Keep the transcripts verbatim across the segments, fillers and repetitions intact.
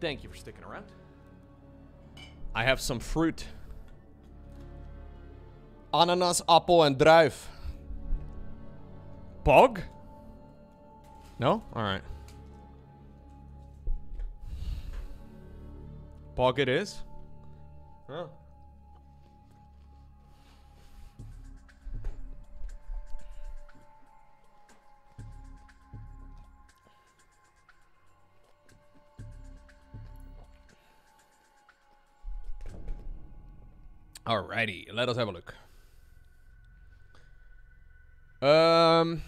Thank you for sticking around. I have some fruit. Ananas, apple, and druif. Bog? No? Alright. Bog it is? Huh. Alrighty, let us have a look. Um,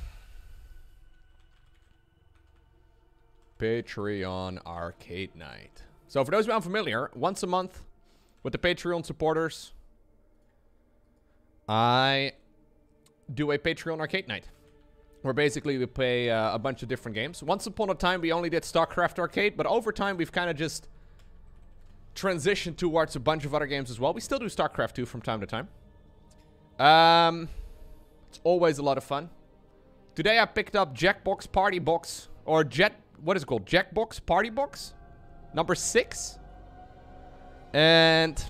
Patreon Arcade Night. So for those who are unfamiliar, once a month with the Patreon supporters, I do a Patreon Arcade Night, where basically we play uh, a bunch of different games. Once upon a time, we only did StarCraft Arcade, but over time we've kind of just transition towards a bunch of other games as well. We still do StarCraft two from time to time. Um, it's always a lot of fun. Today I picked up Jackbox Party Box, or Jet, what is it called? Jackbox Party Box? Number six? And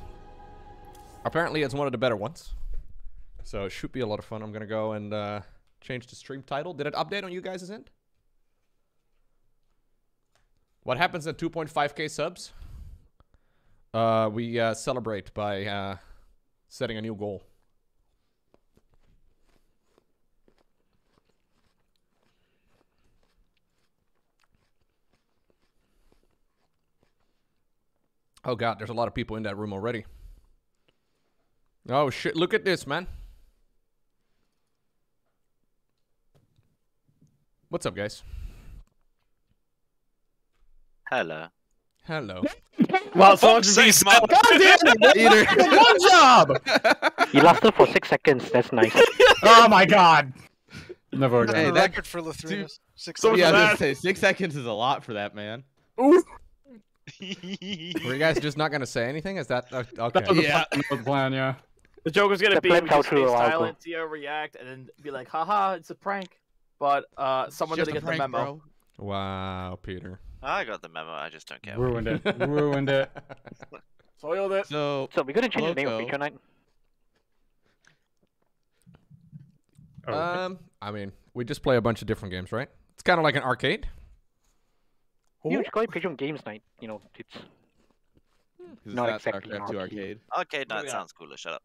apparently it's one of the better ones. So it should be a lot of fun. I'm gonna go and uh, change the stream title. Did it update on you guys' end? What happens at two point five K subs? Uh, we uh, celebrate by uh, setting a new goal. Oh god, there's a lot of people in that room already. Oh shit, look at this, man. What's up, guys? Hello. Hello. Well, so just say smart. God damn it! One job! You lasted for six seconds, that's nice. Oh my god! Never heard of hey, that. That record for the three six seconds. Yeah, I was gonna say, six seconds is a lot for that, man. Ooh. Were you guys just not gonna say anything? Is that... Okay. That was yeah. the, plan. the plan, yeah. The joke was gonna the be, we just stay silent, T O react, and then be like, haha, it's a prank. But, uh, someone didn't get prank, the memo. Bro. Wow, Peter. I got the memo, I just don't care. Ruined it. Ruined it. Soiled it. So, so we're going to change Loco. The name of Feature Night? Oh, um, okay. I mean, we just play a bunch of different games, right? It's kind of like an arcade. You should call it Patreon Games Night. You know, it's not exactly arcade. arcade. Arcade Night sounds cooler, shut up.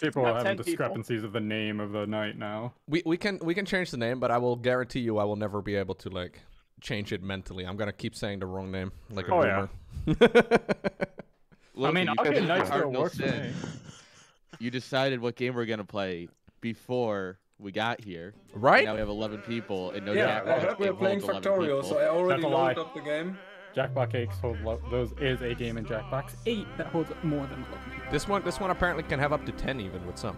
People are having discrepancies people. Of the name of the night now. We, we, can, we can change the name, but I will guarantee you I will never be able to, like... change it mentally. I'm gonna keep saying the wrong name, like a oh, rumor. Yeah. Look, I mean, I'll get nice for work for me. You decided what game we're gonna play before we got here, right? Now we have eleven people and no yeah, Jackbox. Yeah, we're playing Factorio, so I already loaded up the game. Jackbox Eights hold lo those is a game in Jackbox Eight that holds more than eleven people. This one, this one apparently can have up to ten even with some.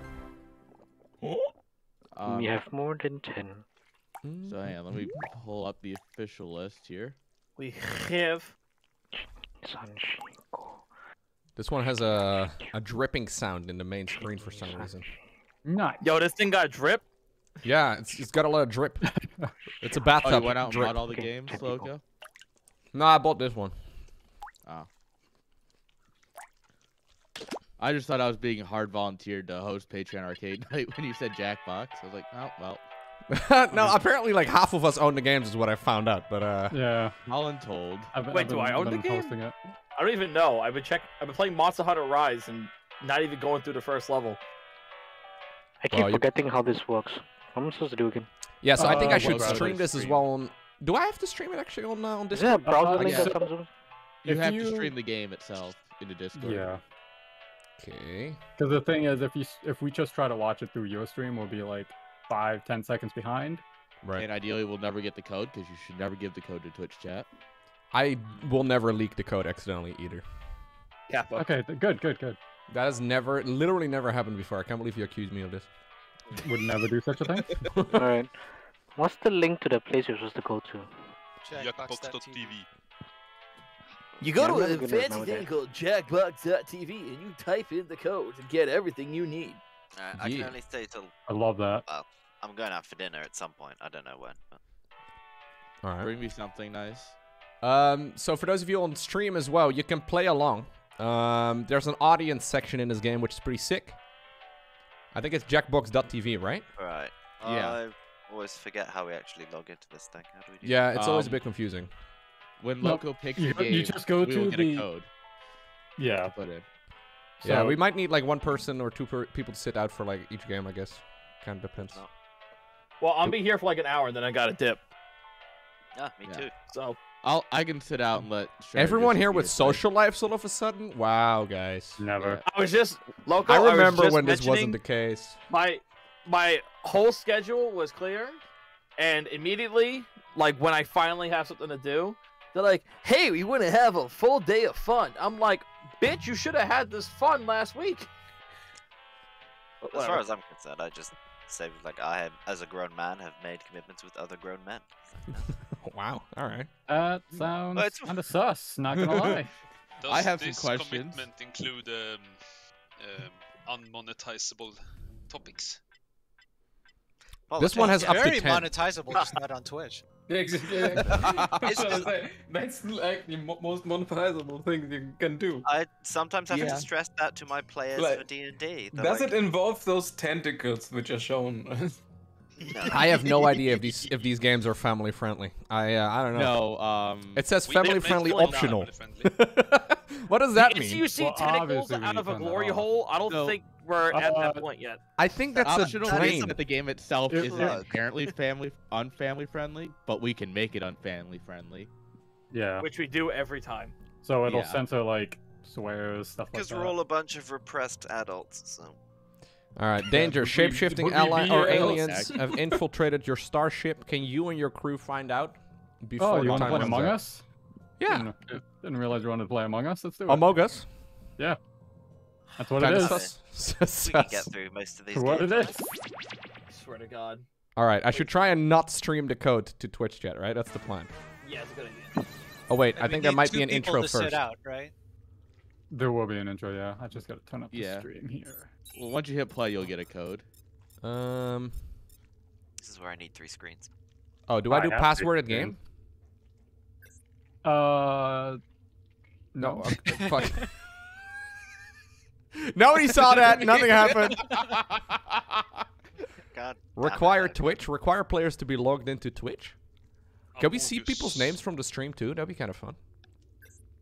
Um, we have more than ten. So hang on, let me pull up the official list here. We have... This one has a, a dripping sound in the main screen for some reason. Nice. Yo, this thing got drip? Yeah, it's, it's got a lot of drip. It's a bathtub. Oh, you went out and bought all the games, Loco? No, I bought this one. Oh. I just thought I was being hard volunteered to host Patreon Arcade Night when you said Jackbox. I was like, oh, well. No, apparently like half of us own the games is what I found out, but uh yeah. Holland told. I've, Wait, I've been, do I own the game? It. I don't even know. I've been check I've been playing Monster Hunter Rise and not even going through the first level. I keep well, forgetting you... how this works. What am I supposed to do again? Yeah, so uh, I think I should stream this stream. as well on Do I have to stream it actually on uh, on Discord? Is there a browser uh, link yeah. that comes with? You if have you... to stream the game itself in the Discord. Yeah. Okay. Because the thing is if you if we just try to watch it through your stream, we'll be like Five, ten seconds behind. Right. And ideally, we'll never get the code because you should never give the code to Twitch chat. I will never leak the code accidentally either. Yeah. Fuck. Okay. Good. Good. Good. That has never, literally, never happened before. I can't believe you accused me of this. Would never do such a thing. All right. What's the link to the place you're supposed to go to? Jackbox dot T V. You go yeah, to a fancy thing called Jackbox dot T V and you type in the code and get everything you need. Uh, I yeah. can only stay till. I love that. Well, I'm going out for dinner at some point. I don't know when. But... All right. Bring me something nice. Um, so for those of you on stream as well, you can play along. Um, there's an audience section in this game, which is pretty sick. I think it's Jackbox dot T V, right? Right. Yeah. I always forget how we actually log into this thing. How do we do yeah, that? It's um, always a bit confusing. When Loco nope. picks the game, you just go we to will get the... a code. Yeah. Put it. So, yeah, we might need like one person or two per people to sit out for like each game, I guess. Kind of depends. No. Well, I'll be here for like an hour, and then I gotta dip. Yeah, me yeah. too. So I'll I can sit out and let everyone here with social lives all of a sudden. Wow, guys, never. Yeah. I was just Loco. I remember I was when this wasn't the case. My my whole schedule was clear, and immediately, like when I finally have something to do, they're like, "Hey, we want to have a full day of fun." I'm like, "Bitch, you should have had this fun last week." As Whatever. far as I'm concerned, I just. Same like I have, as a grown man, have made commitments with other grown men. Wow. All right. That sounds kind of sus. Not gonna lie. Does I have this some questions. Commitment include um, um, unmonetizable topics? Well, this one has up to ten. Very monetizable, just not on Twitch. Yeah, exactly. That's, like, that's like the most monetizable thing you can do. I sometimes have yeah. to stress that to my players like, for D and D. Does like... it involve those tentacles which are shown? I have no idea if these if these games are family friendly. I uh, I don't know. No. Um, it says family friendly optional. Family friendly. What does that mean? If you see well, tentacles out of a glory hole, I don't so, think we're uh, at that point yet. I think that's the optional is that the game itself it isn't was. apparently family unfamily friendly, but we can make it unfamily friendly. Yeah. Which we do every time. So it'll yeah. censor like swears stuff like that. Because we're all a bunch of repressed adults. So. All right, danger. Shape-shifting ally or aliens have infiltrated your starship. Can you and your crew find out before oh, you want to play Among Us? Yeah. Didn't, didn't realize you wanted to play Among Us. Let's do it. Among Us. Yeah. That's what it is. We can get through most of these. What it is? I swear to God. All right, I should try and not stream the code to Twitch yet, right? That's the plan. Yeah, it's a good idea. Oh wait, I think there might be an intro first. Sit out, right? There will be an intro. Yeah, I just got to turn up the yeah. stream here. Well, once you hit play, you'll get a code. Um, this is where I need three screens. Oh, do I, I do password at game? Uh, no. Okay, fuck. Nobody saw that. Nothing happened. God. Require God. Twitch. Require players to be logged into Twitch. Can we see people's names from the stream too? That'd be kind of fun.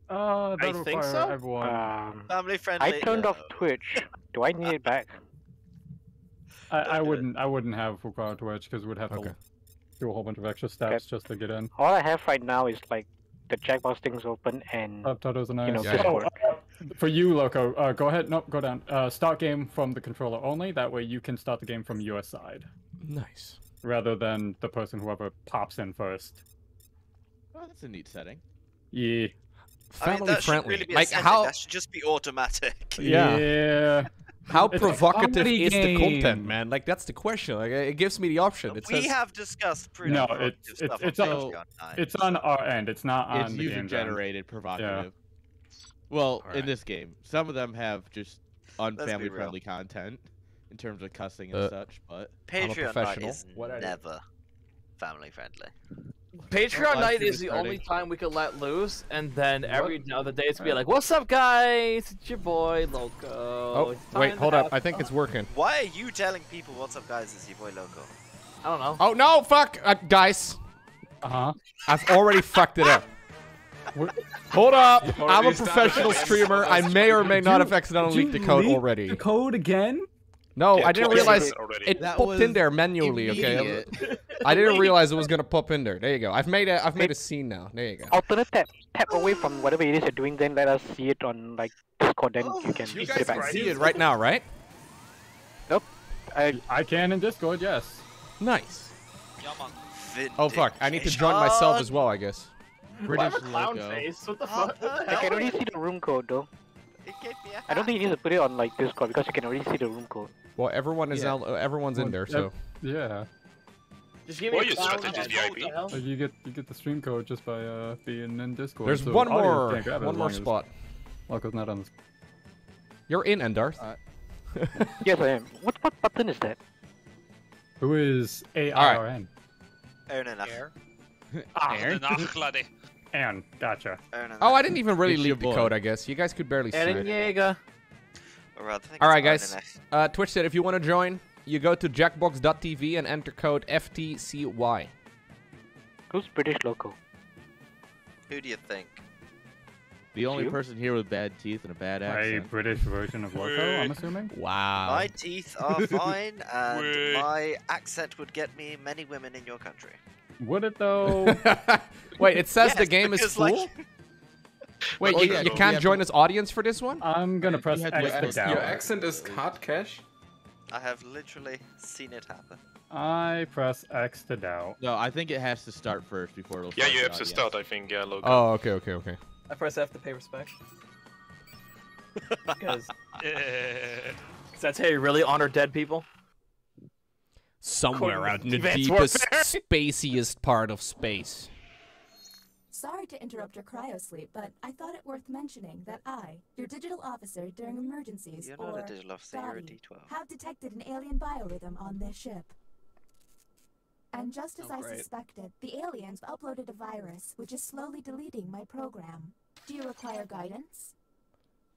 Uh, I think so. Everyone. Um, Family friendly. I turned yeah. off Twitch. Do I need it back? I, I wouldn't. I wouldn't have required Twitch because we'd have okay. to do a whole bunch of extra steps okay. just to get in. All I have right now is like the Jackbox thing's open and subtitles and you know, yeah. oh, uh, for you, Loco. Uh, go ahead. No, go down. Uh, start game from the controller only. That way you can start the game from your side. Nice. Rather than the person whoever pops in first. Oh, that's a neat setting. Yeah. Family I mean, that friendly. Really be like how that should just be automatic. Yeah. yeah. How it's provocative is game. the content, man? Like that's the question. Like it gives me the option. It we says... have discussed pretty no, it's it's stuff it's, on, so, it's on our end. It's not on it's the user generated end. provocative. Yeah. Well, right. in this game, some of them have just unfamily friendly content in terms of cussing and uh, such. But Patreon night is never family friendly. Patreon night is the only time we can let loose, and then every other day it's be like, "What's up, guys? It's your boy Loco." Oh, wait, hold up. I think it's working. Why are you telling people "What's up, guys? It's your boy Loco"? I don't know. Oh no, fuck, uh, guys. Uh huh. I've already fucked it up. Hold up. I'm a professional streamer. I may or may not have accidentally leaked the code already. The code again? No, yeah, I didn't realize it that popped in there manually. Immediate. Okay, I didn't realize it was gonna pop in there. There you go. I've made a I've made a scene now. There you go. Alternate tap, tap away from whatever it is you're doing. Then let us see it on like Discord. Then oh, you can you guys back. see it right now, right? Nope. I I can in Discord. Yes. Nice. Oh fuck! I need to join myself as well, I guess. British well, clown face. What the fuck? I can only see the room code though. I don't think you need to put it on like Discord because you can already see the room code. Well, everyone is yeah. out, everyone's well, in there, so yeah. Just give me well, a strategist V I P. Oh, you get you get the stream code just by uh, being in Discord. There's so one more, one more spot. Loco's not on this. You're in Endarth. Uh, yes, I am. What what button is that? Who is A I R N? Right. Air. Air. Air. Aaron, gotcha. Aaron oh, I didn't even really leak the code, I guess. You guys could barely see Aaron it. All right, guys. Uh, Twitch said if you want to join, you go to jackbox dot T V and enter code F T C Y. Who's British Loco? Who do you think? The only you? person here with bad teeth and a bad accent. A British version of Loco, I'm assuming? Wow. My teeth are fine, and my accent would get me many women in your country. Would it, though? Wait, it says yes, the game is full? Like... Wait, oh, you, yeah, you no, can't yeah, join no. as audience for this one? I'm gonna press X to down. Your accent is hard cash? I have literally seen it happen. I press X to doubt. No, I think it has to start first before it'll Yeah, you have to yes. start, I think, yeah, Logan. Oh, okay, okay, okay. I press F to pay respect. Because that's how you really honor dead people? Somewhere out in the deepest, spaciest part of space. Sorry to interrupt your cryo sleep, but I thought it worth mentioning that I, your digital officer during emergencies, you're not a digital officer, you're a D twelve, have detected an alien biorhythm on this ship. And just as oh, I great. suspected, the aliens uploaded a virus, which is slowly deleting my program. Do you require guidance?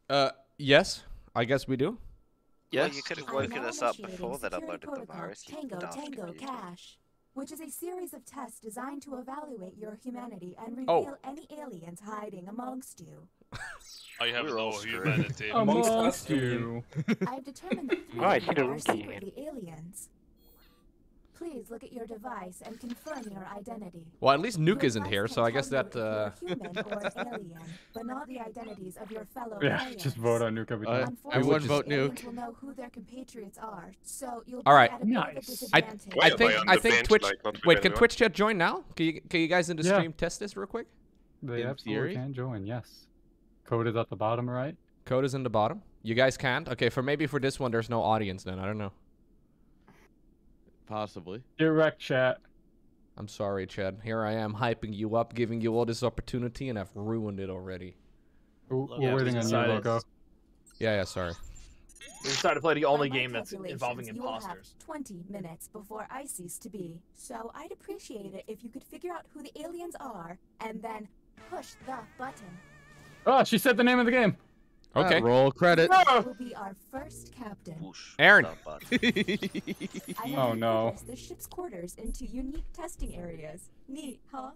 Uh, yes. I guess we do. Yes. Well, you could have woken us up before that uploaded the virus. Tango, Tango, Cash. Which is a series of tests designed to evaluate your humanity and reveal oh. any aliens hiding amongst you. I have no humanity amongst, amongst you. I've determined that three of you are secretly aliens. Please look at your device and confirm your identity. Well, at least Nuke isn't here, so I guess that. Uh... Human or alien, but not the identities of your fellow yeah, aliens. Just vote on Nuke every time. Uh, everyone vote Nuke. Will know who their compatriots are, so you'll All right. Nice. I, I think I think Twitch. Like, wait, can Twitch chat join now? Can you can you guys in the yeah. stream test this real quick? They in absolutely theory? can join. Yes. Code is at the bottom, right? Code is in the bottom. You guys can't. Okay, for maybe for this one, there's no audience. Then I don't know. Possibly. Direct chat. I'm sorry, Chad. Here I am hyping you up, giving you all this opportunity, and I've ruined it already. Ooh, yeah, we're waiting on you, Loco. Yeah, yeah, sorry. We decided to play the only game that's involving imposters. twenty minutes before I cease to be, so I'd appreciate it if you could figure out who the aliens are, and then push the button. Oh, she said the name of the game. Okay. Right, roll credit. No. Will be our first captain. Aaron. Oh no. The ship's quarters into unique testing areas. Neat, huh?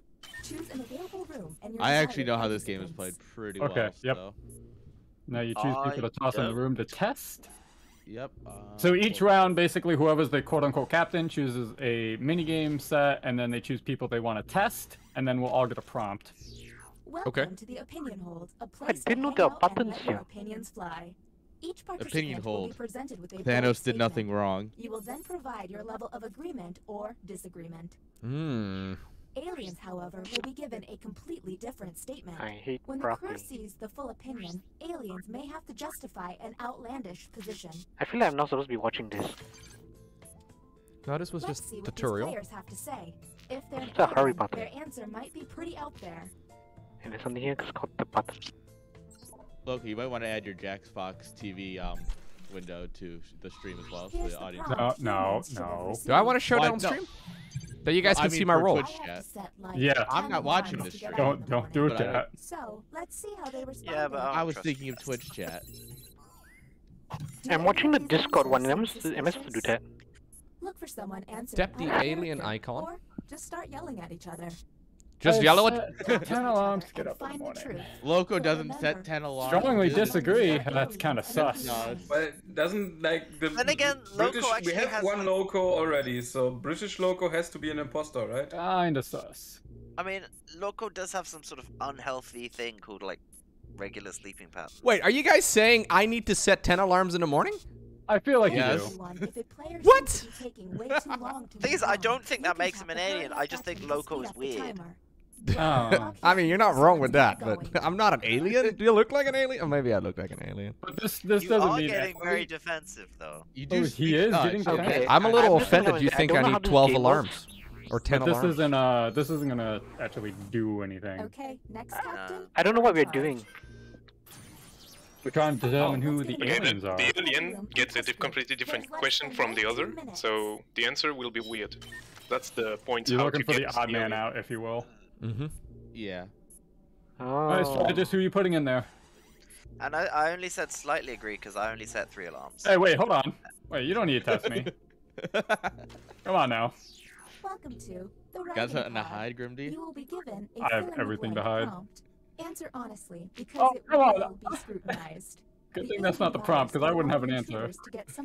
Choose an available room and I actually know how this game is played pretty okay, well. Okay. Yep. So. Now you choose people to toss in the room to test. Yep. Uh, so each round, basically, whoever's the quote-unquote captain chooses a mini-game set, and then they choose people they want to test, and then we'll all get a prompt. Welcome okay. to the Opinion Hold, a place where your opinions fly. Each participant will be presented with a Thanos did nothing wrong. You will then provide your level of agreement or disagreement. Hmm. Aliens, however, will be given a completely different statement. I hate when the crew sees the full opinion, aliens may have to justify an outlandish position. I feel like I'm not supposed to be watching this. No, this was Let's just see what tutorial. These players have to say. If they're it's an alien, their answer might be pretty out there. And there's something here called the button. Loki, you might want to add your Jackbox T V um, window to the stream as well, so the audience. No, no, no. Do I want to show well, down no. stream? That so you guys well, can I mean, see my role. Like yeah, I'm not watching this stream. Don't, don't do that. So let's see how they respond. Yeah, but I was thinking of Twitch chat. I'm watching the Discord one. I'm supposed to do that. Look for someone answering. Step the alien icon. Or just start yelling at each other. Just I yellow it. ten alarms to get up in the morning. Loco doesn't set ten alarms. Strongly disagree. That's kind of sus. No, but doesn't like the. Then again, Loco British, actually we have has one like... Loco already, so British Loco has to be an imposter, right? Kinda sus. I mean, Loco does have some sort of unhealthy thing called like regular sleeping patterns. Wait, are you guys saying I need to set ten alarms in the morning? I feel like yes. What? The thing is, I don't think that makes him an alien. I just think Loco is weird. Oh. I mean, you're not wrong with that, but I'm not an alien. Do you look like an alien? Or maybe I look like an alien. But this this you doesn't are mean getting that. very defensive, though. You do. Oh, he is oh, getting okay. defensive. I'm a little I'm offended. You think I, I need twelve alarms or ten but this alarms? This isn't. Uh, this isn't gonna actually do anything. Okay, next captain. I don't know what we're doing. We're trying to determine who the aliens are. The alien gets a completely different question from the other, so the answer will be weird. That's the point. You're looking for the odd man out, if you will. Mm-hmm. Yeah. Oh. Alright, Strategist, who are you putting in there? And I, I only said slightly agree because I only set three alarms. Hey, wait, hold on. Wait, you don't need to test me. Come on now. Welcome to the you guys are in a hide, Grimdy? You will be given a I have everything to hide. Prompt. Answer honestly because oh, it will on. be scrutinized. Good thing that's not the prompt, because I wouldn't have an answer.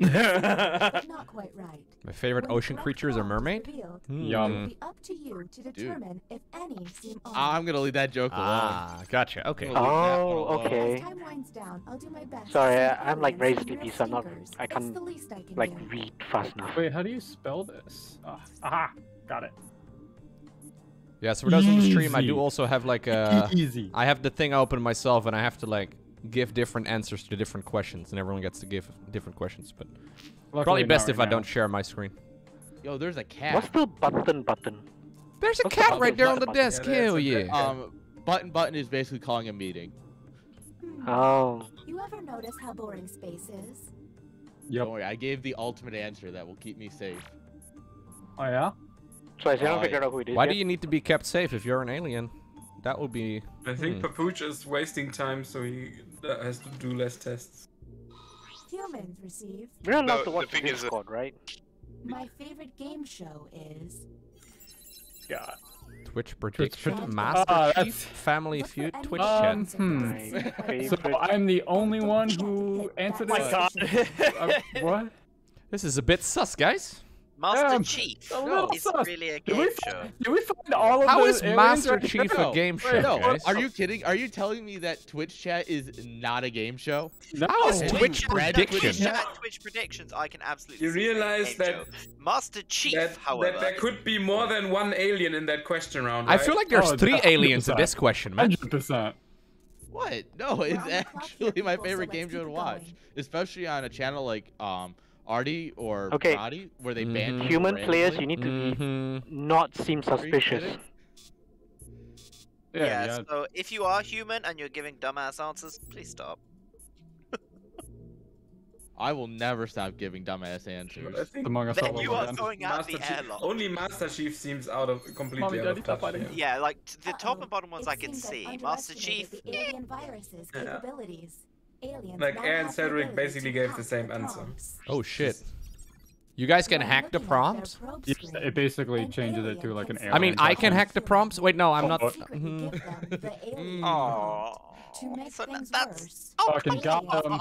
Not quite right. My favorite ocean creature is a mermaid? Mm. Yum. Dude. I'm going to leave that joke alone. Ah, gotcha. Okay. Oh, okay. Sorry, I'm like very sleepy, so I'm not, I can't like read fast enough. Wait, how do you spell this? Oh, aha, got it. Yeah, so for those on the stream, I do also have like a... Easy. I have the thing open myself, and I have to like... give different answers to different questions, and everyone gets to give different questions, but luckily probably best right if now. I don't share my screen. Yo, there's a cat. What's the button button? There's a What's cat the right there on the button? desk. Yeah, Hell yeah. Bit, um, button button is basically calling a meeting. Oh. You ever notice how boring space is? Yep. Don't worry, I gave the ultimate answer that will keep me safe. Oh yeah? So I still haven't figured out who it is. Why yet? do you need to be kept safe if you're an alien? That would be... I think hmm. Papooch is wasting time, so he uh, has to do less tests. Humans receive... We're allowed no, to watch the Discord, is... right? My favorite game show is... God. Twitch prediction, Twitch. Master oh, Chief, Family Look Feud, Twitch um, chat. Hmm. So I'm the only one who answered this. Oh uh, what? This is a bit sus, guys. Master um, Chief no, is really a game show. Do we find all of How is Master Chief a game show? No, guys? Are you kidding? Are you telling me that Twitch chat is not a game show? No. How is Twitch prediction? Twitch chat, Twitch predictions, I can absolutely You realize that show. Master Chief, that, however. That there could be more than one alien in that question round, right? I feel like there's oh, three aliens in this question, man. one hundred percent. What? No, it's actually my favorite game show to watch. Especially on a channel like... um. Artie or okay. Roddy, where they ban mm-hmm. human players. You need to mm-hmm. not seem suspicious. Yeah, yeah, yeah. So if you are human and you're giving dumbass answers, please stop. I will never stop giving dumbass answers. I think Among Us then you are going out the airlock. Only Master Chief seems out of completely out of touch. Yeah, yeah, like the top and bottom ones I can see. Master Chief. The alien viruses capabilities. Yeah. Aliens like Anne Cedric basically gave the same answer. Oh shit! You guys can hack the prompts? Yeah, it basically changes it to like an alien. I mean, I can hack the prompts. Wait, no, I'm oh, not. Mm-hmm. Oh. To make so things that's... worse, oh, fucking got him.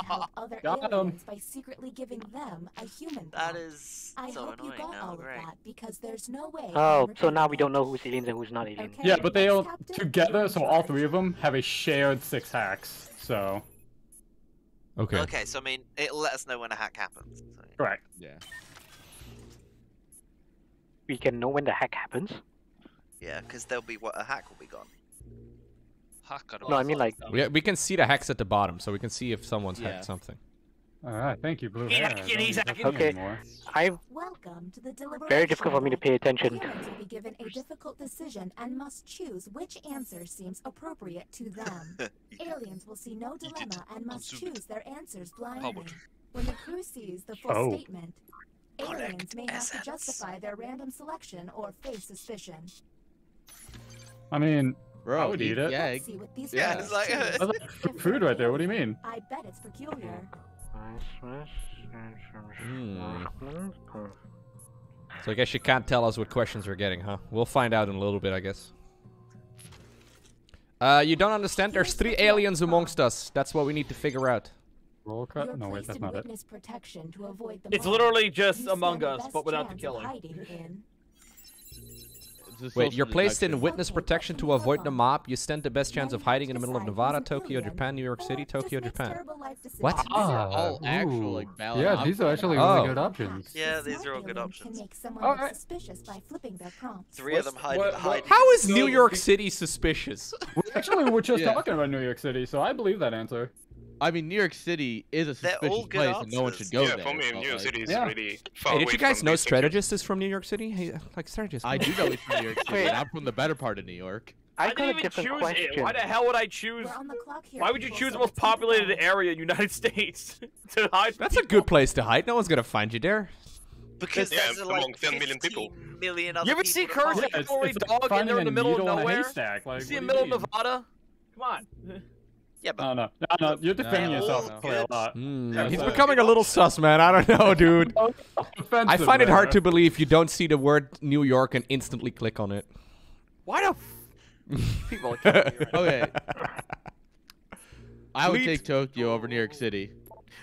Got him. By secretly giving them a human. That is so I hope annoying. You got all no, right. that because there's no way oh, so now we don't know who's aliens and who's not aliens. Okay. Yeah, but they all together, so all three of them have a shared six hacks. So. Okay. Okay, so I mean, it'll let us know when a hack happens. So. Right. Yeah. We can know when the hack happens? Yeah, because there'll be what a hack will be gone. Hack on No, I mean like... We, we can see the hacks at the bottom, so we can see if someone's yeah. hacked something. Alright, thank you, Blue. Yeah, yeah, he's hacking. Okay, I'm... Welcome to the deliberation. Very difficult for me to pay attention. Humans will be given a difficult decision and must choose which answer seems appropriate to them. Aliens will see no dilemma and must choose their answers blindly. When the crew sees the full oh. statement, aliens may have to justify their random selection or face suspicion. I mean... Bro, I would eat it. Yeah, see what these yeah it's like... That's like food right there, what do you mean? I bet it's peculiar. Mm. So I guess you can't tell us what questions we're getting, huh? We'll find out in a little bit, I guess. Uh, you don't understand? There's three aliens amongst us. That's what we need to figure out. Roll cut? No, wait, that's not it. It's literally just Among Us, but without the killing. Wait, you're placed in witness protection to avoid the mob. You stand the best chance of hiding in the middle of Nevada, Tokyo, Japan, New York City, Tokyo, Japan. What? Oh, actual, like, yeah, these are actually oh. really good options. Yeah, these are all good options. All right. Three of them hide, what, hide. How is New York City suspicious? Actually, we're just yeah. talking about New York City, so I believe that answer. I mean, New York City is a suspicious place, and no one should go yeah, there. Yeah, for me, New York like... City is yeah. really far hey, did away you guys know Strategist is from New York City? Hey, like, Strategist. I do know he's from New York City, and I'm from the better part of New York. I, I didn't even choose question. it. Why the hell would I choose? Here, Why would you choose the most populated area in the United States to hide? That's people? a good place to hide. No one's gonna find you there. Because yeah, there's among like ten million people. Million other you ever see Curse? Yeah, it's, it's like dog in there in the middle of nowhere. You see a middle of Nevada? Come on. Yeah, but... No, no, no, no. You're defending no, yourself no. quite a lot. Mm, yeah, he's becoming a little sus, man. I don't know, dude. I find it hard to believe you don't see the word New York and instantly click on it. Why the f... People are killing me right now. Okay. I would Please. take Tokyo over New York City.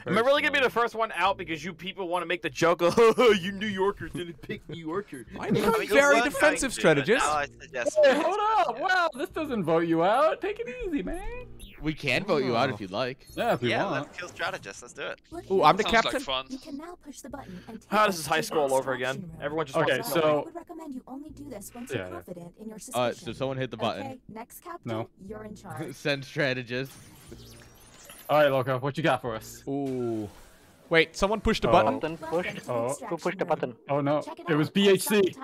Am I really going to be the first one out because you people want to make the joke of, oh, you New Yorkers didn't pick New Yorkers? I'm a very defensive strategist. I suggest hey, hold up. Yeah. Wow, this doesn't vote you out. Take it easy, man. We can vote you out if you'd like. Yeah, if you yeah, want. Yeah, let's kill strategists. Let's do it. Ooh, I'm the captain. Like fun. You can now push the button and ah, this is high school all over again. Everyone just okay, wants so... I would recommend you only do this once yeah, you're confident yeah. in your suspicion. Uh, so someone hit the button. Okay, next captain, no. you're in charge. Send strategist. All right, Loco, what you got for us? Ooh. Wait, someone pushed the oh. button. button pushed. Oh. Who pushed the button? Oh, no. It, it was B H C.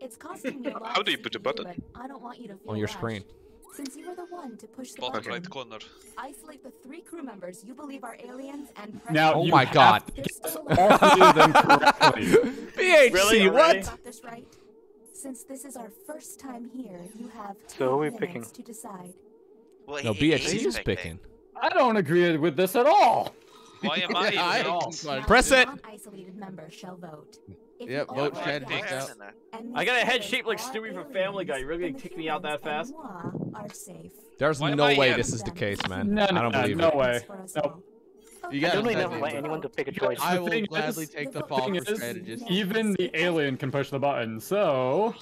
It's costing you How do you put the button? I don't want you to feel On your rushed. Screen. Since you were the one to push the bottom button, right corner. Isolate the three crew members you believe are aliens and now, oh my god. All three of them correctly. B H C, really? What? Got this right. Since this is our first time here, you have two so minutes picking? to decide. Well, no, B H C is picking. I don't agree with this at all. Why am I? yeah, at all? Press it. Non-isolated member shall vote. Yep, vote Chad takes out. I got a head shaped like Stewie from Family Guy. You really gonna kick me out that fast? There's Why no way in? this is the case, man. No, no, I don't believe no, it. No way. Nope. You guys don't even let anyone to pick a choice. I will gladly is, take the, the fall for strategists. Even the alien can push the button, so...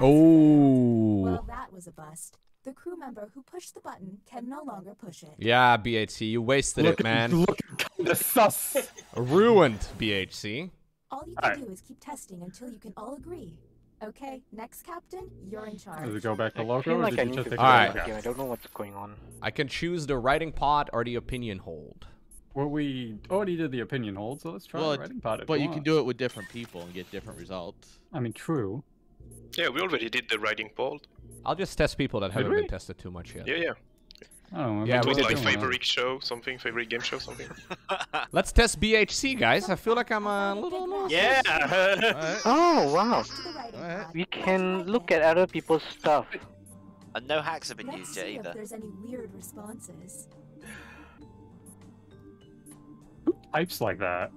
Oh. Well, that was a bust. The crew member who pushed the button can no longer push it. Yeah, B H C, you wasted look, it, man. Look kinda sus. Ruined, B H C. All you can all right. do is keep testing until you can all agree. Okay, next captain, you're in charge. Does it go back to Loco, or like did you just take all right. I don't know what's going on. I can choose the writing pod or the opinion hold. Well, we already did the opinion hold, so let's try well, the writing pod. But you want. can do it with different people and get different results. I mean, true. Yeah, we already did the writing poll. I'll just test people that Did haven't we? been tested too much yet. Yeah, yeah. Oh, yeah, we did like favorite show, something, favorite game show, something. Let's test B H C, guys. I feel like I'm a little lost. Yeah. Right. Oh, wow. Right. We can look at other people's stuff. And no hacks have been Let's used yet either. If there's any weird responses. Who types like that?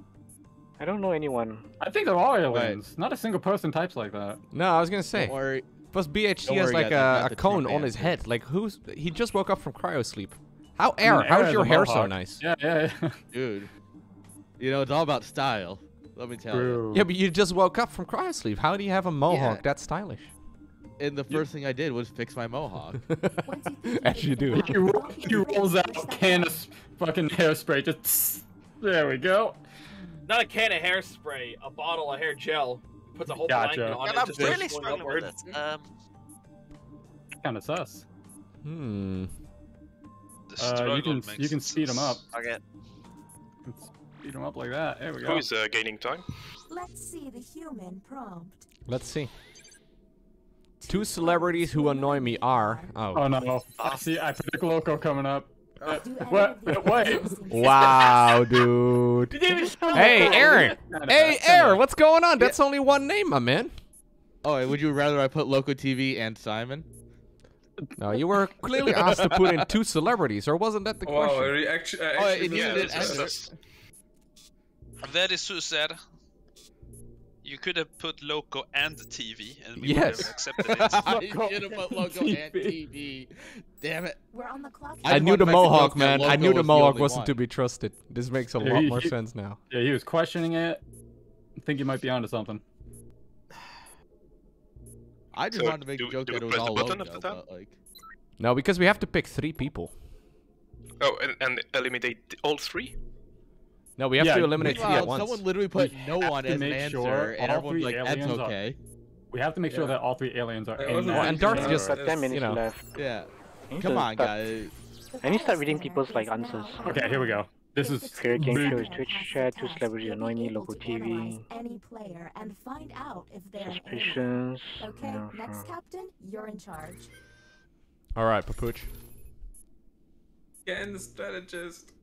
I don't know anyone. I think they're all aliens. Right. Not a single person types like that. No, I was gonna say. Don't worry. Plus, B H C has like a, a cone on his head. Like, who's he just woke up from cryo sleep? How air? How is your hair so nice? Yeah, yeah, yeah. Dude, you know it's all about style. Let me tell you. Yeah, but you just woke up from cryo sleep. How do you have a mohawk yeah. that's stylish? And the first yeah. thing I did was fix my mohawk. As you do. He rolls out a can of fucking hairspray. Just there we go. Not a can of hairspray. A bottle of hair gel. Puts a whole gotcha. on God, it. I'm really struggling with it. Um, kind of sus. Hmm. Uh, you can you can speed them up. Okay. Speed them up like that. There we go. Who's uh, gaining time? Let's see the human prompt. Let's see. Two celebrities who annoy me are. Oh, oh no! I see. I predict Loco coming up. Uh, what? Wait! Wow, dude! Hey, Aaron! Hey, Aaron! What's going on? That's yeah. only one name, my man. Oh, would you rather I put Loco T V and Simon? No, you were clearly asked to put in two celebrities, or wasn't that the wow, question? Re actually, uh, actually, oh, it needed an answer. That is so sad. You could have put Loco and T V, and we yes. would have accepted it. You should have put Loco and T V. Damn it. We're on the clock. I, I knew the Mohawk, man. I knew the Mohawk wasn't to be trusted. This makes a lot more sense now. Yeah, he was questioning it. I think you might be onto something. I just wanted to make a joke that it was all Loco. No, because we have to pick three people. Oh, and, and eliminate all three? No, we have yeah, to eliminate three at once. Someone literally put we no one as an answer, sure and everyone's like, that's okay. Are, we have to make sure yeah. that all three aliens are in there. And Darth just, you know. Left. Yeah. Come on, guys. I need to start reading people's, like, answers. Okay, here we go. This is... Favorite game show is Twitch chat, two celebrities annoy me, Loco T V. Any player and find out if they're suspicions. Okay, next captain, you're in charge. Alright, Papooch. Get in the strategist.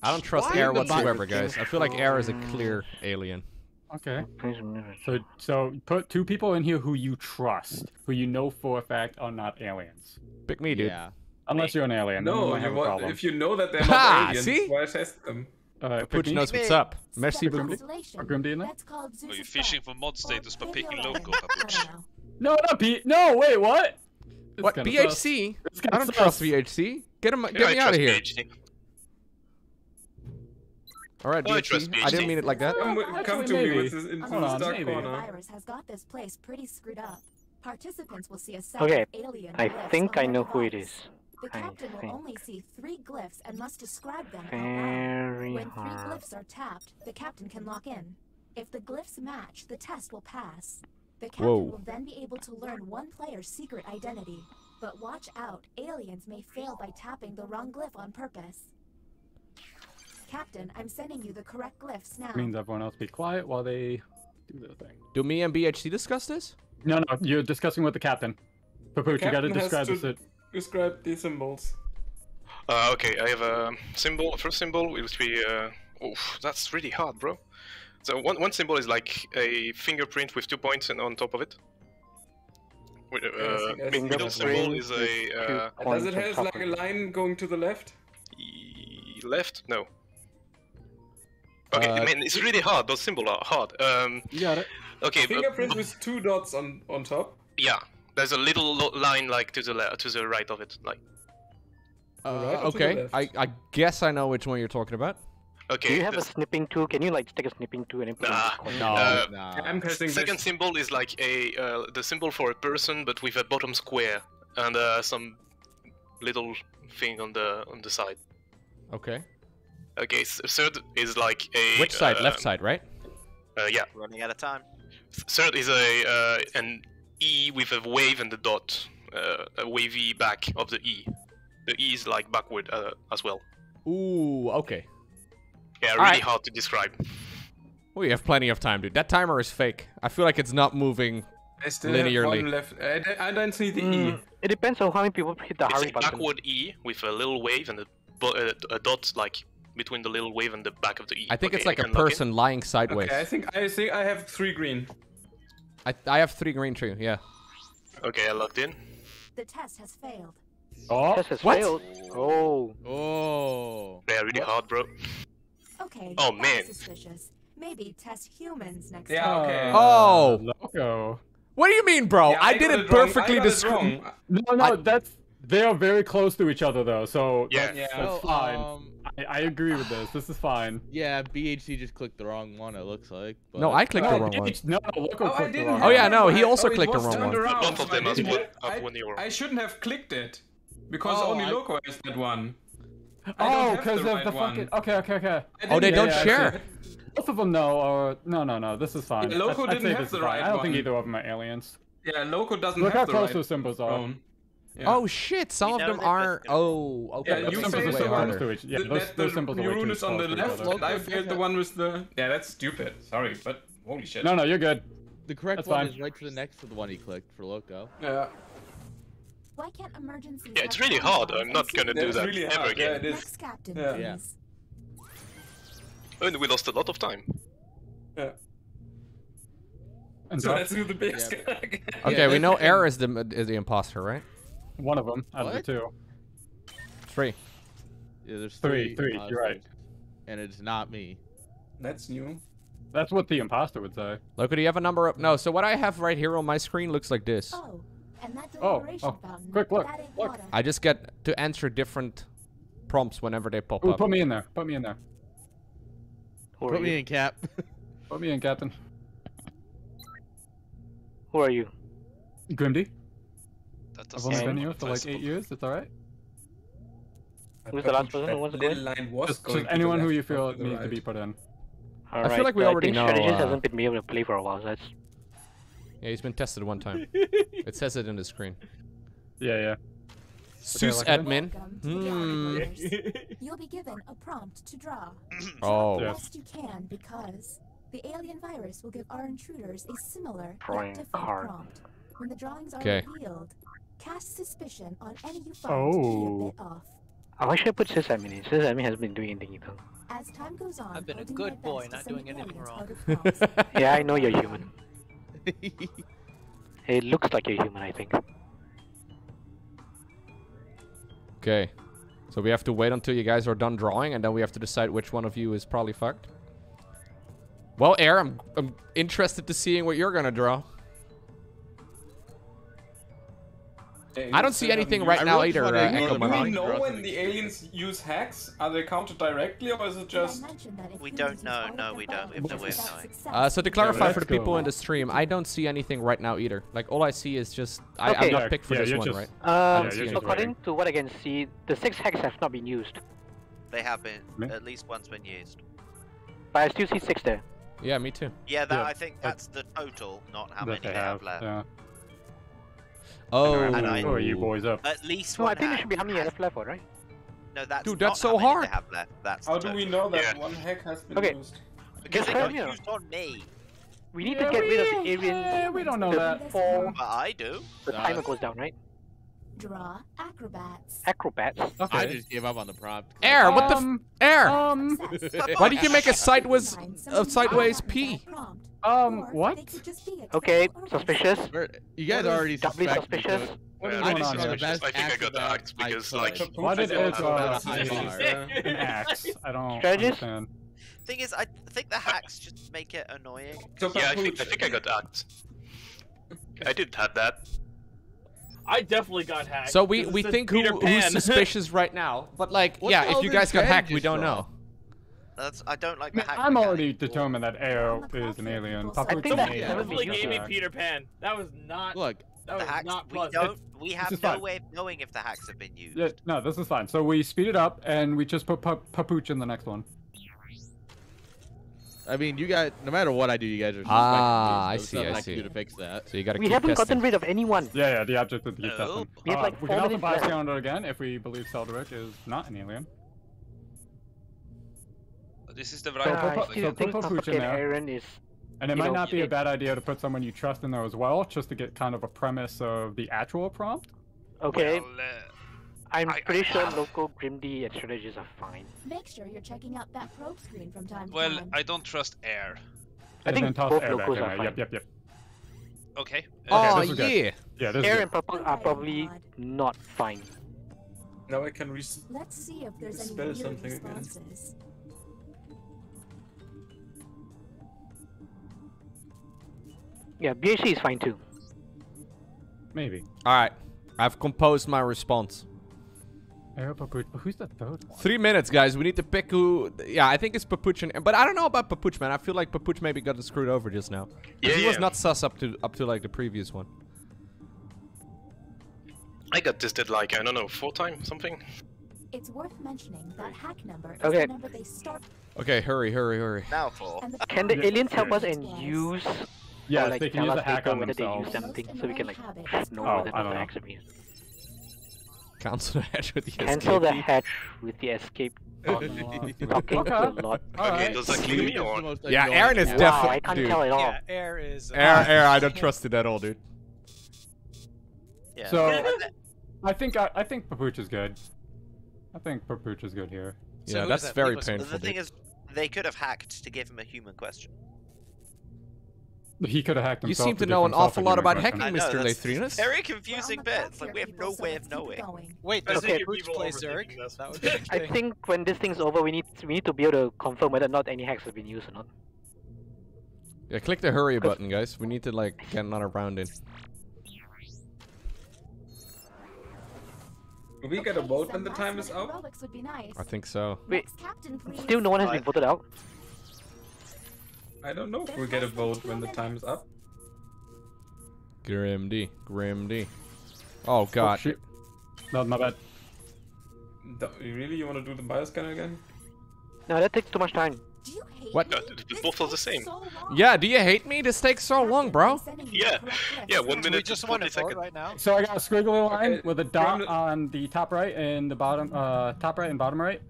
I don't trust Why Air whatsoever, guys. I feel like Air is a clear alien. Okay. So, so put two people in here who you trust, who you know for a fact are not aliens. Pick me, dude. Yeah. Unless you're an alien. No, you want, if you know that they're not ha, aliens, see? Why test them? Uh, Papooch knows what's up. Merci, Grimdy. Are Grimdy in there? Are oh, you fishing for mod status by picking local, Papooch? No, not P. No, wait, what? It's what? B H C? I don't sus. trust B H C. Get him, get yeah, me out of here. B H C. All right, oh, B H C. I, I didn't mean it like that. No, no, no, come to maybe. me with this in the dark corner. Okay, I think I know who it is. The captain will only see three glyphs and must describe them. Very when three hard. glyphs are tapped, the captain can lock in. If the glyphs match, the test will pass. The captain Whoa. will then be able to learn one player's secret identity. But watch out, aliens may fail by tapping the wrong glyph on purpose. Captain, I'm sending you the correct glyphs now. Means everyone else be quiet while they do their thing. Do me and B H C discuss this? No, no, you're discussing with the captain. Papooch, you gotta describe this. To... Describe the symbols. Uh, okay, I have a symbol. First symbol will be. Uh, oof, that's really hard, bro. So one one symbol is like a fingerprint with two points and on top of it. Uh, uh, middle symbol is a. Uh, does it have like a line going to the left? E left? No. Okay, uh, I mean it's really hard. Those symbols are hard. Um, you got it. Okay. Fingerprint uh, with two dots on on top. Yeah. There's a little line like to the left, to the right of it, like. Uh, okay, I I guess I know which one you're talking about. Okay. Do you have the... a snipping tool? Can you like take a snipping tool and implement nah. it? No. Uh, nah. I'm guessing second this... symbol is like a uh, the symbol for a person, but with a bottom square and uh, some little thing on the on the side. Okay. Okay. So third is like a. Which side? Uh, left side, right? Uh, yeah. Running out of time. Third is a uh, an. E with a wave and the dot, uh, a wavy back of the E. The E is like backward uh, as well. Ooh, okay. Yeah, really right. hard to describe. We have plenty of time, dude. That timer is fake. I feel like it's not moving I still linearly. Have one left. I don't see the mm. E. It depends on how many people hit the it's Harry button. Backward E with a little wave and a, uh, a dot like between the little wave and the back of the E. I think okay, it's like a person lying sideways. Okay, I think I think I have three green. I, I have three green too, yeah. Okay, I locked in. The test has failed. Oh, the test has what? failed. Oh. Oh. They're really what? hard, bro. Okay. Oh, man. Suspicious. Maybe test humans next yeah, time. Okay. Oh. Uh, Loco. What do you mean, bro? Yeah, I, I did it perfectly described. No, no, I... that's... They are very close to each other, though, so yeah. that's, yeah. that's so, fine. Um... I, I agree with this. This is fine. Yeah, B H C just clicked the wrong one, it looks like. But... No, I clicked no, the wrong one. No, no, Loco oh, clicked the wrong one. Oh, yeah, no, he also oh, clicked the wrong one. Around. Both of them I, what, I, when they were... I shouldn't have clicked it, because oh, only I... Loco has that one. Oh, because of the, right the fucking... Okay, okay, okay. Oh, they yeah, don't yeah, share. Both of them, no, or... No, no, no, this is fine. Yeah, Loco I, didn't have the right one. I don't think either of them are aliens. Yeah, Loco doesn't have the right one. Look how close those symbols are. Yeah. Oh shit! Some of them are. Oh, okay. Yeah, you say the symbols to each. Yeah, those, those symbols are way too close to each other. You rune is on the left, and I failed the one with the. Yeah, that's stupid. Sorry, but holy shit. No, no, you're good. The correct one is right to the next to the one he clicked for Loco. Yeah. Why can't emergency? Yeah, it's really hard. I'm not gonna do that ever again. Yeah, it is. Yeah. And we lost a lot of time. Yeah. So let's do the best. Okay, we know Air is the is the imposter, right? One of them out what? of the two. Three. Yeah, there's three. Three, three you're right. And it's not me. That's new. That's what the imposter would say. Loco, do you have a number up? No, so what I have right here on my screen looks like this. Oh, and that deliberation oh, oh. quick look, look. I just get to answer different prompts whenever they pop Ooh, up. Put me in there. Put me in there. Who put me you? in, Cap. Put me in, Captain. Who are you? Grimdy. I've only been here for like eight years. It's all right. Who's the last person? What's the little line was just, going just anyone who you feel needs right. to be put in. All right. I feel like we uh, already I think know. Strategist uh... hasn't been able to play for a while. So that's. Yeah, he's been tested one time. It says it in the screen. Yeah, yeah. Seuss okay, like admin. Mm. You'll be given a prompt to draw. Oh. Yes. You can because the alien virus will give our intruders a similar but different prompt when the drawings are okay. revealed. Cast suspicion on any you find oh. to be a bit off. Oh, I should put sysadmin. Sysadmin hasn't been doing anything either. As time goes on, I've been a good boy, not doing anything wrong. Yeah, I know you're human. It looks like you're human, I think. Okay. So we have to wait until you guys are done drawing, and then we have to decide which one of you is probably fucked. Well, Air, I'm, I'm interested to seeing what you're gonna draw. Aliens, I don't see anything right now either. Uh, do we know when the aliens use hacks? Are they counted directly, or is it just... We don't know. No, we don't. We have to wait. Uh, so to clarify yeah, for the people cool. in the stream, I don't see anything right now either. Like, all I see is just... I, okay. I'm not picked for yeah, this one, just, right? Um, yeah, according to what I can see, the six hacks have not been used. They haven't. Mm-hmm. At least one's been used. But I still see six there. Yeah, me too. Yeah, that, yeah I think that's the total, not how many they have left. Yeah. Oh, oh, you boys up. At least no, one I think it should be how many have left, right? No, that's Dude, that's so hard. Have left. That's how do we know that yeah. one hack has been okay. used? Because they got used on me. We need yeah, to get we, rid of the alien. Yeah, we don't know that. But I do. The no, timer that's... goes down, right? Draw acrobats. Acrobats. Okay. I just gave up on the prompt. Air, what um, the f Air? Um, why did you make a sideways a sideways P? Um, what? Okay, suspicious. You guys already doubly suspicious. What yeah, really suspicious. I think I got the axe because, like, why did it draw an axe? I don't understand. Thing is, I think the hacks just make it annoying. Yeah, I think I think I got the axe. I did have that. I definitely got hacked. So we, we think who, who's suspicious right now. But like, what yeah, if you guys got hacked, we don't know. That's, I don't like the I mean, hack. I'm already determined that A O is an alien. I think that definitely gave me Peter Pan. That was not... Look, that the hacks, not we, don't, we have no fine. way of knowing if the hacks have been used. Yeah, no, this is fine. So we speed it up and we just put Papooch in the next one. I mean, you guys, no matter what I do, you guys are just ah, like, so I see, I like see. You to fix that. So you gotta we keep haven't testing. gotten rid of anyone. Yeah, yeah, the object is to keep testing. We, uh, like we can also buy Cylinder again if we believe Celdric is not an alien. This is the right uh, so, so put Papooch in there. Is, and it might know, not be a bad idea to put someone you trust in there as well, just to get kind of a premise of the actual prompt. Okay. Well, uh... I'm I, pretty I, sure uh, Loco, Grimdy, and Strategist are fine. Make sure you're checking out that probe screen from time to well, time. Well, I don't trust Air. I, I think both Air Locos are fine. Yep, yep, yep. Okay. Oh, okay, this yeah. yeah this Air and Purple are probably not fine. Now I can res Let's see if there's any spell something responses. Again. Yeah, B H C is fine too. Maybe. Alright. I've composed my response. Who's that third one? Three minutes, guys. We need to pick who... Yeah, I think it's Papooch and... But I don't know about Papooch, man. I feel like Papooch maybe got screwed over just now. Yeah, he yeah. was not sus up to, up to like, the previous one. I got this dead, like, I don't know, four times, something? It's worth mentioning that hack number is okay. the number they start... Okay, hurry, hurry, hurry. Now, Paul. Can the aliens help us and use... Yeah, like, they can use a hack on themselves. They use something so we can, like, know oh, whether the hacks are used. Cancel the hatch with the escape. Cancel the hatch with the escape. Talking a lot. Okay, does that clean me or? Yeah, Aaron is definitely. I can't tell at all. Yeah, Air is. Air, Air, I don't trust it at all, dude. Yeah. So, I think I, I think Papooch is good. I think Papooch is good here. Yeah, that's very painful. The thing is, they could have hacked to give him a human question. He could have hacked himself. You seem to know an awful lot about hacking, Mister Lathrinus. Very confusing bits. Like, we have no way of knowing. Wait, does okay. Papooch play Zerg? That would be I think when this thing's over, we need we need to be able to confirm whether or not any hacks have been used or not. Yeah, click the hurry button, guys. We need to like get another round in. Will we get a vote when the time is up? I think so. Wait, still no one has been voted out. I don't know if we'll get a vote when the time is up. Grimdy, Grimdy. Oh god. Oh, no, my bad. Do you really you want to do the bioscanner again? No, that takes too much time. Do you hate what? No, both are the same. So yeah, do you hate me? This takes so long, bro. Yeah, yeah, one minute, just one second right now. So I got a squiggly line okay. with a dot on the top right and the bottom, uh, top right and bottom right.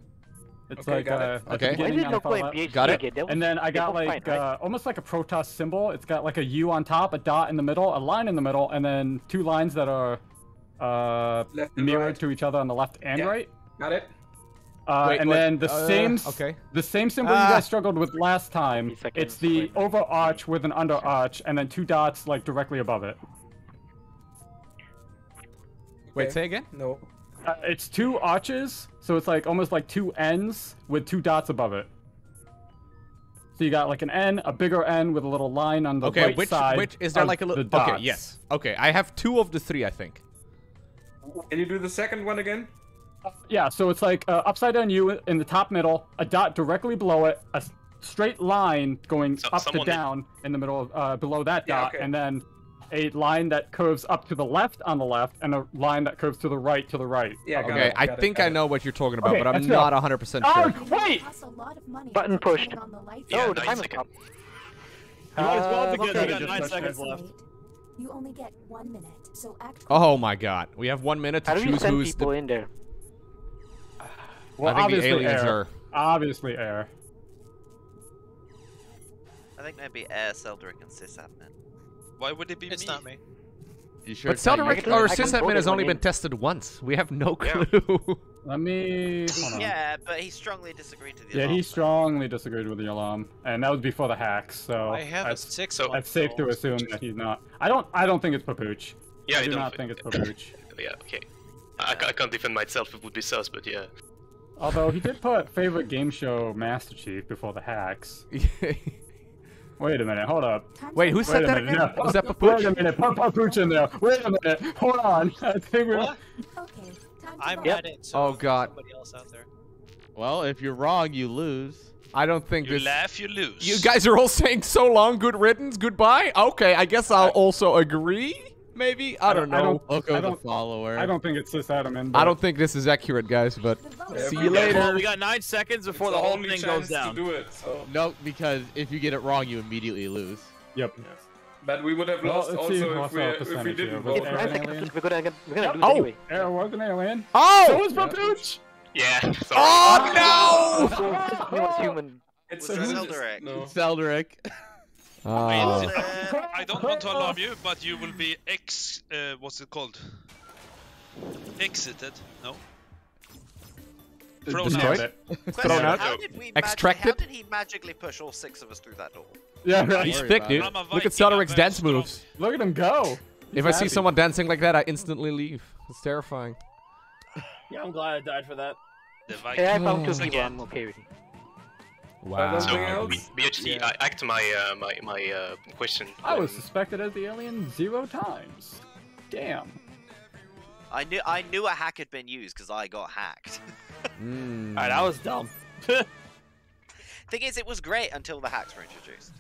It's okay, like got uh, it. Okay. Why did it look like B H C? Got it. And then I got like fine, uh, right? almost like a Protoss symbol. It's got like a U on top, a dot in the middle, a line in the middle, and then two lines that are uh, mirrored right. to each other on the left and yeah. right. Got it. Uh, wait, and wait. then the uh, same, okay. the same symbol ah. you guys struggled with last time. It's the wait. over arch with an under arch, and then two dots like directly above it. Okay. Wait, say again? No. Uh, it's two arches, so it's like almost like two N's with two dots above it. So you got like an N, a bigger N with a little line on the okay, right which, side. Okay, which is there like a little? The dots. Okay, yes. Okay, I have two of the three, I think. Can you do the second one again? Uh, yeah, so it's like uh, upside down U in the top middle, a dot directly below it, a straight line going so, up to down did... in the middle of, uh, below that yeah, dot, okay. and then a line that curves up to the left on the left, and a line that curves to the right to the right. Yeah, okay, got it, got I think it, I know it. what you're talking about, okay, but I'm not one hundred percent oh, sure. Wait! Button pushed. Yeah, oh, the time's up. You might as well have to get it. Nine seconds left. You only get one minute, so act. Oh my God, we have one minute to How choose who's people the... in there. Well, I think the aliens air. are obviously air. I think that'd be air, Seldrick, and sysadmin. Why would it be it's me? It's not me. You sure? But Seldrick or sysadmin has only in. been tested once. We have no clue. Yeah. Let me. Yeah, but he strongly disagreed to the yeah, alarm. Yeah, he strongly though. disagreed with the alarm, and that was before the hack. So I have I've, a six. So it's safe to assume that he's not. I don't. I don't think it's Papooch. Yeah, I, I do not think, think it's Papooch. Yeah, okay. I, I can't defend myself. It would be sus, but yeah. Although he did put favorite game show Master Chief before the hacks. Wait a minute, hold up. Wait, who said Wait that? No. Was that Papooch? Wait a minute, put Papooch in there. Wait a minute, hold on. I think we're. What? Okay, time to I'm yep. at it. So oh God. Else out there. Well, if you're wrong, you lose. I don't think you this. You laugh, you lose. You guys are all saying so long. Good riddance. Goodbye. Okay, I guess I'll also agree. Maybe? I don't, I don't know. I don't, I don't, the follower. I don't think it's sysadmin. But... I don't think this is accurate, guys, but yeah, see you later. Well, we got nine seconds before it's the whole thing goes down. To do it, so. No, because if you get it wrong, you immediately lose. Yep. Yes. But we would have well, lost also if we, if we didn't vote. We're gonna do it anyway. We're gonna win. Oh! So is Papooch! Yeah. yeah sorry. Oh, no! He was human. It's Seldrick. Seldrick. Uh, Wait, I don't want to alarm you, but you will be ex... Uh, what's it called? Exited? No? Thrown out. Thrown out? How did we Extracted? How did he magically push all six of us through that door? Yeah, right. He's thick, dude. Look at Seldrick's dance strong. moves. Look at him go. He's if happy. I see someone dancing like that, I instantly leave. It's terrifying. Yeah, I'm glad I died for that. Hey, I found two people. I'm okay with you. Wow. So, B H C, yeah. I act my uh, my my uh, question. I was suspected as the alien zero times. Damn. I knew I knew a hack had been used because I got hacked. mm. Alright, I was dumb. Thing is, it was great until the hacks were introduced.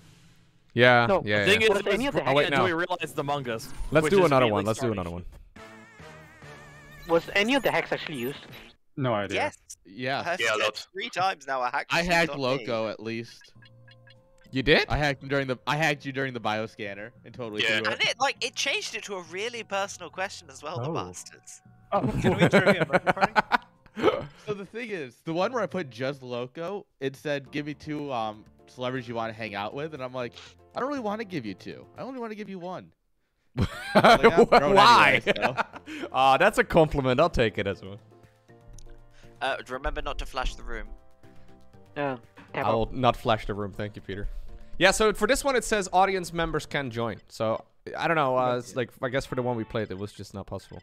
Yeah. No. Yeah. The thing yeah. is, well, it was oh, wait, until no. we realized it's Among Us. Let's do another one. Let's do another one. Was any of the hacks actually used? No idea. Yes. Yeah. I've yeah. Three times now I hacked. I hacked Loco me. at least. You did? I hacked him during the. I hacked you during the bioscanner and totally. Yeah. And it like it changed it to a really personal question as well. Oh. The bastards. Oh. Can we trivia murder party? So the thing is, the one where I put just Loco, it said, "Give me two um celebrities you want to hang out with," and I'm like, I don't really want to give you two. I only want to give you one. Like, why? Ah, anyway, so. uh, that's a compliment. I'll take it as well. Uh, remember not to flash the room. No. I will not flash the room. Thank you, Peter. Yeah, so for this one, it says audience members can join. So, I don't know. Uh, it's like I guess for the one we played, it was just not possible.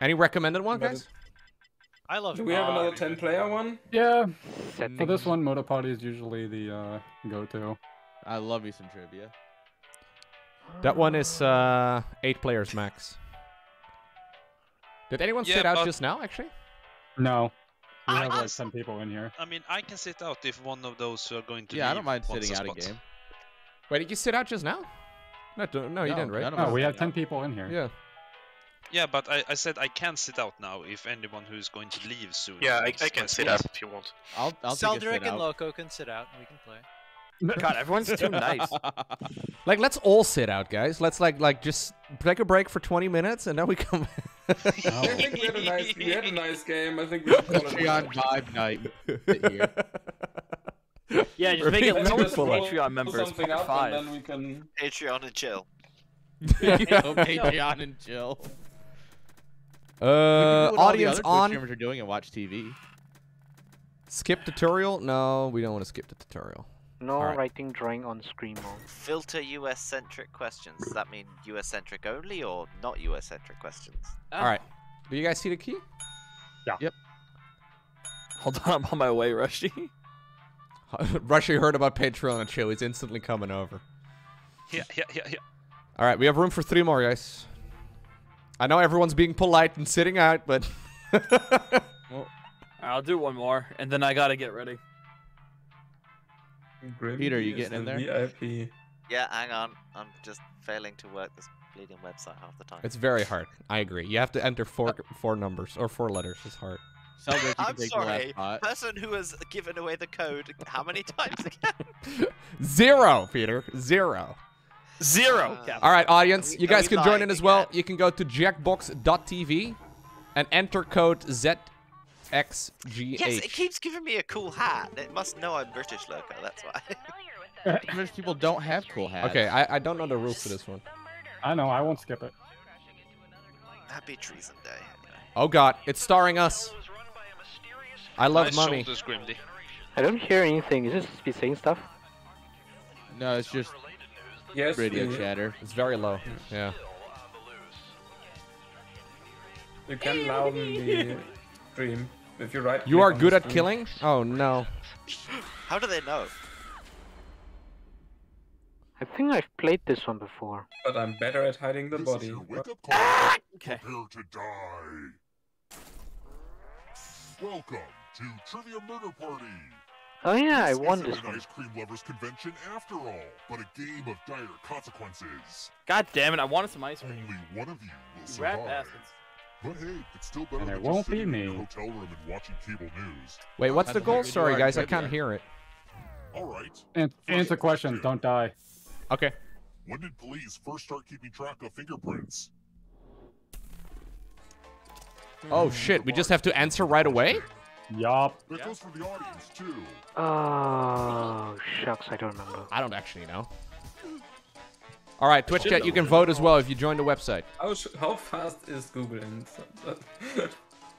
Any recommended one, guys? I love it. Do we have another ten player one? Yeah. For this one, Moto Party is usually the uh, go-to. I love you some trivia. That one is uh, eight players max. Did anyone yeah, sit out just now, actually? No. We I, have like some people in here. I mean, I can sit out if one of those are going to Yeah, I don't mind sitting out a game. Wait, did you sit out just now? No, no, no you didn't, right? No, we have ten out. people in here. Yeah. Yeah, but I, I said I can sit out now if anyone who's going to leave soon. Yeah, I, I can sit out if you want. I'll, I'll Seldrick and Loco can sit out and we can play. God, everyone's too nice. Like, let's all sit out, guys. Let's like, like, just take a break for twenty minutes, and then we come. I think we had a nice, we had a nice game. I think we should call it Patreon night. Yeah, just make it limited for Patreon members. Five. And then we can... Patreon and chill. Yeah, Patreon and chill. Uh, audience on. Streamers are doing and watch T V. Skip tutorial? No, we don't want to skip the tutorial. No right. writing, drawing on screen mode. Filter U S-centric questions. Does that mean U S-centric only or not U S-centric questions? Uh, All right. Do you guys see the key? Yeah. Yep. Hold on, I'm on my way, Rushy. Rushy heard about Patreon and chill. He's instantly coming over. Yeah, yeah, yeah, yeah. All right, we have room for three more, guys. I know everyone's being polite and sitting out, but... well, I'll do one more, and then I gotta get ready. Grimdy Peter, you getting in there? V I P. Yeah, hang on. I'm just failing to work this bleeding website half the time. It's very hard. I agree. You have to enter four four numbers, or four letters. It's hard. I'm sorry, person who has given away the code how many times again? Zero, Peter. Zero. Zero. Uh, All right, audience. You guys can join in as well. You can go to jackbox dot T V and enter code Z X G H. Yes, it keeps giving me a cool hat. It must know I'm British, Loco. That's why. British people don't have cool hats. Okay, I, I don't know the rules for this one. I know. I won't skip it. Happy Treason Day. Anyway. Oh, God. It's starring us. I love money. I don't hear anything. Is this just be saying stuff? No, it's just yes, radio dude. chatter. It's very low. Yeah. You can louden the stream if you're right. You are good at killing? Oh no. How do they know? I think I've played this one before. But I'm better at hiding the this body. Ah! Okay. To die. Welcome to Trivia Murder Party. Oh yeah, I won this one. Ice cream lovers convention after all, but a game of dire consequences. God damn it! I wanted some ice cream. Only one of you will survive. Rat bastards. But hey, it's still better and than it won't be me. In your hotel room and watching cable news. Wait, what's the goal? Sorry, guys, I can't hear it. All right. An answer questions. Don't die. Okay. When did police first start keeping track of fingerprints? Oh shit! We just have to answer right away. Yup. That goes for the audience too. Oh shucks, I don't remember. I don't actually know. All right, Twitch chat, you can vote as well if you join the website. How, how fast is Google in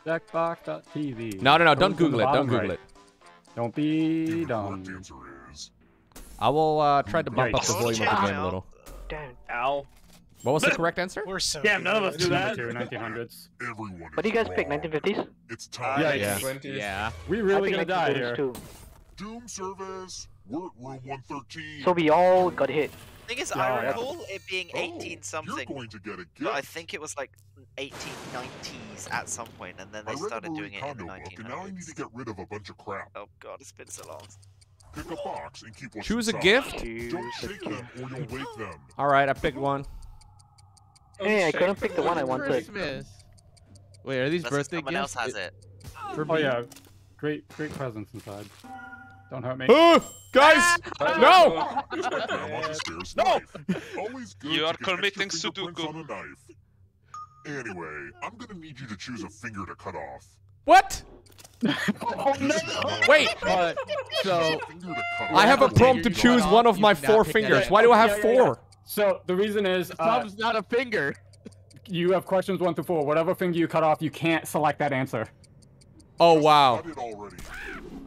Jackbox dot T V? No, no, no, don't Google it. Don't Google it. Don't be dumb. I will uh, try to bump up the volume of the game a little. Ow. What was the correct answer? We're so yeah, none of us do that. nineteen hundreds. What do you guys pick? nineteen fifties? It's time. Yeah, yeah. twenties. Yeah. We really gonna die here. Too. Doom service. We're at room one thirteen. So we all got hit. The thing is, yeah, I recall yeah. it being eighteen something. Oh, you're going to get a gift. But I think it was like eighteen nineties at some point, and then they started doing it in the nineteen hundreds. Now I need to get rid of a bunch of crap. Oh god, it's been so long. Pick a box and keep what's Choose inside. a gift. Choose Don't shake them or you'll wake them. All right, I picked one. Hey, I couldn't pick the one I wanted. Wait, are these Unless birthday someone gifts? Someone else has it. Oh, oh yeah, great, great presents inside. Don't hurt me. Ooh, guys! No! No! You are committing Sudoku. Anyway, I'm gonna need you to choose a finger to cut off. What? Oh, no. Wait. Uh, so I have a prompt to choose one of my four fingers. Why do I have four? So the reason is, uh, it's not a finger. You have questions one through four. Whatever finger you cut off, you can't select that answer. Oh wow.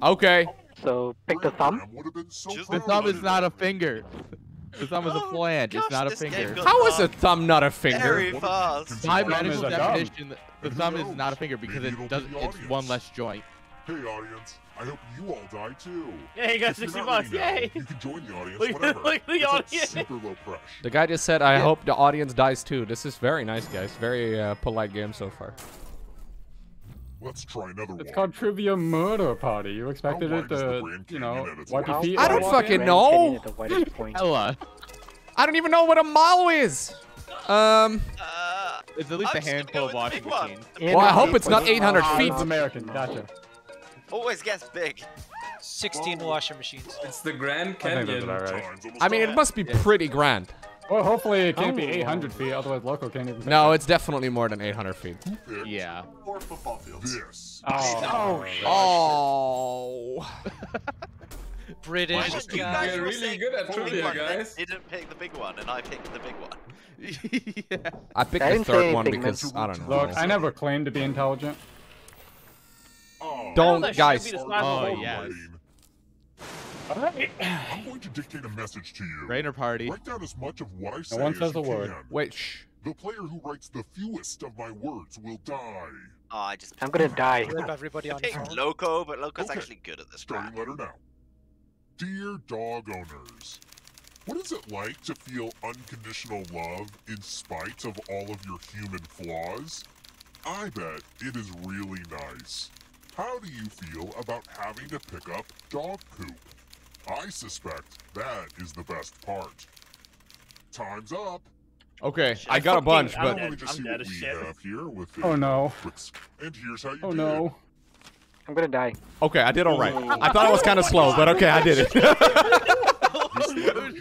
Okay. So pick the thumb. The thumb is not a finger. The thumb is a flange. It's not a finger. How is a thumb not a finger? By medical definition, the thumb is not a finger because it doesn't. It's one less joint. Hey audience, I hope you all die too. Yeah, he got sixty bucks. Yay! You can join the audience. Look, whatever. Look the audience. Super low pressure. The guy just said, "I yeah. hope the audience dies too." This is very nice, guys. Very uh, polite game so far. Let's try another it's one. It's called Trivia Murder Party. You expected it to, you know, wipe your feet. I don't fucking know. Ella, I don't even know what a mile is. Um. Uh, it's at least I'm a handful of washing machines. Well, I hope it's not eight hundred feet. American. Gotcha. Always guess big. sixteen washing machines. It's the Grand Canyon. I, right. I mean, it must be yeah. pretty grand. Well, hopefully it can't oh. be eight hundred feet, otherwise Loco can't even. No, that. It's definitely more than eight hundred feet. Yeah. Four football fields. Yes. Oh. Oh. oh. British guys. You guys are really good at trivia, guys. They didn't pick the big one, and I picked the big one. yeah. I picked I the third one because I don't know. Look, I never claimed to be intelligent. Don't, oh, guys. Oh, yes. All right. I'm going to dictate a message to you. Rainer party. Write down as much of what I say. No one says a word. Wait, shh. The player who writes the fewest of my words will die. Oh, I just I'm gonna die. Everybody on Loco, but Loco's okay. Actually good at this. Starting letter now. Dear dog owners, what is it like to feel unconditional love in spite of all of your human flaws? I bet it is really nice. How do you feel about having to pick up dog poop? I suspect that is the best part. Time's up. Okay, shit, I got a bunch, but I'm dead as shit. Oh no. And here's how you oh no. I'm gonna die. Okay, I did alright. Oh. I thought I was kind of slow, but okay, I did it.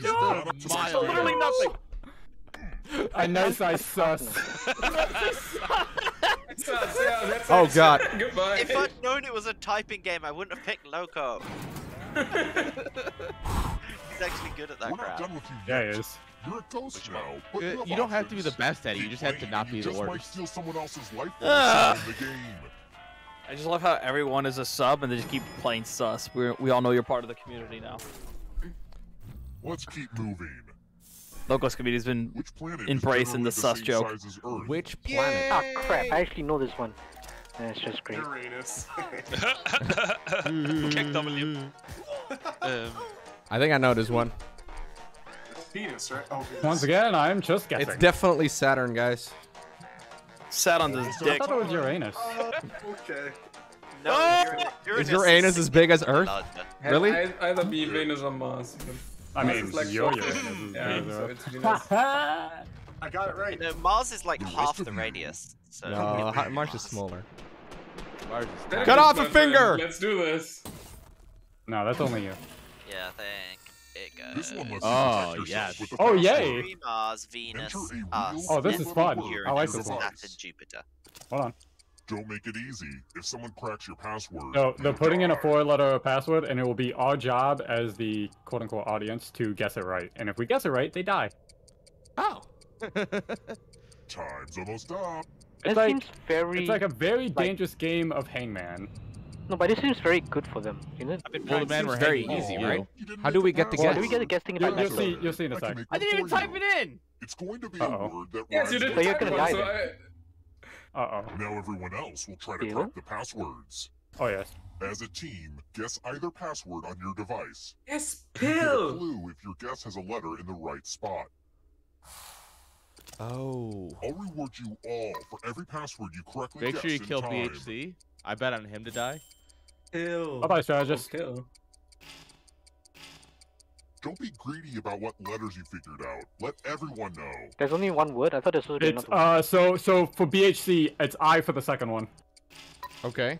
No, literally nothing. I know I sus. Oh god. If I'd known it was a typing game, I wouldn't have picked Loco. He's actually good at that crap. Yeah, he is. You're a ghost now, but you, you don't have to be the best at it. You just have to not be the worst. You might steal someone else's life uh. in the game. I just love how everyone is a sub and they just keep playing sus. We're, we all know you're part of the community now. Let's keep moving. Locos community's been embracing the sus joke. Which planet? Yay! Oh crap! I actually know this one. That's just great. Uranus. Kick W. um, I think I know this one. Penis, right? Oh, once again, I'm just guessing. It's definitely Saturn, guys. Saturn's his dick. I thought it was Uranus. Uh, okay. No, oh! Uranus. Is Uranus as big as Earth? Really? I, I, either be Venus or Mars. I mean, Mars like your Uranus is yeah, big, so it's Venus. I got it right. You know, Mars is like half the radius. So no, Mars, Mars is smaller. Mars is smaller. Cut off a finger! Let's do this. No, that's only you. Yeah, thanks. This one lets oh, you yes. with the oh, yay! Mars, Venus, us, oh, this is fun. Uranus, I like this one. Jupiter. Hold on. Don't make it easy. If someone cracks your password... No, they're putting die. in a four-letter password, and it will be our job as the quote-unquote audience to guess it right. And if we guess it right, they die. Oh. Time's almost up. It's like, seems very, it's like a very like, dangerous game of Hangman. No, but it seems very good for them, isn't it? I mean, well, man, we're very easy, oh, right? How do we get the guess? How do we get the guessing about you'll, you'll see, you'll see in a sec. I didn't even type it in! It's going to be uh -oh. a word that yes, you didn't so you're gonna die so I... Uh-oh. Now everyone else will try to yeah. crack the passwords. Oh, yes. As a team, guess either password on your device. Yes, pill! You get a clue if your guess has a letter in the right spot. Oh. I'll reward you all for every password you correctly guess. Make sure you kill time. B H C. I bet on him to die. Ew. Bye bye, Strategist. Ew. Don't be greedy about what letters you figured out. Let everyone know. There's only one word? I thought there was another one. Uh, so, so for B H C, it's I for the second one. Okay.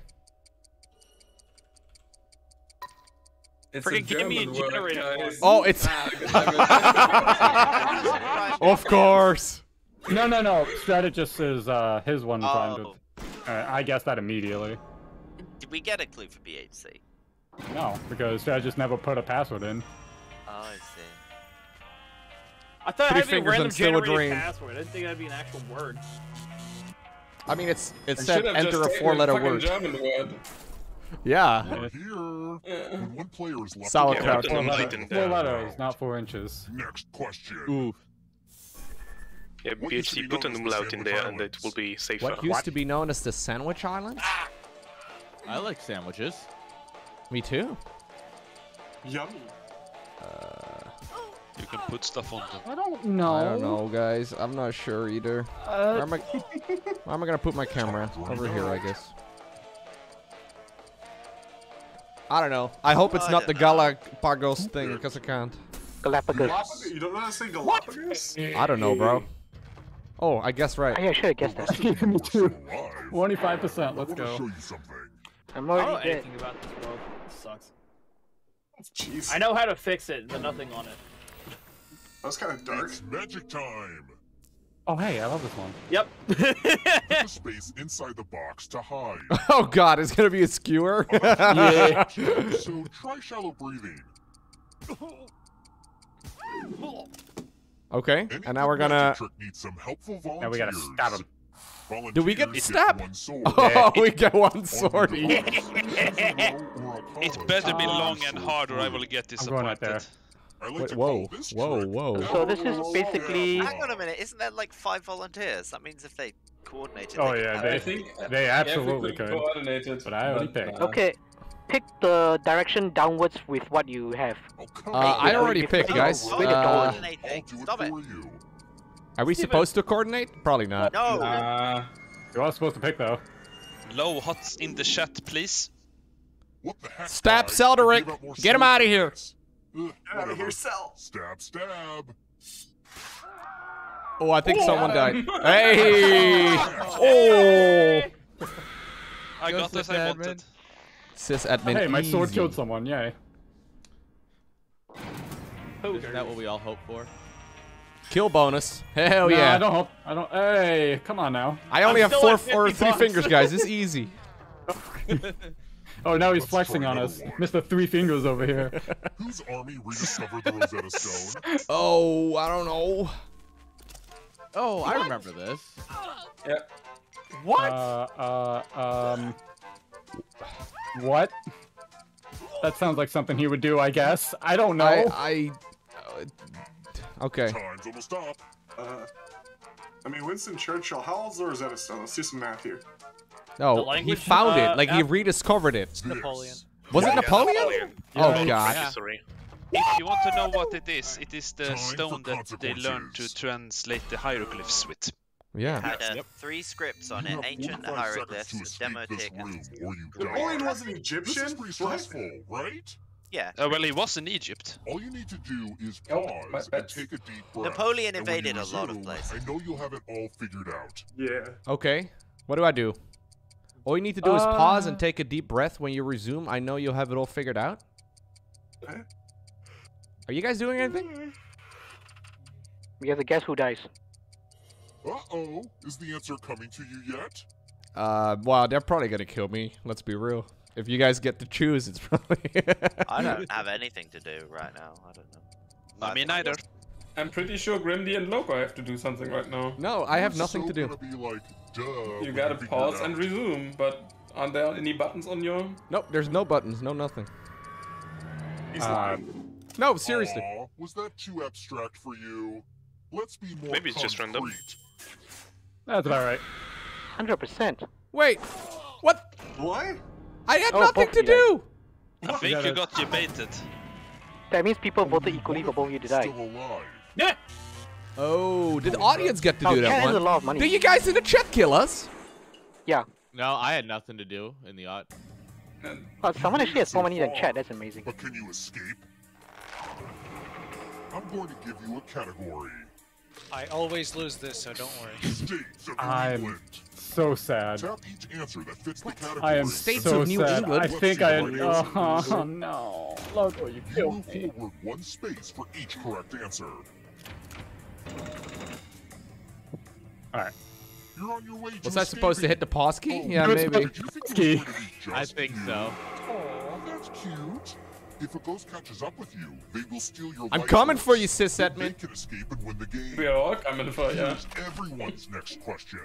It's Freaking give me a generator. Word, oh, it's. Of course. No, no, no. Strategist is uh, his one. Oh. Uh, I guessed that immediately. Did we get a clue for B H C? No, because I just never put a password in. Oh, I see. I thought Three I had a random generated password. I didn't think that'd be an actual word. I mean, it's it I said enter a four-letter word. word. Yeah. We're here. When one player is left solid character. Four letters, not four inches. Next question. Ooh. Yeah, B H C put an umlaut in there, and it will be safer. What used to be known as the Sandwich Islands? Ah! I like sandwiches. Me too. Yummy. Uh, you can put stuff on them. I don't know. I don't know, guys. I'm not sure either. Uh, where, am I, where am I gonna put my camera? Over here, I guess. I don't know. I hope it's not the Galapagos thing, because I can't. Galapagos. You don't know how to say Galapagos? What? I don't know, bro. Oh, I guessed right. Yeah, I should have guessed that. Me too. twenty-five percent. Let's go. Show you something. I'm already I don't know dead. anything about this world. It sucks. Jeez. I know how to fix it, but nothing on it. That was kind of dark. It's magic time. Oh, hey, I love this one. Yep. There's a space inside the box to hide. Oh, God, it's going to be a skewer? Oh, yeah. So try shallow breathing. Okay, Any and now we're going to... Now we got to stab him. Do we get stabbed? Oh, we get one sword. It better be long and hard, or I will get disappointed. I like Wait, to whoa, this whoa, whoa, whoa. So this is basically... Hang on a minute, isn't there like five volunteers? That means if they coordinated... Oh they yeah, they, I think they absolutely could. Coordinated, but I already picked. Okay, pick the direction downwards with what you have. Oh, uh, I already picked, guys. Oh, uh, Stop it. Are we Steven. supposed to coordinate? Probably not. No! Uh, you are supposed to pick, though. Low hots in the chat, please. What the heck? Stab Celderic! Get him out of here! Get out of here, Cel! Stab, stab! Oh, I think oh, someone died. Hey! Oh! I got this, I wanted. Sysadmin. Hey, my sword easy. killed someone, yay. Oh, isn't that what we all hope for? Kill bonus. Hell nah, yeah. I don't hope. I don't. Hey, come on now. I only I'm have four or three bucks. fingers, guys. It's easy. Oh, now he's flexing on us. Mister Three Fingers over here. Whose army rediscovered the Rosetta Stone? Oh, I don't know. Oh, what? I remember this. Yeah. What? Uh, uh, um. What? That sounds like something he would do, I guess. I don't know. I. I uh, okay. Time's almost up. Uh, I mean, Winston Churchill. How old is the Rosetta Stone? Let's do some math here. No, he found uh, it. Like, uh, he rediscovered it. Napoleon. Was yeah, it Napoleon? Yeah, Napoleon. Oh, God. Yeah. If you want to know what it is, it is the Time stone that they learned to translate the hieroglyphs with. Yeah. It had uh, yep. three scripts on you it, ancient hieroglyphs, demotic, and... Napoleon was an Egyptian? This is pretty stressful, right? Yeah. Uh, well, he was in Egypt. All you need to do is pause and take a deep breath. Napoleon invaded a lot of places. I know you'll have it all figured out. Yeah. Okay. What do I do? All you need to do is uh, pause and take a deep breath. When you resume, I know you'll have it all figured out. Are you guys doing anything? We have to guess who dies. Uh-oh. Is the answer coming to you yet? Uh, well, they're probably going to kill me. Let's be real. If you guys get to choose, it's probably... I don't have anything to do right now. I don't know. I mean, neither. I'm pretty sure Grimdy and Loco have to do something right now. No, I have nothing to do. It's gonna be like, duh, you gotta pause and resume, but aren't there any buttons on your... Nope, there's no buttons, no nothing. Um, no, seriously. Aww, was that too abstract for you? Let's be more Maybe it's concrete. just random. That's about right. one hundred percent. Wait, what? What? I had oh, nothing to do! I think you got debated. That means people voted equally for both of you to die. Yeah. Oh, did the audience get to do oh, that yeah, one? A lot of money. Did you guys in the chat kill us? Yeah. No, I had nothing to do in the odd. Oh, someone actually has more money than chat. That's amazing. But can you escape? I'm going to give you a category. I always lose this, so don't worry. States of New England. So sad. Tap each answer that fits the category. I am States so of New sad. England. I think I. Oh, oh no! Logo, you killed me. Move forward one space for each correct answer. All right. You're on your way. Was I supposed to hit the pause key? Oh, yeah, maybe. Key. I think so. Oh, that's cute. If a ghost catches up with you, they will steal your. I'm coming for you, sysadmin. They can escape and win the game. We are all coming for you. Here's everyone's next question.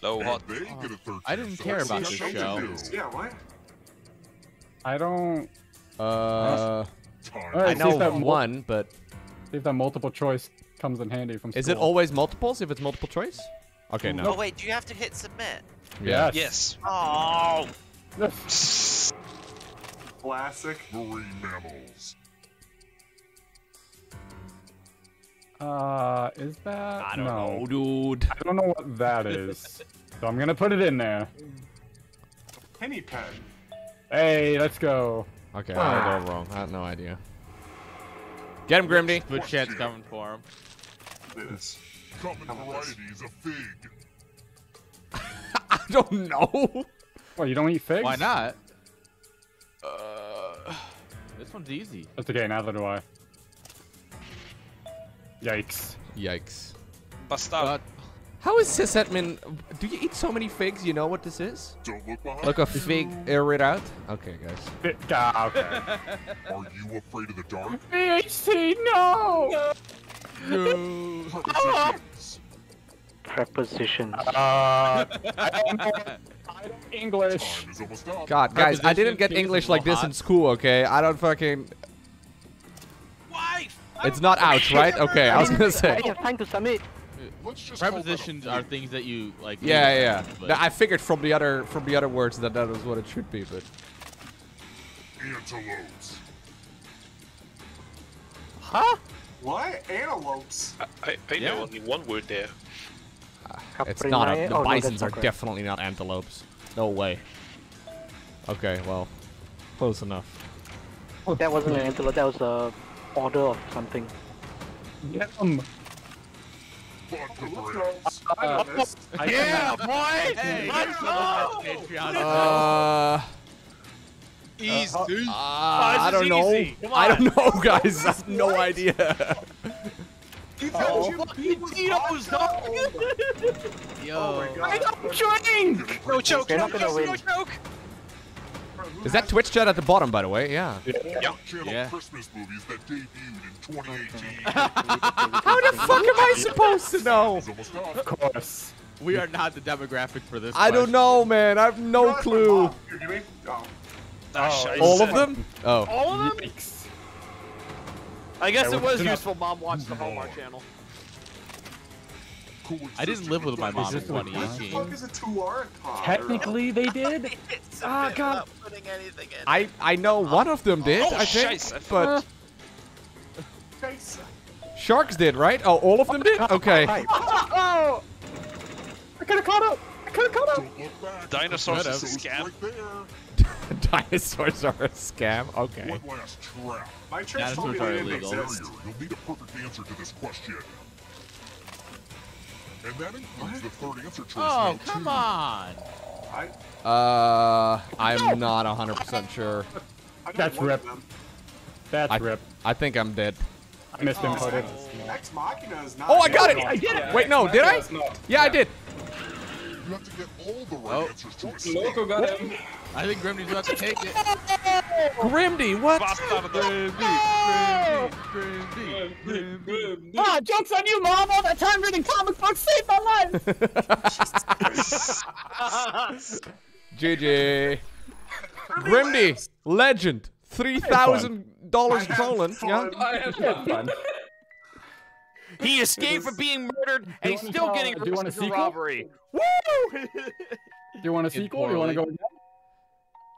Low hot. Oh, I didn't care about this show. Yeah, what? I don't. Uh. Right, I know that one, but. See if that multiple choice comes in handy from. School. Is it always multiples? If it's multiple choice? Okay, no. Oh wait, do you have to hit submit? Yeah. Yes. Oh. Classic. Marine mammals. Uh, is that? I don't no. know, dude. I don't know what that is. So I'm gonna put it in there. Penny pen. Hey, let's go. Okay, ah. I go wrong. I have no idea. Get him, Grimdy. Good shit's coming for him. This. Common varieties of fig. I don't know. Well, you don't eat figs? Why not? Uh, this one's easy. That's okay. Neither do I. Yikes. Yikes. Bastard. How is sysadmin? Do you eat so many figs? You know what this is? Don't look behind. Look a fig, air it out. Okay, guys. Ah, okay. Are you afraid of the dark? B H C, no! No. No. Prepositions. Prepositions. Uh, I don't know. I don't English. God, guys, I didn't get English like this in school, okay? I don't fucking... It's not ouch, right? Okay, I was gonna say. I have time to submit. Prepositions are things that you like. Yeah, yeah. But I figured from the other from the other words that that was what it should be, but. Antelopes. Huh? What? Antelopes? I, I, I yeah. know only one word there. Uh, it's not. A, the oh, bisons no, are okay. definitely not antelopes. No way. Okay, well, close enough. Oh, that wasn't an antelope. That was a order of something. Yeah. Um, uh, yeah, boy. Hey, let's go. Uh, Easy. Uh, uh, I don't know. I don't know, guys. I have no idea. You oh. you Cheetos, dog! Yo. Oh my God. I don't drink! No choke, no choke, no choke! Is that Twitch chat at the bottom, by the way? Yeah. Yeah. yeah. Christmas movies that debuted in twenty eighteen. How the fuck am I supposed to know? Of course. We are not the demographic for this. I question. don't know, man. I have no clue. Oh. Oh, all of them? Oh. All of them? Yikes. I guess it was useful. Mom watched the Hallmark Channel. I didn't live with my mom in twenty eighteen. What the fuck is a two R car? Technically, they did. Ah, oh, God. I I know one of them did. Oh, I think, Scheiße. but Scheiße. Sharks did, right? Oh, all of them did. Okay. Oh, I could have caught up. I could have caught up. Dinosaurs are a scam. Dinosaurs are a scam. Okay. One last trap. My trap told me they didn't exist. You'll need a perfect answer to this question. And that includes the third answer choice. Oh, come on. Uh, I'm not one hundred percent sure. That's rip. That's rip. I think I'm dead. I missed him. Oh, I got it. I did it. Wait, no, did I? Yeah, I did. You have to get all the right oh. answers to escape. Loco got him. I think Grimdy's about to take it. Grimdy, what? Grimdy, Grimdy, Grimdy, Grimdy, Grimdy. Ah, joke's on you, Mom. All that time reading comic books saved my life. G G. Grimdy, legend. three thousand dollars colon. Yeah. I had fun. He escaped from being murdered, and he's still getting arrested for robbery. Woo! Do you want a sequel? Do you want to go again?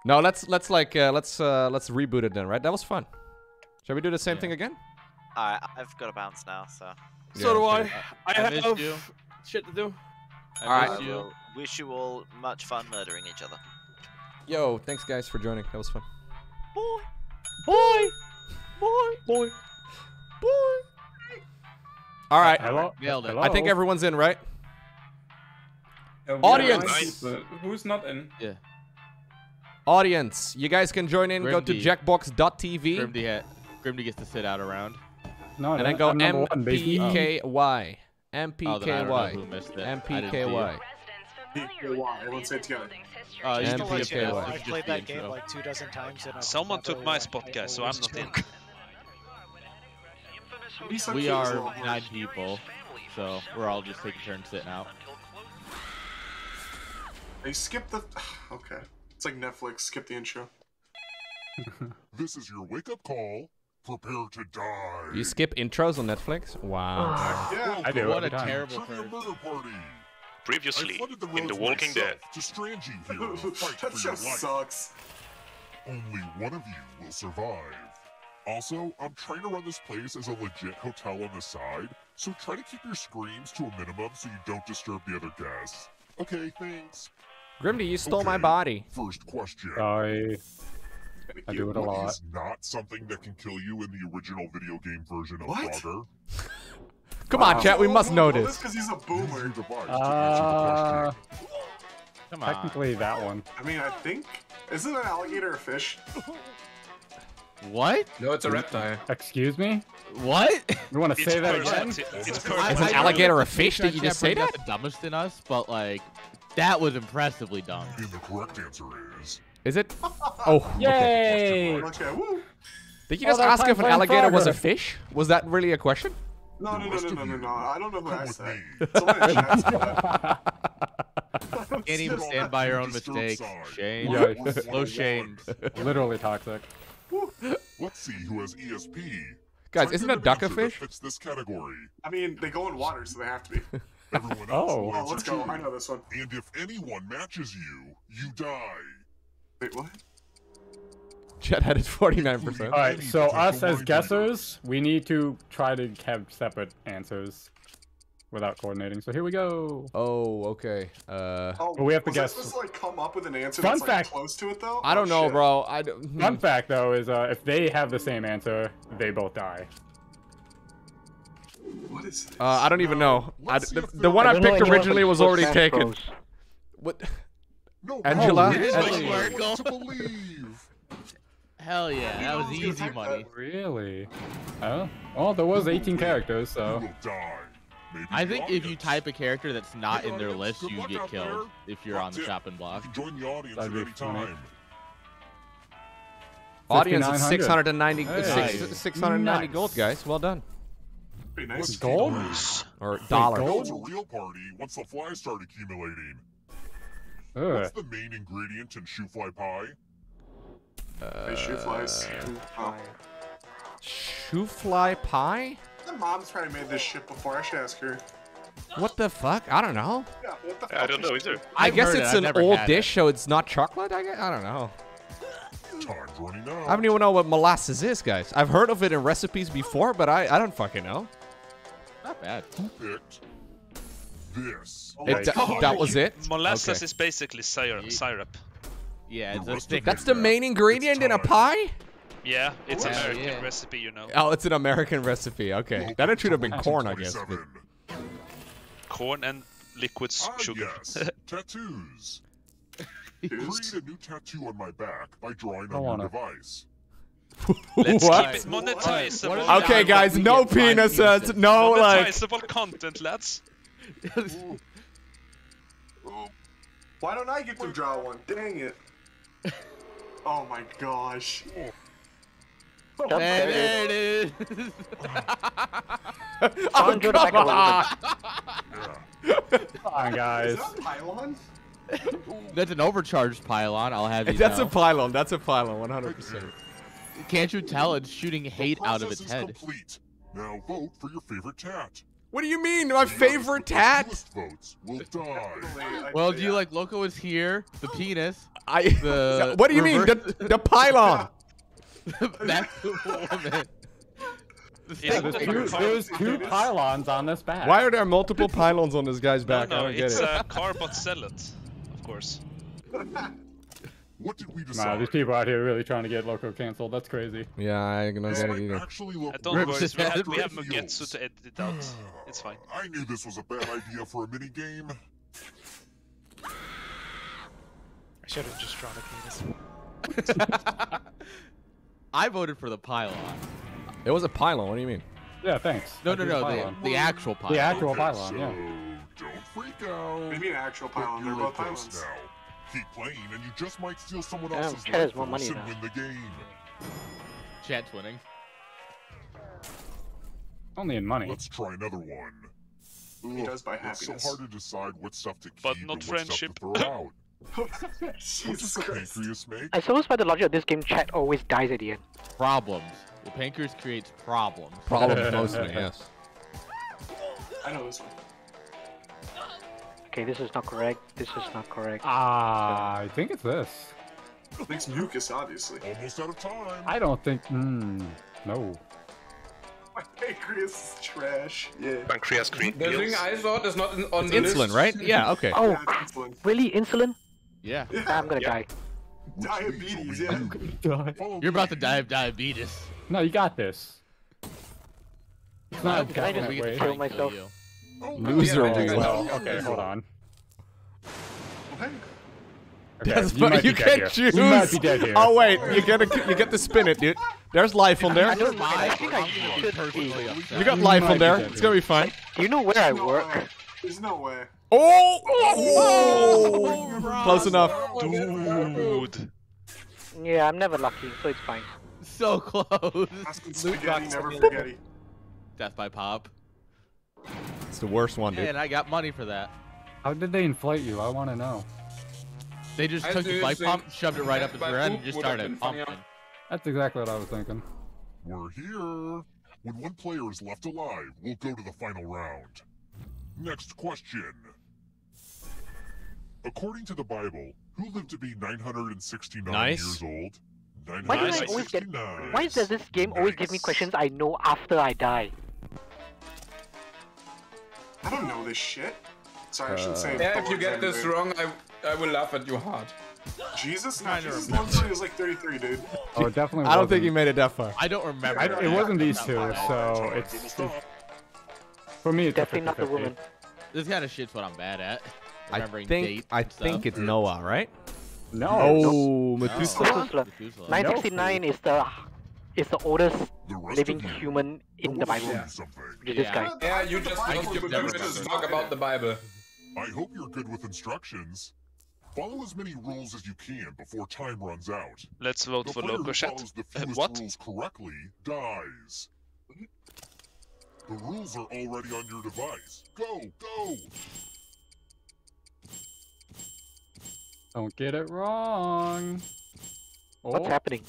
No, let's let's like uh, let's uh, let's reboot it then, right? That was fun. Shall we do the same yeah. thing again? Alright, I've got to bounce now, so. Yeah, so do I. I, I have you. shit to do. I all right. You. Wish you all much fun murdering each other. Yo, thanks guys for joining. That was fun. Boy, boy, boy, boy, boy. All right. Hello? Nailed it. Hello? I think everyone's in, right? Yeah, Audience. Nice. Who's not in? Yeah. Audience, you guys can join in. Grimdy. Go to Jackbox dot T V. Grimdy, ha Grimdy gets to sit out around. No, and then go M P K Y. M P K Y. M P K Y. M P K Y. Let's say it together. I've played that game like two dozen times. Someone took my spot, guys, so I'm not in. We are nine people, so we're all just taking turns sitting out. They skipped the... Okay. It's like Netflix. Skip the intro. This is your wake-up call. Prepare to die. You skip intros on Netflix? Wow. Yeah, I do. What a terrible person. Previously, the in The Walking Dead. To strand you here that just sucks. Only one of you will survive. Also, I'm trying to run this place as a legit hotel on the side, so try to keep your screams to a minimum so you don't disturb the other guests. Okay, thanks. Grimdy, you stole okay, my body. First question. Sorry. I do it a lot. It's not something that can kill you in the original video game version of Frogger. Come wow. on, chat, we must know this. Because he's a boomer. Uh, Come on. Technically that one. I mean, I think... Isn't an alligator a fish? What? No, it's a reptile. Excuse me? What? You want to say that again? It's, it's, it's I, Is an alligator a fish? Did you just say that? The dumbest in us, but like, that was impressively dumb. And the correct answer is. Is it? Oh. Yay! Okay. Did you just oh, ask if an alligator was a fish? Was that really a question? No, no, no, no, no, no, no. I don't know who asked that. Somebody asked that. Can't even stand by your own mistake. Shame. Yeah, so shamed. Literally toxic. Let's see who has E S P. Guys, isn't a duck a fish? Fits this category. I mean, they go in water, so they have to be. Everyone else oh, well, let's go. Two. I know this one. And if anyone matches you, you die. Wait, what? Chat had it forty-nine percent. Alright, so us as guessers, we need to try to have separate answers without coordinating. So here we go. Oh, okay. Uh, oh, but we have to guess. Was I supposed to, like, come up with an answer Fun that's fact, like, close to it, though? I don't oh, know, shit. bro. I don't... Hmm. Fun fact, though, is uh, if they have the same answer, they both die. What is this? Uh, I don't even know. I, the, the one I picked originally was already taken. What? No, Angela? No, Angela. Hell yeah, that was easy money. Really? Oh, well, there was eighteen characters, so. I think if you type a character that's not in their list, you get killed if you're on the shopping block. Join the audience at any time. Audience is six hundred ninety, hey. six, six hundred ninety nice. Gold, guys. Well done. Pretty nice. Gold? Or dollars. Gold's a real party once the flies start accumulating. Ugh. What's the main ingredient in shoe fly pie? Uh, shoe flies. Uh, shoe fly pie? The mom's probably made this shit before. I should ask her. What the fuck? I don't know. Yeah, what the fuck? I don't know either. I I've guess it's it. an old dish, it. so it's not chocolate. I guess? I don't know. I don't even know what molasses is, guys. I've heard of it in recipes before, but I I don't fucking know. Not bad. Who picked this? Oh it, oh, that was it. Molasses okay. is basically syrup. syrup. Yeah, it's a that's the main ingredient in a pie? Yeah, it's an yeah, American yeah. recipe, you know. Oh, it's an American recipe, okay. That should have been corn, I guess. But... Corn and liquid ah, sugar. Yes. Tattoos. Create a new tattoo on my back by drawing I on wanna. your device. Let's what? keep it monetizable. Okay, guys, no penises, no, like... Monetizable content, lads. Why don't I get to draw one? Dang it. Oh my gosh. Oh, there it is. Oh, come on. Come on, guys. Is that a pylon? That's an overcharged pylon, I'll have you That's know. a pylon, that's a pylon, one hundred percent. Can't you tell it's shooting hate out of its head? Complete. Now vote for your favorite tat. What do you mean? My favorite tat? Votes will die. Well, do you like Loco is here, the penis, I, the What do you mean? The, the pylon. That's the woman. Yeah, there's two, there's two pylons on this back. Why are there multiple pylons on this guy's back? No, no, I don't get it. It's a carbot salad, of course. What did we decide? Nah, these people out here really trying to get Loco canceled. That's crazy. Yeah, I don't get it either. I don't worry, we have, we have Mugetsu to edit it out. It's fine. I knew this was a bad idea for a mini game. I should have just drawn a penis. I voted for the pylon. It was a pylon. What do you mean? Yeah, thanks. No, I no, no, the, the actual pylon. The actual okay, pylon. So yeah. Don't freak out. Maybe an actual pylon. They're both pylons now. Keep playing, and you just might steal someone yeah, else's life and win the game. Chat's winning. Only in money. Let's try another one. Ugh, he does buy happiness. It's so hard to decide what stuff to keep but not and friendship. What stuff to throw out. Jesus Christ. Pancreas make? I suppose by the logic of this game, chat always dies at the end. Problems. The pancreas creates problems. Problems mostly, yes. I know this one. Okay, this is not correct. This is not correct. Ah, uh, I think it's this. I think it's Nuke, obviously. Almost out of time. I don't think. Mm, no. My pancreas is trash. Yeah. Pancreas cream. The thing I thought is not on the list. Insulin, right? Yeah. Okay. Oh, insulin. Really? Insulin? Yeah. yeah. I'm gonna yeah. die. Diabetes. Yeah. I'm gonna die. You're about to die of diabetes. No, you got this. It's not. Can I just way. kill myself? Kill Loser yeah, do well. Okay, hold on. Okay. That's funny. You, you can't choose. You might be dead here. Oh wait, you get a, you get to spin it, dude. There's life on there. I don't mind. I think I should. You got life on there. It's gonna be fine. You know where I work? There's no way. Oh! oh! oh! Close enough, dude. Yeah, I'm never lucky, so it's fine. So close. Spaghetti, never spaghetti. Death by pop. It's the worst one, dude. And I got money for that. How did they inflate you? I want to know. They just I took the life pump, shoved it right up his rear end, and just started pumping. That's exactly what I was thinking. We're here. When one player is left alive, we'll go to the final round. Next question. According to the Bible, who lived to be nine hundred sixty-nine nice. years old? nine hundred sixty-nine. Why do I always get, why does this game nice. always give me questions I know after I die? I don't know this shit. Sorry, uh, I should say. Yeah, if you get this dude. wrong, I I will laugh at your heart. Jesus, no, Jesus looks like he was like thirty-three, dude. Oh, it definitely. I don't wasn't. think he made it that far. I don't remember. I, it wasn't these two, so it's, it's, it's for me. It's definitely not the woman. This kind of shit's what I'm bad at. Remembering I think date I stuff. think it's Noah, right? No, oh, Methuselah. Methuselah. nine sixty-nine no. is the is the oldest the living human in the Bible. Yeah. Yeah. This guy. Yeah, you just I you just talk about the Bible. I hope you're good with instructions. Follow as many rules as you can before time runs out. Let's vote the for Loco Chat. The uh, what? Rules correctly dies. The rules are already on your device. Go, go. Don't get it wrong. Oh. What's happening?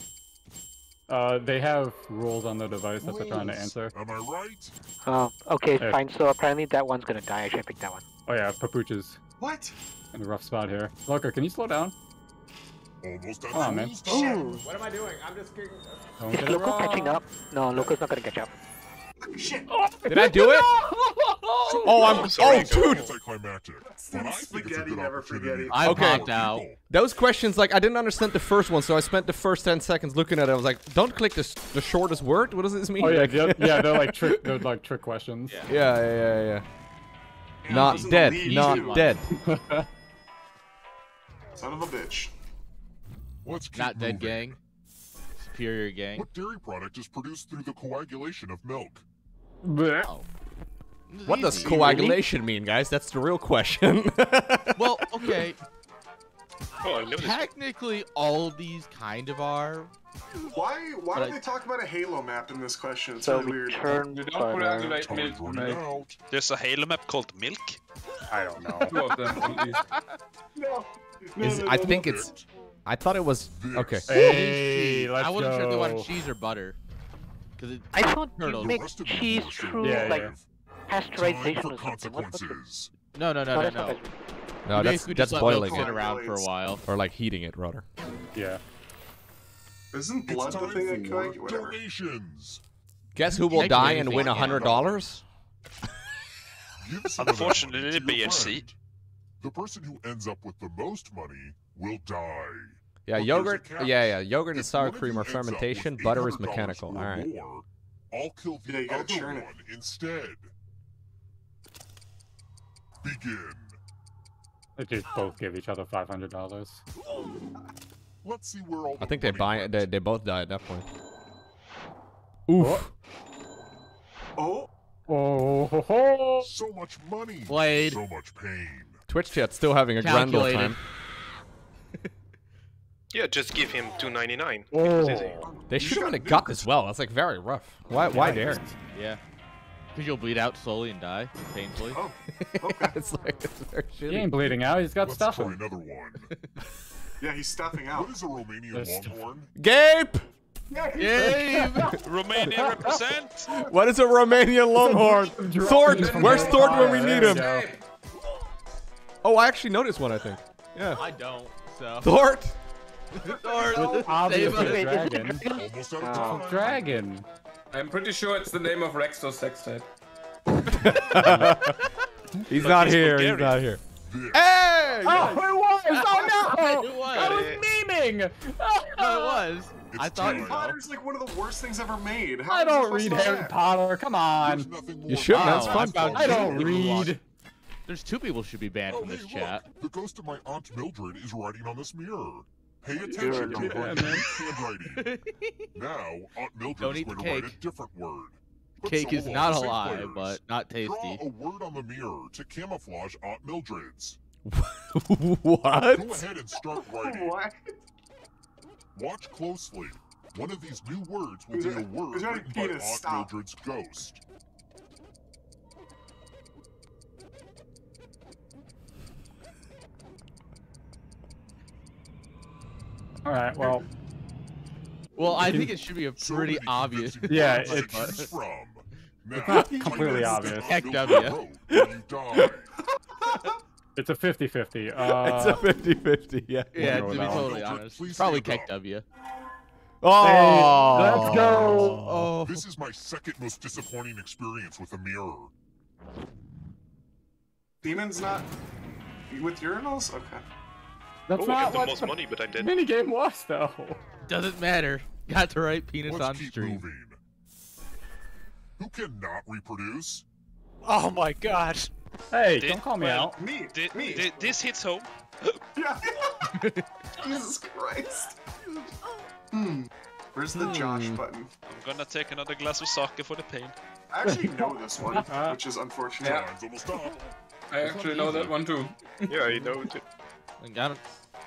Uh, they have rules on their device rules. that they're trying to answer. Am I right? Oh, okay, yeah. fine. So apparently that one's gonna die. I should pick that one. Oh yeah, Papooch's. What? In a rough spot here. Loco, can you slow down? Almost done. Oh, man. Ooh. What am I doing? I'm just kidding. Don't Is Loco catching up? No, Loco's not gonna catch up. Shit. Oh, Did I do it? Oh, I'm. Oh, dude. Spaghetti, never forgetting. I okay. Now, those questions, like, I didn't understand the first one, so I spent the first ten seconds looking at it. I was like, "Don't click the the shortest word." What does this mean? Oh yeah, yeah, yeah. They're like trick, they're like trick questions. Yeah, yeah, yeah, yeah. yeah not dead. Not dead. Son of a bitch. Let's keep not moving. dead, gang. Superior gang. What dairy product is produced through the coagulation of milk? Oh. What does Easy. coagulation mean, guys? That's the real question. Well, okay. Oh, technically, all these kind of are. Why? Why do I... they talk about a Halo map in this question? It's so really weird. Turn you don't coagulate milk. milk. There's a Halo map called Milk. I don't know. Two of them. No. No, is, no, no, I think no. it's. I thought it was okay. Hey, let's I wasn't go. sure if they wanted cheese or butter. Cause it, I thought you make cheese through yeah, like yeah. pasteurization or something. Consequences. No, no, no, no, no. No, no that's that's boiling it around for a while, or like heating it, rather. Yeah. Isn't blood the thing that could donations? Guess who will die and win a hundred dollars? Unfortunately, B H C. The person who ends up with the most money will die. Yeah, but yogurt. Yeah, yeah, yogurt if and sour cream are fermentation. Butter is mechanical. All right. More, I'll kill the yeah, other one it. instead. Begin. They just both give each other five hundred dollars. Let's see where all. I the think they buy. They they both die at that point. Oof. Oh. Oh. Ho, ho. So much money. Blade. So much pain. Twitch chat still having a grand old time. Yeah, just give him two ninety-nine. Oh. They should have been a gut as well. That's like very rough. Why? Why yeah, dare? Yeah, because you'll bleed out slowly and die painfully. Oh, okay. It's like it's very shitty. He ain't bleeding out. He's got Let's stuffing. Try another one. Yeah, he's stuffing out. What is a Romanian longhorn? Gabe. Gabe! Romania represent. What is a Romanian longhorn? Thort. Where's Thort when we need him? Oh, I actually noticed one. I think. Yeah. I don't. So. Thort. Thort, obviously a dragon. Oh. Dragon. I'm pretty sure it's the name of Rexo Sextet. He's but not he's here. Bulgarian. He's not here. Hey! Oh, it was! Oh no! It was. I was memeing. Oh, it was. It's I thought Harry Potter's like one of the worst things ever made. How I don't read Harry that? Potter. Come on. You should. That's fun. I don't read. There's two people should be banned oh, from this hey, chat. Look, the ghost of my aunt Mildred is riding on this mirror. Pay attention to Aunt Mildred's handwriting. Now, Aunt Mildred is going to write a different word. But cake so is not a lie, players. but not tasty. Draw a word on the mirror to camouflage Aunt Mildred's. What? Go ahead and start writing. What? Watch closely. One of these new words will be a word written by Aunt Stop. Mildred's ghost. All right. Well, Well, I think it should be a pretty so obvious. Yeah, it's from. It's not completely obvious. Heck, W. It's a fifty fifty. Uh, it's a fifty fifty, yeah. Yeah, to be totally honest. Probably Keck W. Oh, hey, let's go. Oh. This is my second most disappointing experience with a mirror. Demon's not with urinals? Okay. That's oh, not I got the what most the money, but I didn't. Minigame was, though. Doesn't matter. Got the right penis Let's on keep stream. Moving. Who cannot reproduce? Oh my god. Hey, did, don't call me well, out. Me, did, me. Did, this hits home. Yeah. Jesus Christ. Hmm. Where's the hmm. Josh button? I'm gonna take another glass of sake for the pain. I actually know this one, uh, which is unfortunate. Yeah. I actually know easy. That one too. Yeah, I know it too. I got it.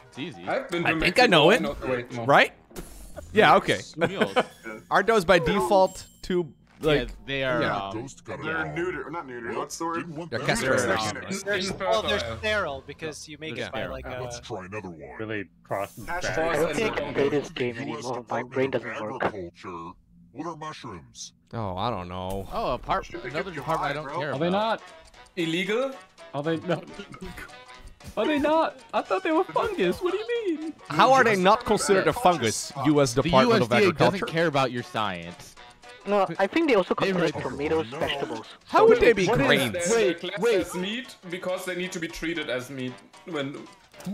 It's easy. I've been I think I know it. Know, wait, no. Right? Yeah, okay. Aren't those by default two... Like, yeah, they are. Yeah. Um, they're neuter, not neuter. What? What's the word? They're sterile. Well, they're sterile because you make yeah. it by like a. Let's try another one. Really cross. I don't think I can play this game anymore. My brain doesn't work. What are mushrooms? Oh, I don't know. Oh, a part. Another department I don't care about. Are they not illegal? Are they not? Are they not? I thought they were fungus. What do you mean? How are they not considered a fungus? U S Department of Agriculture. The U S D A doesn't care about your science. No, I think they also consider tomatoes no. vegetables. How so would they be grains? Wait, wait, meat because they need to be treated as meat when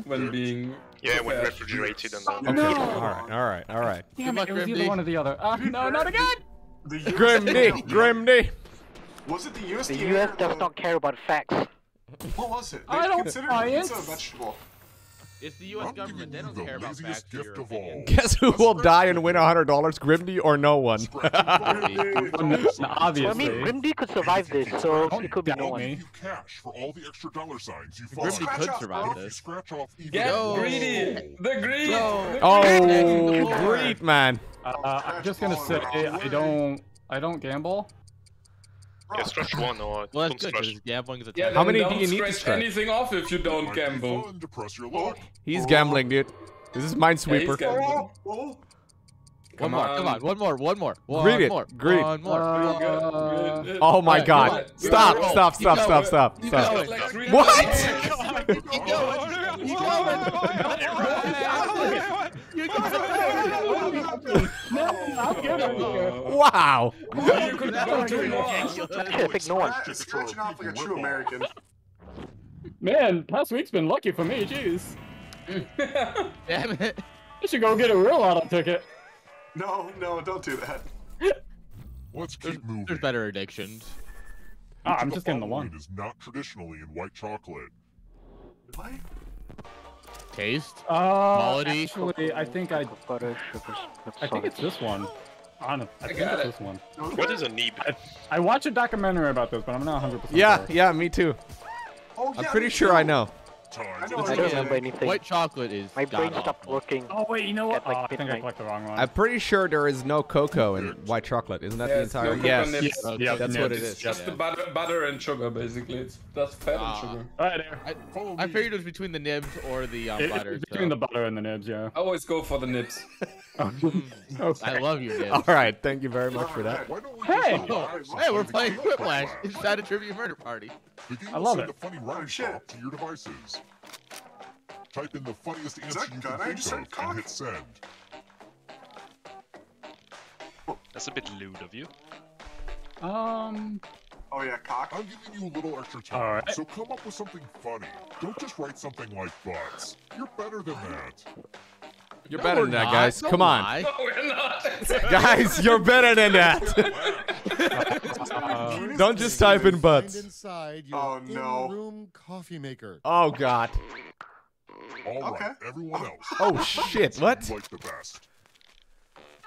when being yeah when refrigerated and all. Okay, no. all right, all right, all right. Damn it, it was either one or the other. Ah, uh, no, not again. Grimdy, Grimdy. Was it the U S? The U S does not care about facts. What was it? They I don't consider it a vegetable. It's the U S government, they don't care about facts. Guess who will die and win one hundred dollars, Grimdy or no one? No, obviously. Well, I mean, Grimdy could survive this, so it could be no one. Grimdy could survive this. Get greedy! The greed! Oh, greed, man. Uh, I'm just gonna say, I don't, I don't gamble. Yeah, stretch one or well, that's good, stretch. Gambling is a yeah, how many do you need to stretch? Anything off if you don't gamble. He's gambling, dude. This is Minesweeper. Yeah, one come more, on. Come on, one more, one more, one Greed more, it. Greed. One more. Uh, oh my right, god. Stop, yeah, stop, stop, stop, stop, stop, stop. What? Wow! You could go to off like a true American. Man, last week's been lucky for me, jeez. Damn it! I should go get a real auto ticket. No, no, don't do that. What's there's, there's better addictions. Ah, I'm just getting the one. Is not traditionally in white chocolate. What? Taste? Uh, Quality? Actually, I think I... I think it's this one. Honest, I think it's this one. What is a neeb? I, I watched a documentary about this, but I'm not one hundred percent yeah, sure. Yeah, me too. Oh, yeah, I'm pretty sure too. I know. I don't remember anything. White chocolate is my brain stopped working. Oh wait, you know what? Like oh, I think I clicked the wrong one. I'm pretty sure there is no cocoa in white chocolate. Isn't that yeah, the entire? No yes. Yes. Yes. Okay, yes, that's yes. what it is. Just yeah. the butter, butter and sugar, basically. It's that's fat uh, and sugar. Right there. I, I figured it was between the nibs or the um, it, butter. It's between so. the butter and the nibs, yeah. I always go for the nibs. Okay. I love you, nibs. All right, thank you very much for that. Hey, hey, we're playing Quiplash inside a trivia murder party. I love it. Funny rhyme shit to your devices. Type in the funniest answer you can think of and hit send. That's a bit lewd of you. Um. Oh yeah, cock. I'm giving you a little extra time, all right. So come up with something funny. Don't just write something like butts. You're better than that. You're no, better than not. that, guys. Don't come lie. on. No, we're not. Guys, you're better than that. uh, Don't just type in butts. Oh no. Room coffee maker. Oh god. All okay. right, everyone else. Oh shit, what? Like the best.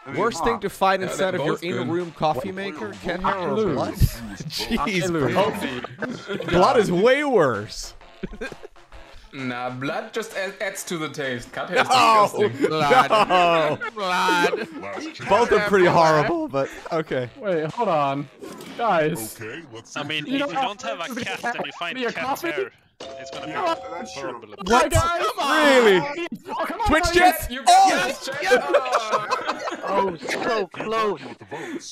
I mean, worst huh. thing to find yeah, instead of your in-room coffee what? maker? Ken Harrow or blood? Jeez, bro. Blood is way worse. Nah, blood just adds to the taste. Cuthead is no, disgusting. Blood. No. Blood. Both are pretty horrible, but okay. Wait, hold on. Guys. Okay, let's I mean, you if you don't have, have a cat and you find a cat's hair, it's gonna yeah, be horrible. True. What? Guys, come on. Really? Oh, come on, Twitch chats? Yes, oh. yes, yes. Oh, so close.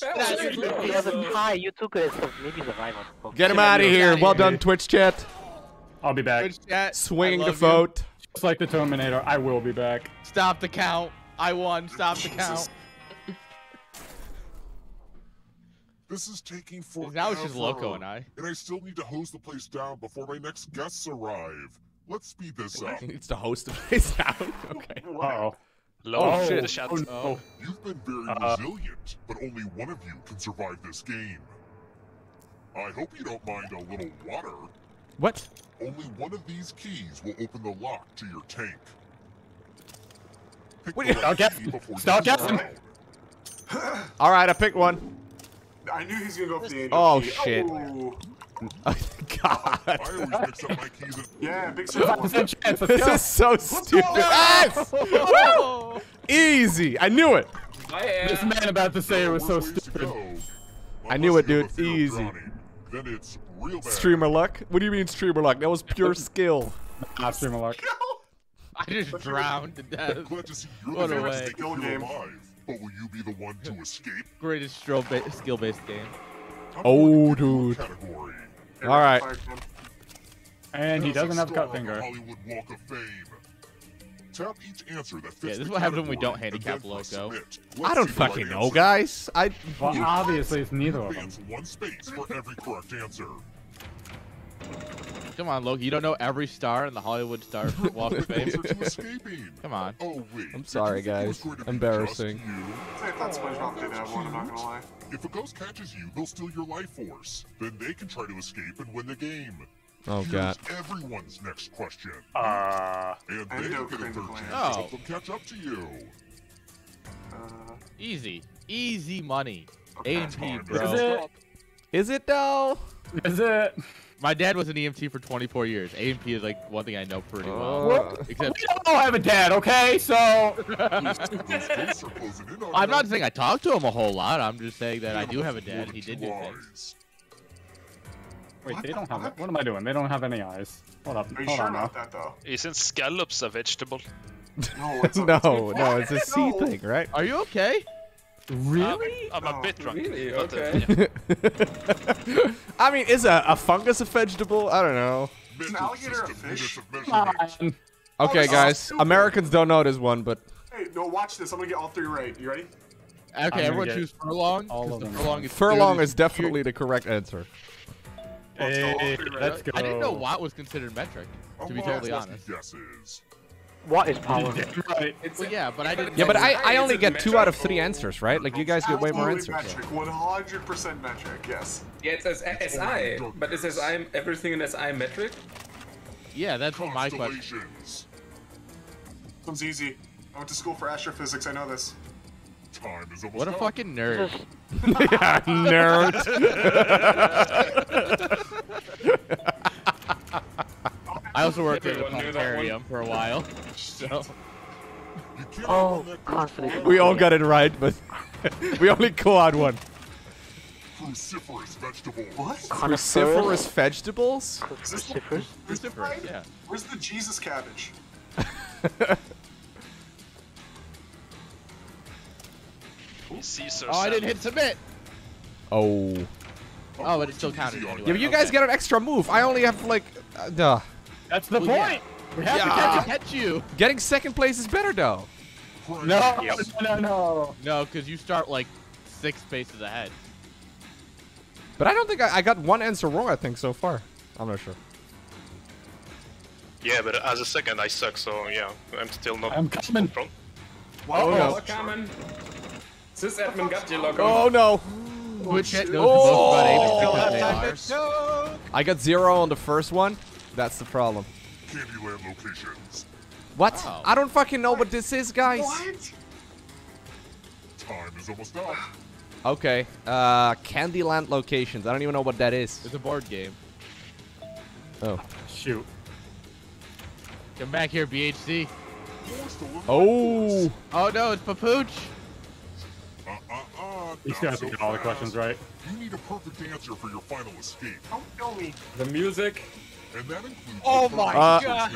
The other tie, you took it. Maybe the rival. Get him out of here. Well done, Twitch chat. I'll be back. Twitch chat, swinging the vote. You. Just like the Terminator, I will be back. Stop the count. I won. Stop the count. This is taking four. Now it's just Loco and I. And I still need to hose the place down before my next guests arrive. Let's speed this up. Needs to host the place down. Okay. Uh-oh. Oh, shit. Oh, no. You've been very uh, resilient, but only one of you can survive this game. I hope you don't mind a little water. What? Only one of these keys will open the lock to your tank. Pick what? Stop guessing. Stop guessing. All right, I picked one. I knew he was going to go for the angel oh, key. Shit. Oh, shit. God. I always mix up my keys and yeah, big circle. This is so stupid. Yes! Woo! Easy. I knew it. Yeah. This man about to say it was so stupid. I knew it, dude. Easy. Then it's real bad. Streamer luck? What do you mean streamer luck? That was pure skill. Not streamer luck. I just drowned to death. Glad to see you're what the way. Skill game. Alive, but will you be the one to escape? Greatest skill-based game. Oh, dude. Category. All right. And he doesn't have a cut finger. Tap each answer that fits yeah, this is what happens when we don't handicap Loco. I don't fucking know, guys. I well, obviously it's neither of them. One space for every correct answer. Come on, Loco. You don't know every star in the Hollywood Star Walk of Fame. Come on. Oh, wait. I'm sorry, guys. Embarrassing. Oh, if a ghost catches you, they'll steal your life force. Then they can try to escape and win the game. Oh, here's God. Everyone's next question. Uh, and they get a third chance to help them catch up to you. Uh, easy. Easy money. Okay. A M P, bro. Is it? Is it, though? Is it? My dad was an E M T for twenty-four years. A M P is like one thing I know pretty well. Uh, Except we don't all have a dad, okay? So I'm not saying I talk to him a whole lot. I'm just saying that I do have a dad. He did do things. Wait, they don't have it. What am I doing? They don't have any eyes. Hold up. Are you hold sure on about that though? Isn't scallops a vegetable? No, it's no, no, it's a sea no. thing, right? Are you okay? Really? Um, I'm no, a bit drunk. Really? Okay. But, uh, yeah. I mean, is a, a fungus a vegetable? I don't know. It's an alligator a fish? Come on. Okay, oh, guys. Americans don't know this one, but... Hey, no, watch this. I'm gonna get all three right. You ready? Okay, everyone choose furlong. All of them. Furlong is, furlong is definitely the correct answer. Hey, hey, right. Let's go. I didn't know Watt was considered metric, to be totally honest. Guesses. What is power? Right. It's well, yeah, but I didn't. Yeah, but I, I only get two out of three answers, right? Like you guys get way more answers. Metric, one hundred percent metric. Yes. Yeah, it says S I, but it says I'm everything in S I metric. Yeah, that's what my question. This one's easy. I went to school for astrophysics. I know this. Time is almost what a gone. Fucking nerd. Yeah, nerd. I also worked at a planetarium for a while, so... Oh, confident. We all got it right, but we only co-odd one. Cruciferous vegetables. What? Cruciferous vegetables? Cruciferous? Cruciferous? Yeah. Where's the Jesus cabbage? Caesar oh, I didn't hit submit! Oh. Oh, but it still counted anyway. Yeah, but you okay. guys get an extra move. I only have, like, uh, duh. That's the well, point. Yeah. We have yeah. to catch you. Getting second place is better, though. No, yep. no, no, no, because you start like six spaces ahead. But I don't think I, I got one answer wrong. I think so far. I'm not sure. Yeah, but as a second, I suck. So yeah, I'm still not. I'm coming. Front. Wow, oh, no. coming. Sysadmin got you, Loco. Oh no. Which oh, oh. I got zero on the first one. That's the problem. Candyland locations. What? Oh. I don't fucking know what this is, guys. What? Time is almost up. Okay. Uh, Candyland locations. I don't even know what that is. It's a board game. Oh. Shoot. Come back here, B H C. Oh. Oh no, it's Papooch. Uh, uh, uh, He's gonna so get all the questions right. You need a perfect answer for your final escape. Don't kill me. The music. And that includes oh my god!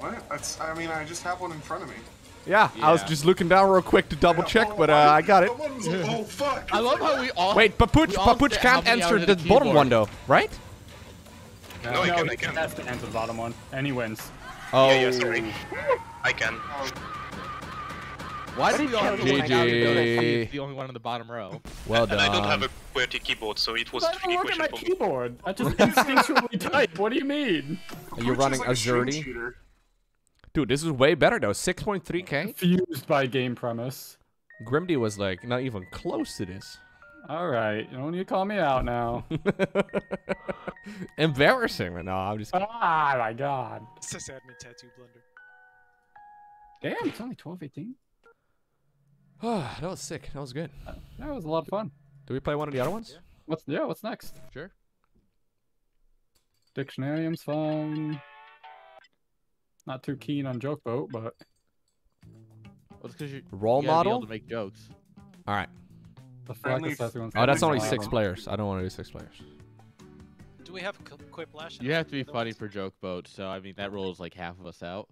What? That's, I mean, I just have one in front of me. Yeah, yeah, I was just looking down real quick to double check, but uh, I got it. Oh, fuck. I love how we all... Wait, Papooch, Papooch can't answer the bottom one, though, right? No, no, he can, he can. He has to answer the bottom one, and he wins. Oh. Yeah, yeah, sorry. I can. Why did we all have to win? He's the only one in the bottom row. Well done. And I don't have a QWERTY keyboard, so it was a tricky question for me. I don't work on my keyboard. I just instinctually type. What do you mean? Are you running a Zerg? Dude, this is way better though. six point three K. Fused by game premise. Grimdy was like not even close to this. All right, you don't need to call me out now. Embarrassing, but no, I'm just. Kidding. Ah, my God. It's a sad admin tattoo blunder. Damn, it's only twelve eighteen. Oh, that was sick. That was good. Uh, that was a lot of fun. Do we play one of the other ones? Yeah. What's yeah? What's next? Sure. Dictionarium's fun. Not too keen on joke boat, but well, it's because you role you model be able to make jokes. All right. The oh, that's only six model. Players. I don't want to do six players. Do we have Quiplash? You have to be funny ones? For joke boat, so I mean that rolls like half of us out.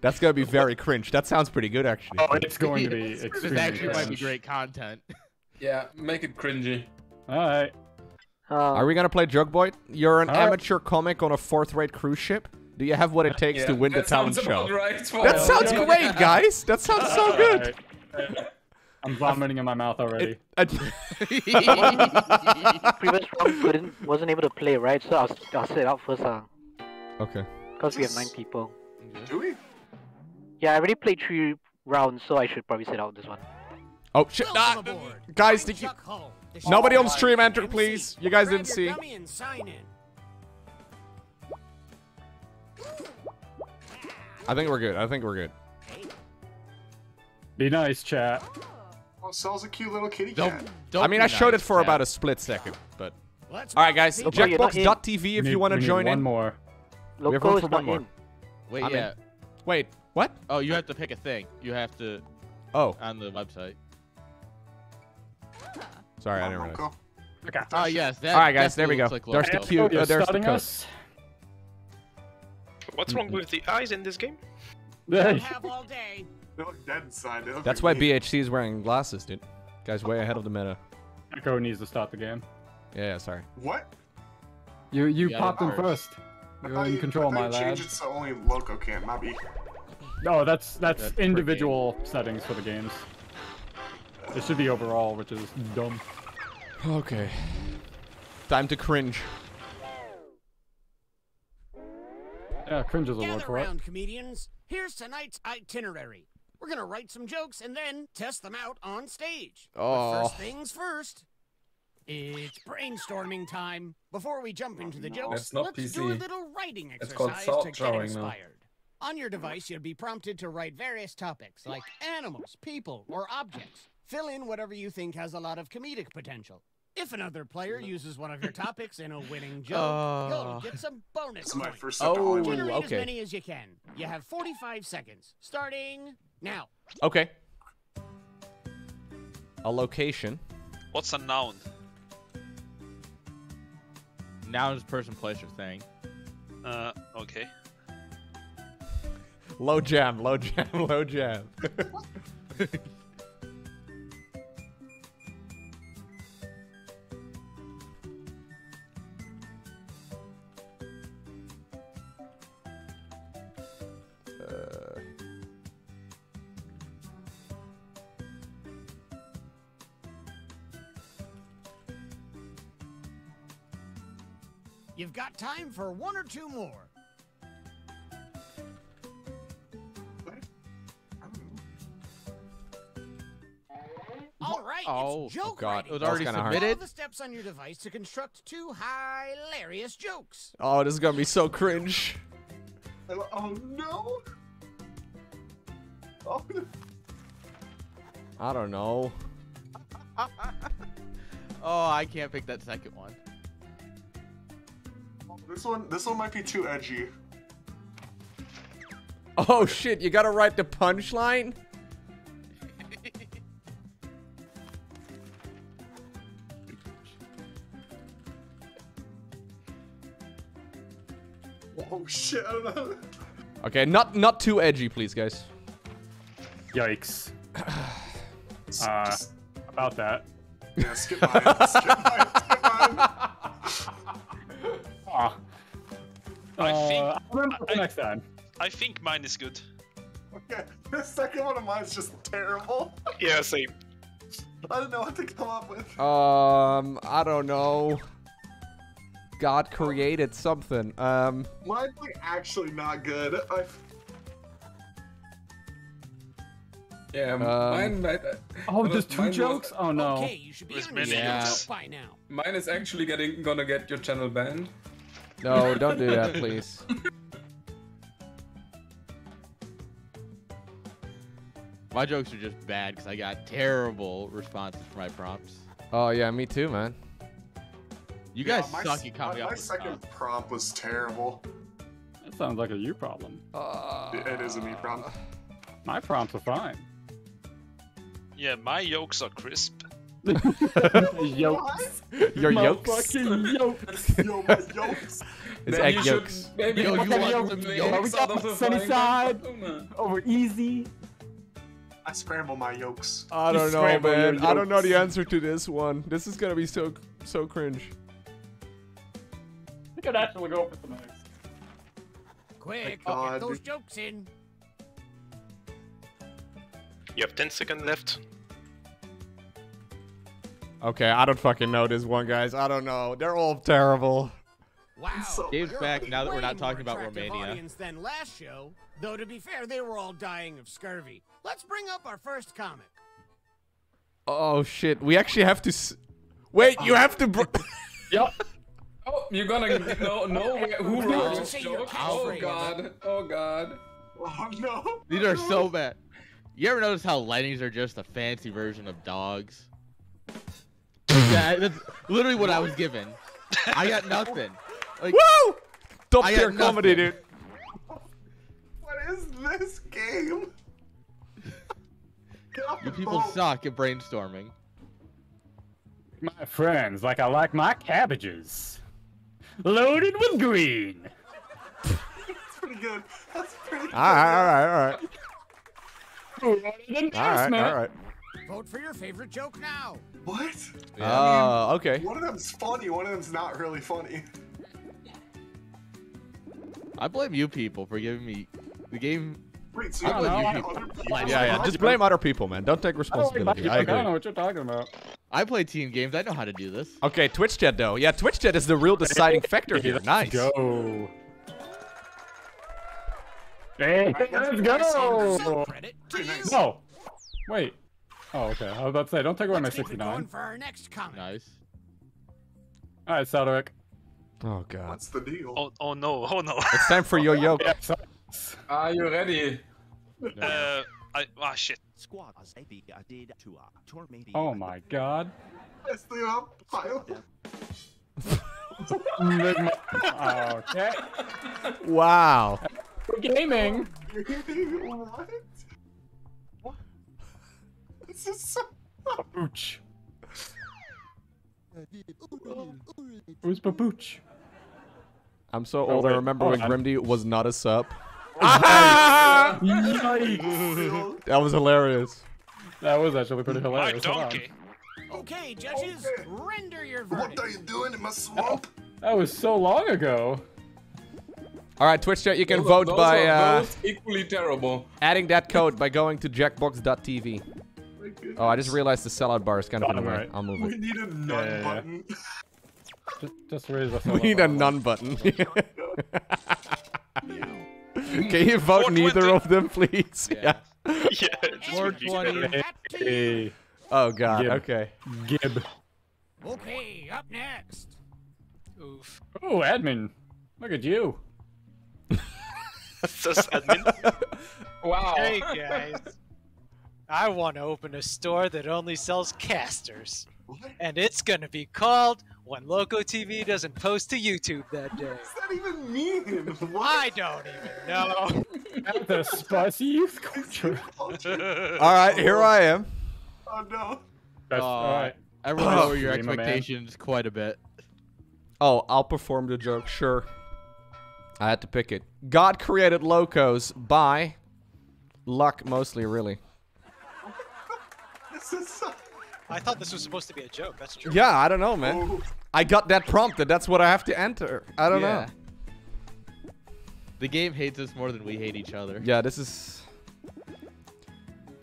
That's gonna be very cringe. That sounds pretty good, actually. Oh, it's going to be. This actually might be great content. Yeah, make it cringy. All right. Um, Are we gonna play Joke Boy? You're an right. amateur comic on a fourth-rate cruise ship. Do you have what it takes yeah, to win the talent show? Right. That sounds great, guys. That sounds so good. I'm vomiting in my mouth already. Previous round couldn't wasn't able to play, right? So I'll I'll sit out first. Uh, okay. Because we have nine people. Do we? Yeah, I already played three rounds, so I should probably sit out this one. Oh shit! Ah, guys, did you? Nobody on stream, enter please. You guys didn't see. I think we're good. I think we're good. Be nice, chat. Well, Cell's a cute little kitty cat. Don't, don't I mean, I showed nice, it for chat. About a split second, but. All right, guys. Jackbox dot T V if you want to join one in. One more. We have room for one more. In. Wait, I'm yeah. In. Wait, what? Oh, you have to pick a thing. You have to. Oh. On the website. Sorry, I didn't realize. Oh, yes. That, all right, guys, there we go. Like there's the cue. Oh, there's the us. What's wrong with the eyes in this game? They have all day. They look dead inside. Look That's why me. B H C is wearing glasses, dude. Guys, way ahead of the meta. Echo needs to stop the game. Yeah, sorry. What? You you yeah, popped him first. You're in control, my lad. I changed it so only Loco can, not me. No, that's that's, that's individual settings for the games. It should be overall, which is dumb. Okay. Time to cringe. Yeah, cringe is a word for it. Round, comedians. Here's tonight's itinerary. We're gonna write some jokes and then test them out on stage. Oh. But first things first. It's brainstorming time. Before we jump into the jokes, no, let's P C. Do a little writing exercise to get inspired. Now. On your device, you'll be prompted to write various topics like animals, people, or objects. Fill in whatever you think has a lot of comedic potential. If another player uses one of your topics in a winning joke, uh, you'll get some bonus points. My first oh, generate okay. as many as you can. You have forty-five seconds, starting now. Okay. A location. What's a noun? Noun is person, place, or thing. Uh, okay. Low jam, low jam, low jam. You've got time for one or two more. All right, oh, it's joke oh God. Writing. It was already submitted. Follow the steps on your device to construct two hilarious jokes. Oh, this is gonna be so cringe. Oh no! Oh. I don't know. Oh, I can't pick that second one. This one, this one might be too edgy. Oh shit! You gotta write the punchline. Oh shit! I don't know. Okay, not not too edgy, please, guys. Yikes. uh, about that. Yeah, skip mine. Skip mine. Skip mine. Ah. I uh, think. I'll remember for I, next time. I think mine is good. Okay, the second one of mine is just terrible. Yeah, same. I don't know what to come up with. Um, I don't know. God created something. Um, mine's like actually not good. I... Yeah, um, mine. mine uh, oh, just two jokes? Was, oh no. Okay, you should be on your yeah. by now. Mine is actually getting gonna get your channel banned. No, don't do that, please. My jokes are just bad because I got terrible responses for my prompts. Oh yeah, me too, man. You yeah, guys my, suck at comedy. My, my second stuff. prompt was terrible. That sounds like a you problem. Uh, it, it is a me problem. My prompts are fine. Yeah, my yolks are crisp. Yolks. Your my yolks. Fucking yolks. Yo, my yolks. It's egg yolks. Maybe you want to make the sunny side over easy. I scramble my yolks. I don't you know, man. I don't know the answer to this one. This is gonna be so so cringe. I could actually go for some eggs. Quick, oh get those jokes in. You have ten seconds left. Okay, I don't fucking know this one, guys. I don't know. They're all terrible. Wow. So Gabe's back now that we're not talking about Romania. Than last show, though to be fair, they were all dying of scurvy. Let's bring up our first comic. Oh shit! We actually have to. S Wait, you have to. Br yep. Oh, you're gonna no no. Who wrote this joke? Oh god! Oh god! Oh no! These are so bad. You ever notice how lightnings are just a fancy version of dogs? Yeah, that's literally what I was given. I got nothing. Like, woo! Top tier comedy, dude. What is this game? You people suck at brainstorming. My friends, like I like my cabbages, loaded with green. That's pretty good. That's pretty good. All right, all right, all right. All right, all right. Vote for your favorite joke now. What? Oh, yeah. uh, okay. One of them's funny. One of them's not really funny. I blame you people for giving me the game. Wait, so I blame you people. people. Yeah, yeah. Just blame other people, man. Don't take responsibility. I, I, agree. I don't know what you're talking about. I play team games. I know how to do this. Okay, Twitch chat though. Yeah, Twitch chat is the real deciding factor here. Nice. Go. Hey, let's go. No. Wait. Oh, okay. I was about to say, don't take away my sixty-nine. For our next comment. Nice. All right, Cedric. Oh god. What's the deal? Oh, oh no, oh no. It's time for oh, your yoke. Yeah, are you ready? Uh, I, ah shit. Oh my god. Okay. Wow. We're gaming. What? What? This is so... Papooch. Who's Papooch? I'm so old, oh, I remember oh, when I'm... Grimdy was not a sup. Ah! Yikes. That was hilarious. That was actually pretty hilarious. My donkey. Okay, judges, okay. Render your verdict. What are you doing in my swamp? That was so long ago. All right, Twitch chat, you can those vote are, by uh, equally terrible. Adding that code by going to Jackbox dot T V. Oh, I just realized the sellout bar is kind of in the way. I'll move it. We need a none yeah, yeah, yeah. button. just, just raise the We need a none button. Can you vote neither of them, please? Yeah. yeah. yeah hey. Oh god. Gib. Okay. Gib. Okay, up next. Oof. Oh, admin. Look at you. Just admin. Wow. Hey guys. I want to open a store that only sells casters. What? And it's going to be called When Loco T V Doesn't Post to YouTube That Day. What does that even mean? What? I don't even know. That's the spicy youth culture. Alright, here I am. Oh no. Uh, Alright. I remember your expectations quite a bit. Oh, I'll perform the joke, sure. I had to pick it. God created locos by luck, mostly, really. This is so... I thought this was supposed to be a joke. That's a joke. Yeah, I don't know, man. Ooh. I got that prompted. That's what I have to enter. I don't yeah. know. The game hates us more than we hate each other. Yeah, this is...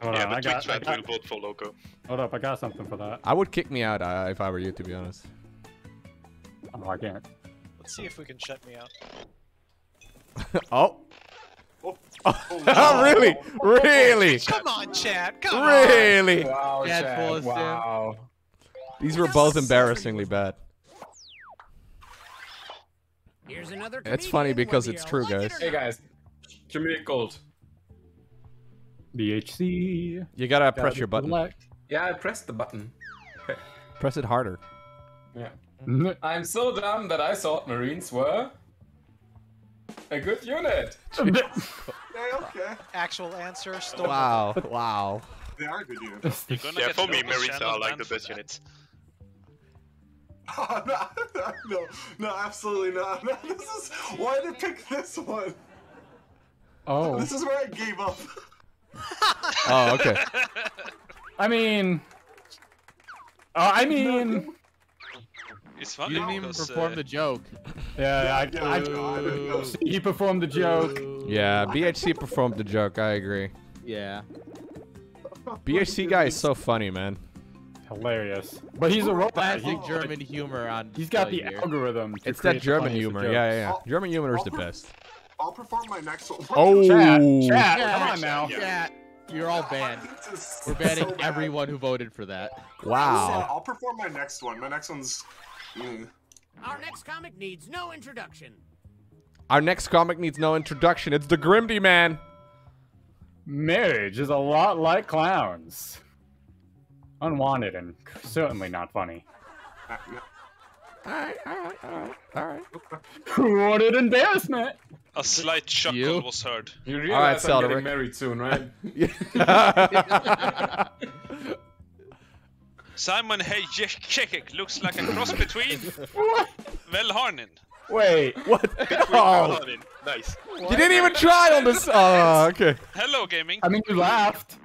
Hold yeah, on, but I got, tried I got... to vote for Loco. Hold up, I got something for that. I would kick me out uh, if I were you, to be honest. Oh, I can't. Let's see if we can shut me out. oh. Oh, oh wow. really? Really? Come on, Chad. Come really? on. Really? Wow, Chad. Wow. These were both embarrassingly bad. Here's another it's funny because it's true, guys. Hey, guys. Give me a gold. B H C. You gotta, gotta press your button. Select. Yeah, I pressed the button. Press it harder. Yeah. I'm so dumb that I thought Marines were a good unit. Okay, okay. Actual answer. Story. Wow. Wow. They are good units. Yeah, for me, Marines are like the best units. Oh, no, no, no, no, absolutely not. No, this is why did I pick this one? Oh. This is where I gave up. Oh, okay. I mean, uh, I mean. It's funny. You didn't even perform uh, the joke. Yeah, yeah, I, yeah I, I, he performed the joke. Yeah, B H C performed the joke. I agree. Yeah. B H C guy is so funny, man. Hilarious. But he's a robot. Classic oh. German humor on. He's got the here. algorithm. It's that German humor. Yeah, yeah, yeah. I'll, German humor is the best. I'll perform my next one. Oh, chat, chat, yeah, come on now. Chat. You're all banned. We're banning so everyone who voted for that. Wow. I'll perform my next one. My next one's. Mm. Our next comic needs no introduction. Our next comic needs no introduction. It's the Grimdy man. Marriage is a lot like clowns. Unwanted and certainly not funny. Uh, no. Alright, alright, alright, alright. What an embarrassment! A slight chuckle you? was heard. You realize right, I'm getting married soon, right? Simon Hayek looks like a cross between Vel Harnin. Wait, what? Oh. Nice. What? You didn't even try on this. Oh, okay. Hello, gaming. I mean, you laughed.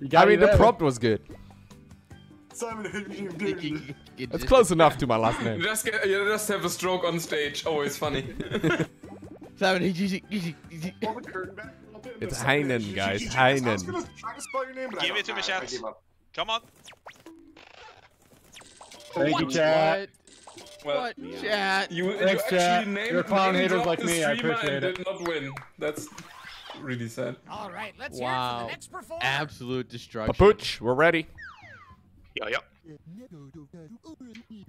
You got I mean, the better. prompt was good. Simon It's close enough to my last name. Just get, you just have a stroke on stage. Always funny. Simon It's Heinen, guys. Heinen. I was gonna try to spell your name, but Give I it to me, chat. Come on. Thank what? you, chat. Well, what, yeah. chat? You, Thanks, you chat. Named, You're clown haters like me. I appreciate it. Did not win. That's really sad. All right, let's wow. hear it for the next performance. Absolute destruction. Papooch, we're ready. Yeah, yeah.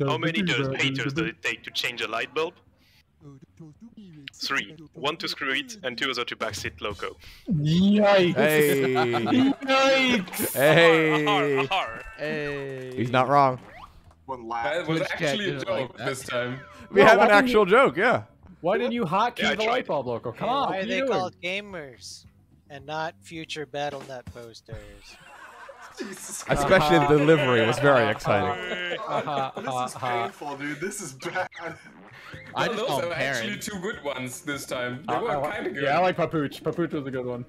How many meters does it take to change a light bulb? Three. One to screw it, and two other to backseat Loco. Yikes! Hey! Yikes! Hey! Ahar, ahar, ahar. Hey! He's not wrong. One laugh. That was Which actually a joke like this time. We no, have an actual you, joke, yeah. Why did you hotkey yeah, the light bulb, Loco? Come on! Why are they doing? called gamers and not future Battle dot net posters? Jesus Christ. Especially uh-huh. the delivery was very exciting. Uh-huh. Uh-huh. This is painful, dude. This is bad. I just those are actually two good ones this time. They uh, were kind of good. Yeah, I like Papooch. Papooch was a good one.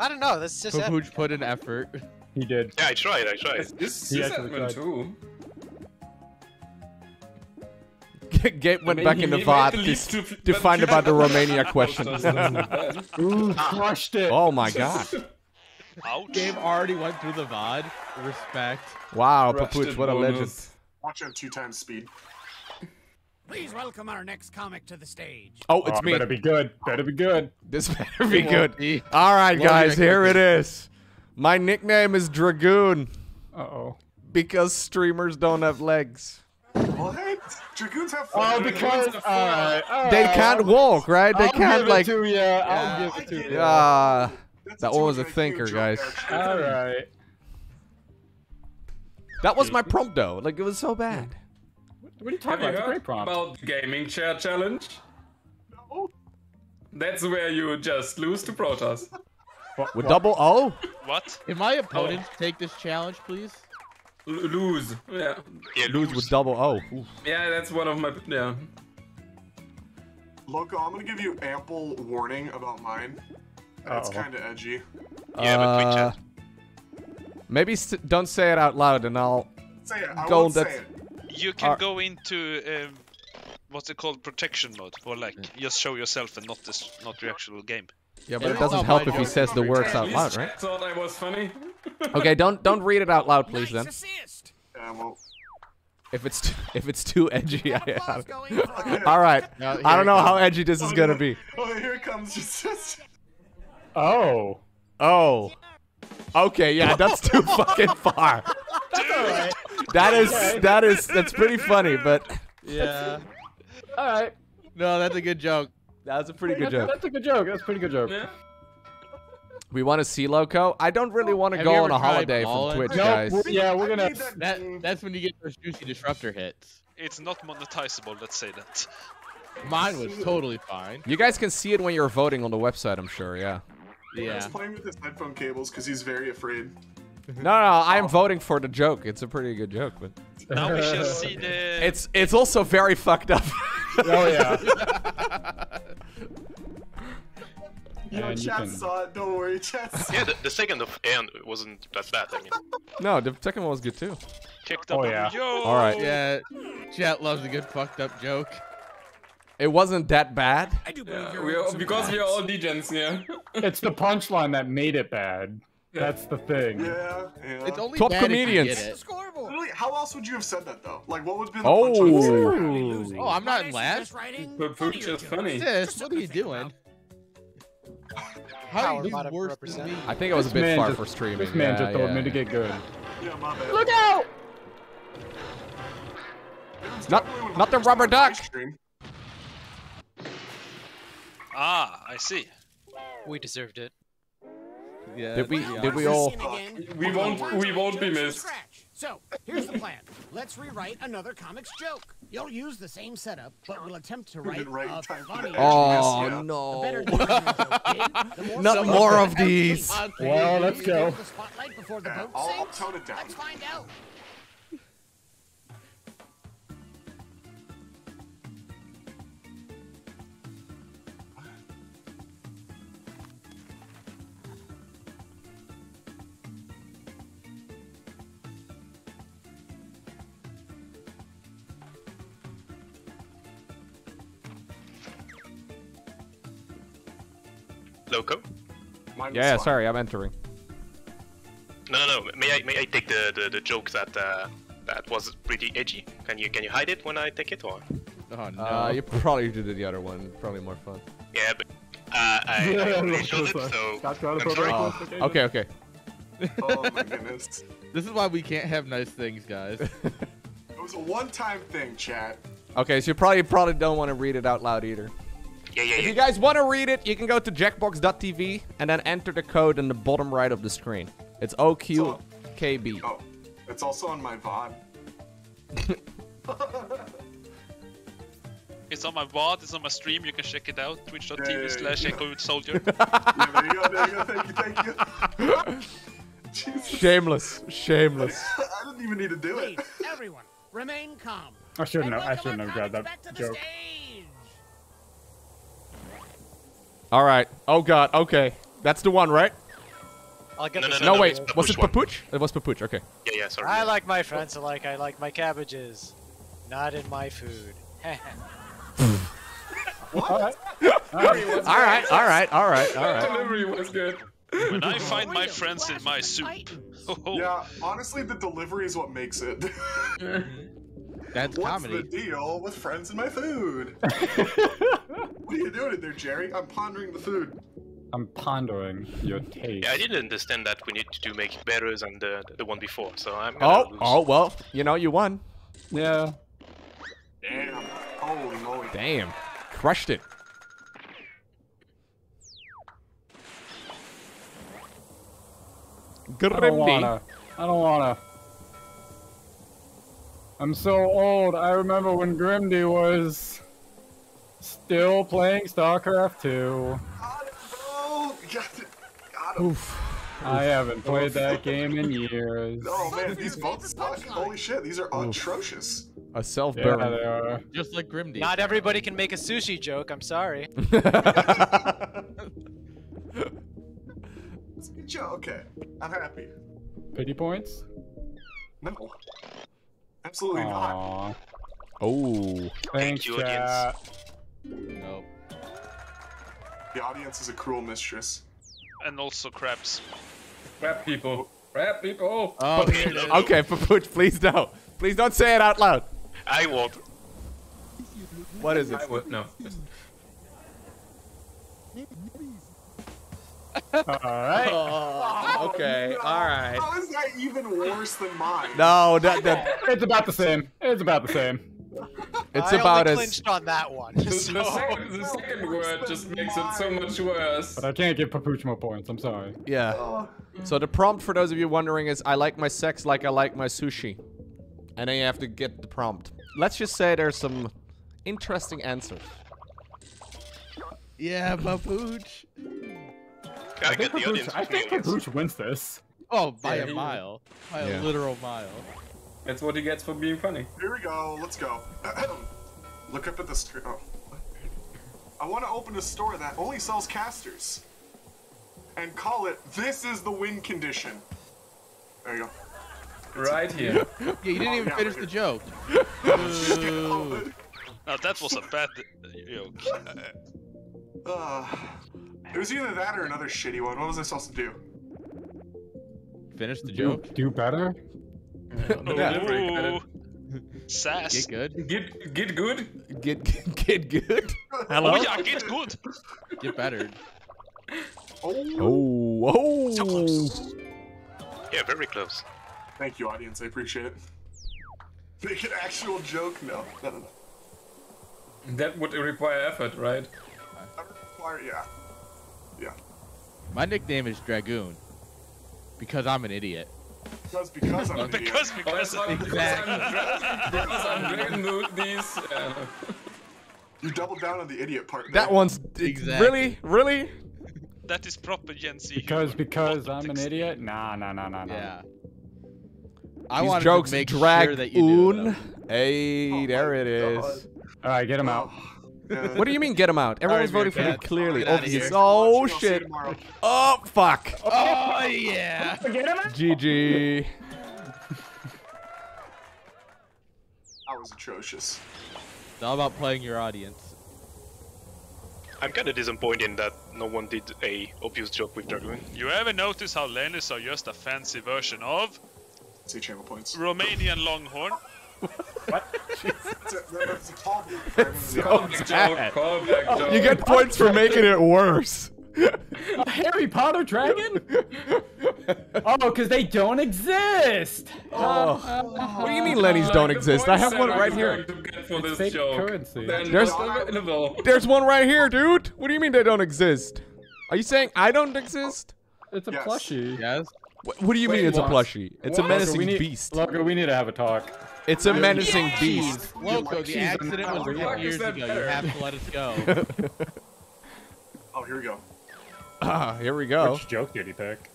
I don't know. That's just Papooch epic. put in effort. He did. Yeah, I tried. I tried. This is Admin too. Gabe went I mean, back in the V O D to, to, to find about the Romania question. Ooh, crushed it. Oh my god. Ouch. Gabe already went through the V O D. Respect. Wow, Papooch, what a legend. Watch on two times speed. Please welcome our next comic to the stage. Oh, it's oh, me. Better be good. Better be good. This better be good. Be. All right, Love guys, here it is. My nickname is Dragoon. Uh-oh. Because streamers don't have legs. What? Dragoons have four. Oh, because have four. All right, all right. They can't walk, right? They I'll can't, give like... It to you. Yeah, I'll give it to you. Uh, That's that one was a thinker, guys. All right. That was my prompt, though. Like, it was so bad. What are you talking about? It's a great prompt. About the gaming chair challenge? No. That's where you just lose to Protoss. What? With what? double O? What? Can my opponents oh. take this challenge, please? L lose. Yeah. yeah lose. lose with double O. Oof. Yeah, that's one of my... Yeah. Loco, I'm gonna give you ample warning about mine. Uh-oh. It's kind of edgy. Yeah, uh, but we just... Maybe st don't say it out loud, and I'll say it. I go won't that... say it. You can Our... go into um, what's it called, protection mode, or like yeah. just show yourself and not this, not your actual game. Yeah, but it, it doesn't help if he says the words out loud, right? I thought I was funny. Okay, don't don't read it out loud, please, then. Yeah, well. If it's too, if it's too edgy, I all right. No, I don't know comes. how edgy this is gonna be. Oh, here it comes. Oh. Oh. Okay, yeah, that's too fucking far. That's that is okay. that is that's pretty funny, but yeah. All right. No, that's a good joke. That's a pretty good that's, joke. That's a good joke. That's a pretty good joke. Yeah. We want to see Loco. I don't really want to Have go on a holiday from Twitch, no, guys. We're, yeah, we're gonna. That, that's when you get those juicy disruptor hits. It's not monetizable. Let's say that. Mine was totally fine. You guys can see it when you're voting on the website. I'm sure. Yeah. Yeah. He's playing with his headphone cables because he's very afraid. No, no, I'm oh. voting for the joke. It's a pretty good joke, but. Now we shall see the. It's it's also very fucked up. Oh yeah. Yo, and chat saw it, don't worry, chat saw it. Yeah, the, the second of and wasn't that bad, I mean. No, the second one was good too. Kicked up, oh, yeah. Yo! Alright. Yeah, chat loves a good fucked up joke. It wasn't that bad. I do believe yeah, we are, because bad. we are all degens here. Yeah. It's the punchline that made it bad. Yeah. That's the thing. Yeah, yeah. It's only Top bad comedians. If you get it. Really, how else would you have said that though? Like, what would be the oh. punchline? Oh, I'm not in last. Papooch is funny. Sis, what are you doing? How are you worse than me? I think I was this a bit far just, for streaming. This man yeah, just told yeah. me to get good. Yeah, my bad. Look out! Not, not the rubber duck! Ah, I see. We deserved it. Yeah. Did we? Did we all? We won't. We won't be missed. So here's the plan. Let's rewrite another comics joke. You'll use the same setup, but we'll attempt to write. write oh yeah. no! The the did, the Not more of these. Well, let's go. The spotlight before the yeah, boat I'll, I'll tone it down. Let's find out. Loco? Mine yeah, fine. sorry, I'm entering. No, no, no. May I, may I take the, the, the joke that uh, that was pretty edgy? Can you, can you hide it when I take it, or? Oh no. Uh, you probably did the other one. Probably more fun. Yeah, but uh, I, I already showed it, so. I'm sorry. Oh, okay, okay. Oh my goodness. This is why we can't have nice things, guys. It was a one-time thing, chat. Okay, so you probably probably don't want to read it out loud either. Yeah, yeah, if yeah. you guys want to read it, you can go to Jackbox dot T V and then enter the code in the bottom right of the screen. It's O Q K B. Oh, it's also on my V O D. It's on my V O D, it's on my stream, you can check it out. Twitch dot T V slash Echo Soldier. Yeah, there you go, there you go, thank you, thank you. Jesus. Shameless, shameless. I didn't even need to do it. Please, everyone, remain calm. I shouldn't have, I shouldn't have grabbed that joke. All right. Oh god. Okay. That's the one, right? I'll get no, no, no, no, no, wait. Was it Papooch? It was Papooch. Okay. Yeah, yeah, sorry. I like my friends alike. I like my cabbages. Not in my food. What? All right. All right. All right. All right. Delivery was good. When I find my friends in my soup. Yeah, honestly, the delivery is what makes it. That's What's comedy. What's the deal with friends in my food? What are you doing in there, Jerry? I'm pondering the food. I'm pondering your taste. Yeah, I didn't understand that we need to make better than the, the one before, so I'm gonna Oh, lose. oh, well, you know, you won. Yeah. Damn. Holy moly. Damn. Crushed it. Grimdy. I don't wanna. I don't wanna. I'm so old, I remember when Grimdy was still playing StarCraft two. God, no. God, God. Oof. I haven't played that game in years. Oh man, these both suck. Holy shit, these are Oof. atrocious. A self burn. Yeah, they are. Just like Grimdy. Not everybody can make a sushi joke, I'm sorry. It's a good joke, okay. I'm happy. Pity points? No. Absolutely Aww. not. Oh. Thank you, chat. Audience. Nope. The audience is a cruel mistress. And also crabs. Crab people. Crab people! Oh, okay, Papooch, please don't. Please don't say it out loud. I won't. What is it? I won't, no. Alright. Oh, okay, no. alright. How is that even worse than mine? No, that, that, it's about the same. It's about the same. It's I about only clinched as... on that one. The, so... the second, the second word just makes it so much worse. But I can't give Papooch more points, I'm sorry. Yeah. Oh. So the prompt, for those of you wondering, is I like my sex like I like my sushi. And then you have to get the prompt. Let's just say there's some interesting answers. Yeah, Papooch. I, I think, Papooch, I think Papooch wins this. Oh, by yeah, a mile. By yeah. a literal mile. That's what he gets for being funny. Here we go. Let's go. Look up at the screen. Oh. I want to open a store that only sells casters. And call it, this is the win condition. There you go. It's right here. Yeah, you didn't oh, even finish the joke. Now that was a bad joke. Uh, it was either that or another shitty one. What was I supposed to do? Finish the joke? Do, do better? Yeah. Sass. Get good. Get get good. Get get good. Hello. Oh yeah, get good. Get better. Oh. Oh. Oh. So close. Yeah, very close. Thank you, audience. I appreciate it. Make an actual joke? No. No, no, no. That would require effort, right? That would require, yeah. Yeah. My nickname is Dragoon. Because I'm an idiot. Because, because I'm an idiot. Because, because, oh, because, exactly. because I'm Dragoon. These... Uh... You doubled down on the idiot part. That there. one's... Exactly. Really? Really? That is proper Gen Z. Because, because I'm an idiot? Nah, nah, nah, nah, nah. Yeah. I want to make drag sure that you do it. Hey, oh there it God. is. All right, get him out. Yeah. What do you mean get him out? Everyone's right, voting for me clearly. Oh, oh shit. Oh, fuck. Oh, yeah. Get him out? G G. That was atrocious. It's all about playing your audience. I'm kind of disappointed that no one did a obvious joke with Dragoon. You ever notice how Lennis are just a fancy version of... channel points. Romanian Longhorn. What? That's a, that's a callback. So callback, callback, callback. You get points for making it worse. A Harry Potter dragon? Oh, because they don't exist. Oh. What do you mean Lenny's don't exist? I have one right here. It's fake currency. There's, there's one right here, dude. What do you mean they don't exist? Are you saying I don't exist? It's a yes. plushie. Yes. What do you Wait, mean it's what? a plushie? It's what? a menacing Loco, need, beast. Loco, we need to have a talk. It's a menacing Jeez. beast. Loco, the accident was ten years ago. You have to let us go. Oh, here we go. Ah, here we go. Which joke did he pick?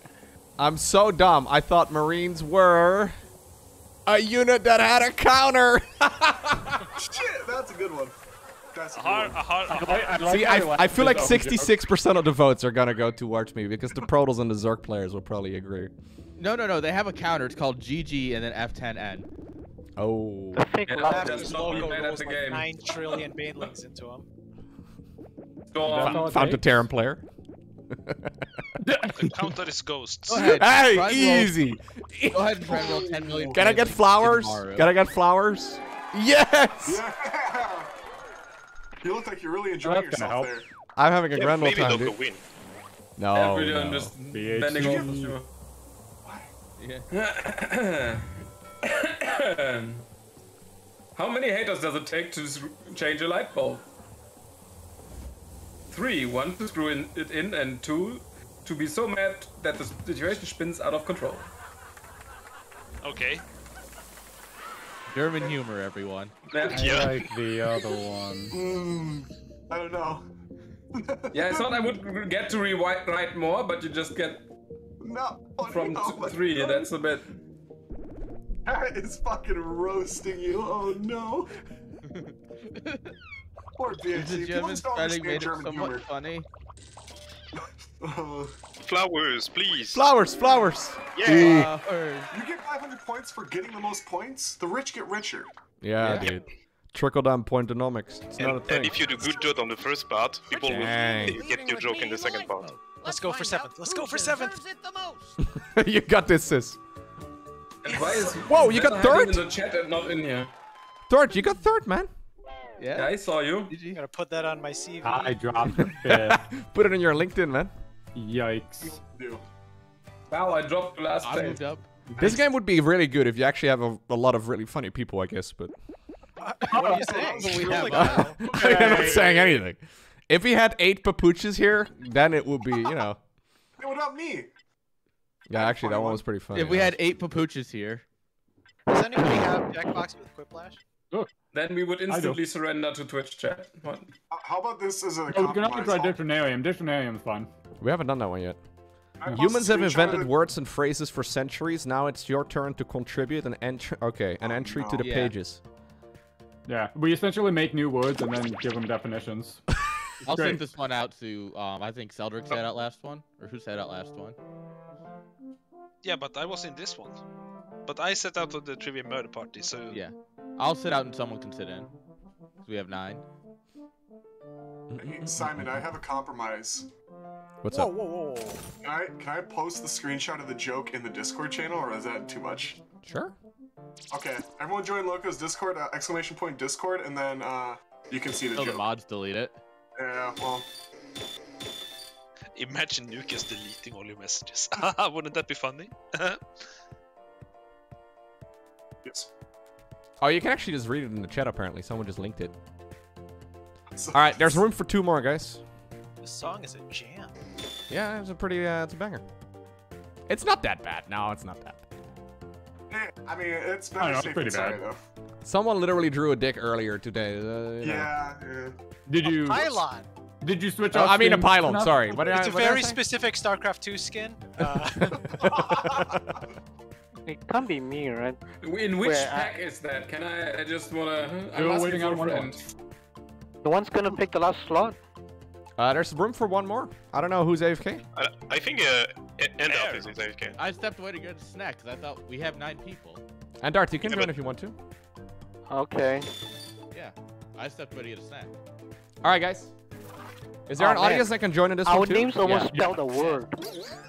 I'm so dumb. I thought Marines were a unit that had a counter. Shit, that's a good one. That's a good one. A hard, a hard, a hard. See, I, I feel like sixty-six percent of the votes are gonna go towards me because the Protoss and the Zerg players will probably agree. No, no, no. They have a counter. It's called G G and then F ten N. Oh. I think Lefty's Loco rolls like game. nine trillion banelings into him. Go on. Found a Terran player. The counter is ghosts. Ahead, hey, easy. Roll. Go ahead and try and roll ten million. Can I get flowers? Tomorrow. Can I get flowers? Yes. Yeah. You look like you're really enjoying yourself there. I'm having a yeah, grand old time, dude. Win. No, Everyone no. Just bending over. Yeah. How many haters does it take to change a light bulb? Three. One to screw in, it in, and two to be so mad that the situation spins out of control. Okay. German humor, everyone. That's I yeah. like the other one. Mm, I don't know. Yeah, I thought I would get to rewrite more, but you just get not funny. From oh three, God. That's a bit. That is fucking roasting you. Oh no. Poor B H C. People just don't understand German humor. Funny. Oh. Flowers, please. Flowers, flowers. Yeah. Flowers. You get five hundred points for getting the most points. The rich get richer. Yeah, yeah. Dude. Trickle down pointonomics. It's and, not a thing. And if you do good joke on the first part, people Dang. will get your joke in the second part. Let's go for seventh. Let's go for seventh. You got this, sis. And why is Whoa, you got third? In the chat and not in here. Third, you got third, man. Yeah. yeah, I saw you. I'm gonna put that on my C V. I dropped it. Put it on your LinkedIn, man. Yikes. Wow, I dropped the last thing. This game would be really good if you actually have a, a lot of really funny people, I guess, but... What are you saying? Have, uh, okay. I'm not saying anything. If we had eight Papooches here, then it would be, you know... Hey, what about me? Yeah, actually, that one was pretty funny. If we yeah. had eight Papooches here... Does anybody have Jackbox with Quiplash? Look, then we would instantly surrender to Twitch chat. What? How about this as a oh, compromise? We're gonna have to try Dictionarium. Dictionarium's fun. We haven't done that one yet. I Humans have invented to... words and phrases for centuries. Now it's your turn to contribute an entry. Okay, an entry oh, no. to the yeah. pages. Yeah, we essentially make new words and then give them definitions. I'll great. send this one out to. Um, I think Celdric oh. said out last one, or who said out last one? Yeah, but I was in this one. But I set out to the trivia murder party, so yeah. I'll sit out and someone can sit in. We have nine. Hey, Simon, I have a compromise. What's whoa, up? Whoa, whoa, whoa. Can I, can I post the screenshot of the joke in the Discord channel, or is that too much? Sure. Okay, everyone join Loco's Discord, uh, exclamation point Discord, and then uh, you can see the Still joke. The mods delete it. Yeah, well... Imagine Nuke is deleting all your messages. Wouldn't that be funny? Yes. Oh, you can actually just read it in the chat, apparently. Someone just linked it. Alright, there's room for two more, guys. This song is a jam. Yeah, it's a pretty, uh, it's a banger. It's not that bad. No, it's not that bad. I mean, it's not know, it's pretty bad. Though. Someone literally drew a dick earlier today. Uh, yeah, yeah. Did you... A pylon. Did you switch oh, off I mean a pylon, enough? sorry. What it's I, a what very specific StarCraft two skin. Uh... It can't be me, right? In which Where pack I... is that? Can I... I just wanna... I'm asking waiting on one friend. One. The one's gonna pick the last slot. Uh, there's room for one more. I don't know who's A F K. Uh, I think uh, Endart is A F K. I stepped away to get a snack because I thought we have nine people. Endart, you can yeah, join but... if you want to. Okay. Yeah, I stepped away to get a snack. Alright, guys. Is there oh, an man. audience that can join in this Our one too? Our names almost yeah. spell the word.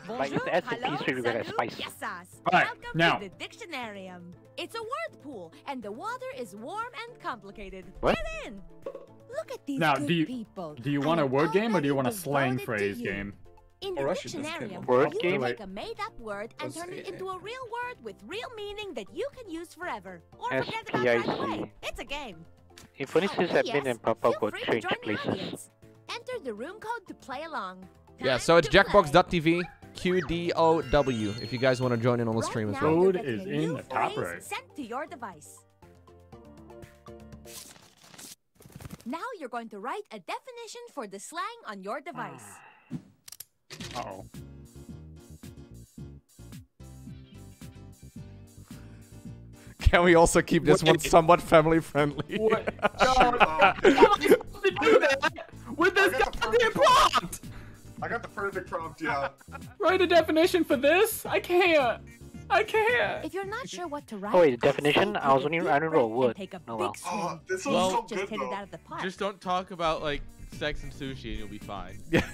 Like it's S and P, so we gotta spice it. Alright, now. To the Dictionarium. It's a word pool, and the water is warm and complicated. What? Get in! Look at these now, good do you, people. Do you want a word game, or do you want a slang phrase game? In the Dictionarium, you can take a made-up word and turn it into a real word with real meaning that you can use forever. Or forget about right away. It's a game. If only sysadmin and Papa would change places. Enter the room code to play along. Time yeah, so it's jackbox dot T V Q D O W if you guys want to join in on the right stream as well. Code is in the top right. Sent to your device. Now you're going to write a definition for the slang on your device. Uh oh. Can we also keep this what one somewhat family friendly? What? Do that with this goddamn prompt! I got the perfect prompt, yeah. Write a definition for this? I can't. I can't. If you're not sure what to write, oh wait, a definition? I was only I don't know what. Oh well. Oh, this one's well, so good just, out of the pot. Just don't talk about like sex and sushi, and you'll be fine. Yeah.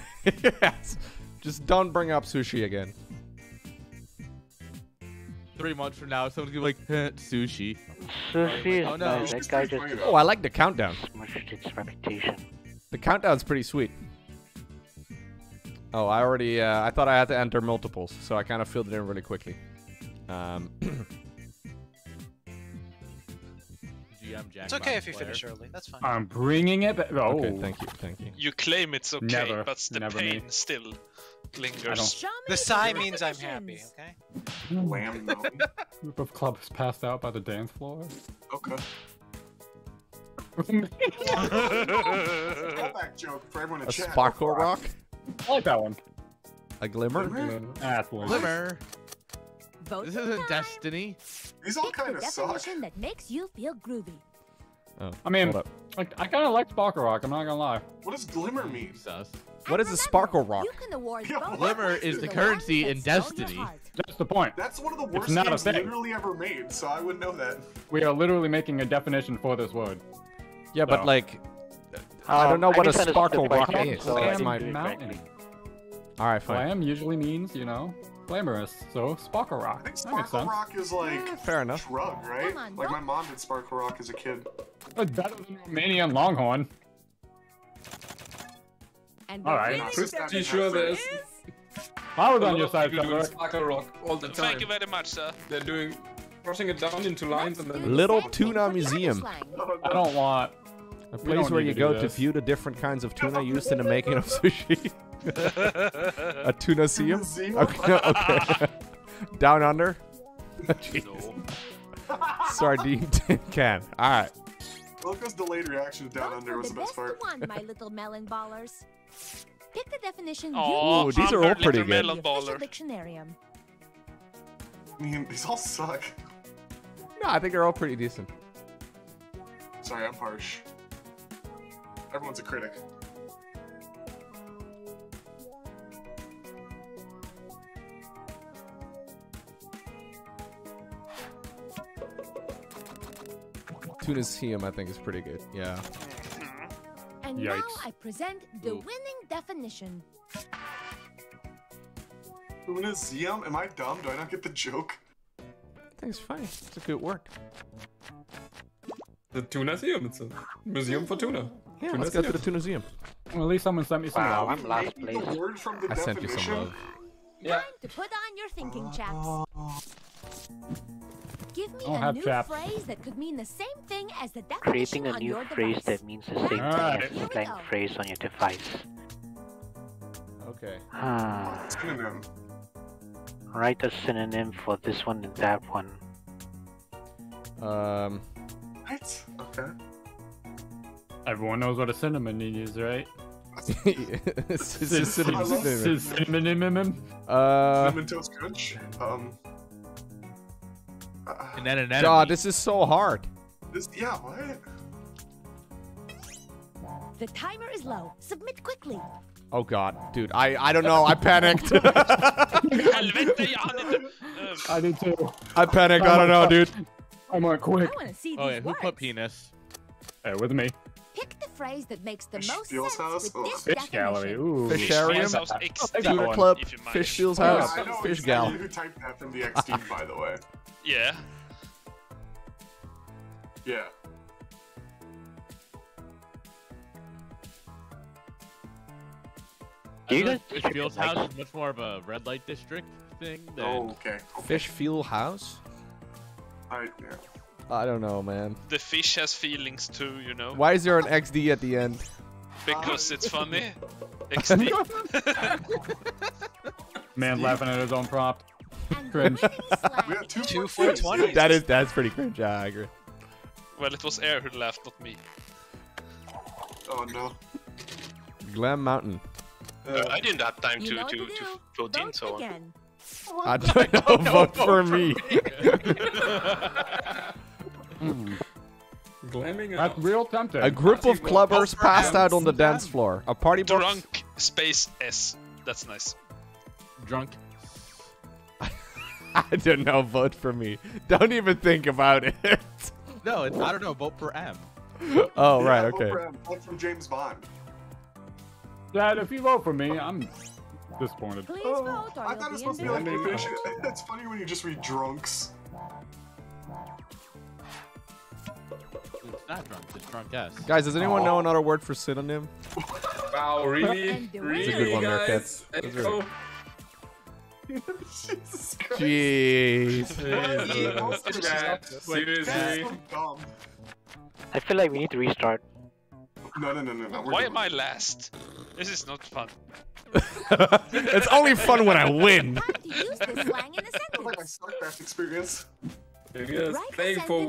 Yes. Just don't bring up sushi again. Three months from now, someone's gonna be like, eh, sushi. Sushi is oh, no. nice. That guy just oh, I like the countdown. Smushed its reputation. The countdown's pretty sweet. Oh, I already, uh, I thought I had to enter multiples, so I kind of filled it in really quickly. Um. It's okay if you player. finish early, that's fine. I'm bringing it back. Oh. Okay, thank you, thank you. You claim it's okay, never, but the never pain me. still lingers. The sigh means I'm happy, okay? Wham, group of clubs passed out by the dance floor. Okay. A sparkle rock? I like that one. A glimmer? Glimmer. Glimmer. glimmer. Vote this isn't Destiny. These all kind of suck. That makes you feel groovy. Oh, I mean, like, I kind of like Sparkle Rock, I'm not gonna lie. What does Glimmer mean? What is a Sparkle Rock? Yeah, glimmer is the currency in Destiny. That's the point. That's one of the worst games literally ever made, so I would know that. We are literally making a definition for this word. Yeah, so. But like, I don't know um, what a Sparkle Rock is. So that's my mountain. Alright, fine. Glam usually means, you know, glamorous, so Sparkle Rock. I think Sparkle Rock is like yeah, fair enough. Drug, right? On, like my mom did Sparkle Rock as a kid. That's better than Romanian Longhorn. Alright, I'm pretty sure there is. I was on your side, Sparkle Rock all the time. Thank you very much, sir. They're doing, crushing it down into lines and then... Little Tuna Museum. I don't want... A place where you go to view the different kinds of tuna used in the making of sushi. A tuna-seum? Okay, no, okay. Down under? Sardine tin can. Alright. Loco's delayed reaction to Down Under the was the best part. One, my little melon ballers. Pick the definition you oh, these are all pretty good. I mean, these all suck. No, I think they're all pretty decent. Sorry, I'm harsh. Everyone's a critic. Tunisium, I think, is pretty good. Yeah. And yikes. Now I present the Ooh. winning definition. Tunisium? Am I dumb? Do I not get the joke? I think it's fine. It's a good word. The Tunisium. It's a museum for tuna. Yeah, Tunisium. Let's go to the Tunisium. Well, at least someone sent me some wow, love. I'm last place. The word from the I definition. Sent you some love. Yeah. Time to put on your thinking chaps. Give me a new chaps. phrase that could mean the same thing as the definition. Creating a new phrase device. that means the same thing as the blank phrase on your device. Okay. Ah. Synonym. Write a synonym for this one and that one. Um. What? Okay. Everyone knows what a synonym is, right? It's a synonym. Uh. Cinnamon Toast Crunch. Um. Uh, and then an enemy. God, this is so hard. This, yeah, what? The timer is low. Submit quickly. Oh God, dude, I I don't know. I panicked. I did too. I panicked. I don't know, dude. I'm on quick. I want to see oh yeah, who words. put penis? Hey, with me. Pick the phrase that makes the fish most sense house? with this Fish definition. Gallery. Ooh. Fisharium. Tuna club. Fish Steel's house. Yeah, I know fish exactly gal. Who typed that from the X D, by the way? Yeah. Yeah. Do you guys Fish Fuel's house like... is much more of a red light district thing than... Oh, okay. okay. Fish Fuel house? I, yeah. I don't know, man. The fish has feelings too, you know? Why is there an X D at the end? Because it's funny. X D. Man laughing at his own prompt. Cringe. We have two, two for twenty. That is that's pretty cringe. Yeah, I agree. Well, it was Air who laughed, not me. Oh no. Glam Mountain. Uh, I didn't have time to to, to to vote in, so on. I don't, I don't know. Vote, vote for, for me. me. mm. Glamming. That's real tempting. A group of clubbers passed out on the dance floor. A party box. Drunk space S. That's nice. Drunk. I don't know, vote for me. Don't even think about it. No, it's, I don't know, vote for M. Oh, yeah, right, okay. Vote for M, vote for James Bond. Dad, if you vote for me, I'm disappointed. Please oh, vote I thought it was supposed to be like fish. That's funny when you just read drunks. It's not drunk, it's drunk ass. Guys, does anyone oh. know another word for synonym? Wow, really? Really, That's a good one there, kids. Jesus Christ. Jeez. Seriously. I feel like we need to restart. No, no, no, no, no. Why am I last? This is not fun. It's only fun when I win. Use this slang in a sentence. Like my StarCraft experience. Yes, playing for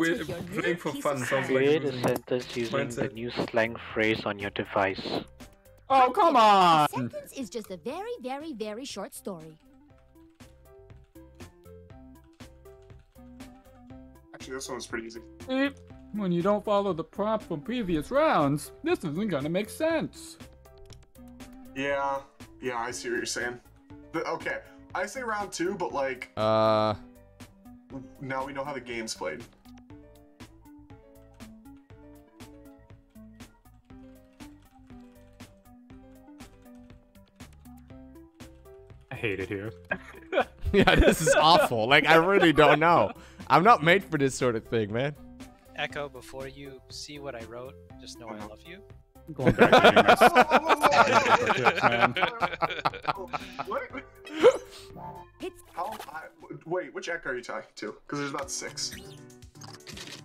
playing for fun. Create a sentence using the new slang phrase on your device. Oh, come on! A sentence is just a very, very, very short story. Actually, this one's pretty easy. Beep. When you don't follow the prompt from previous rounds, this isn't gonna make sense. Yeah, yeah, I see what you're saying. The, okay, I say round two, but like... Uh... Now we know how the game's played. I hate it here. Yeah, this is awful. Like, I really don't know. I'm not made for this sort of thing, man. Echo, before you see what I wrote, just know I love you. I'm going back to Wait, which Echo are you talking to? Because there's about six.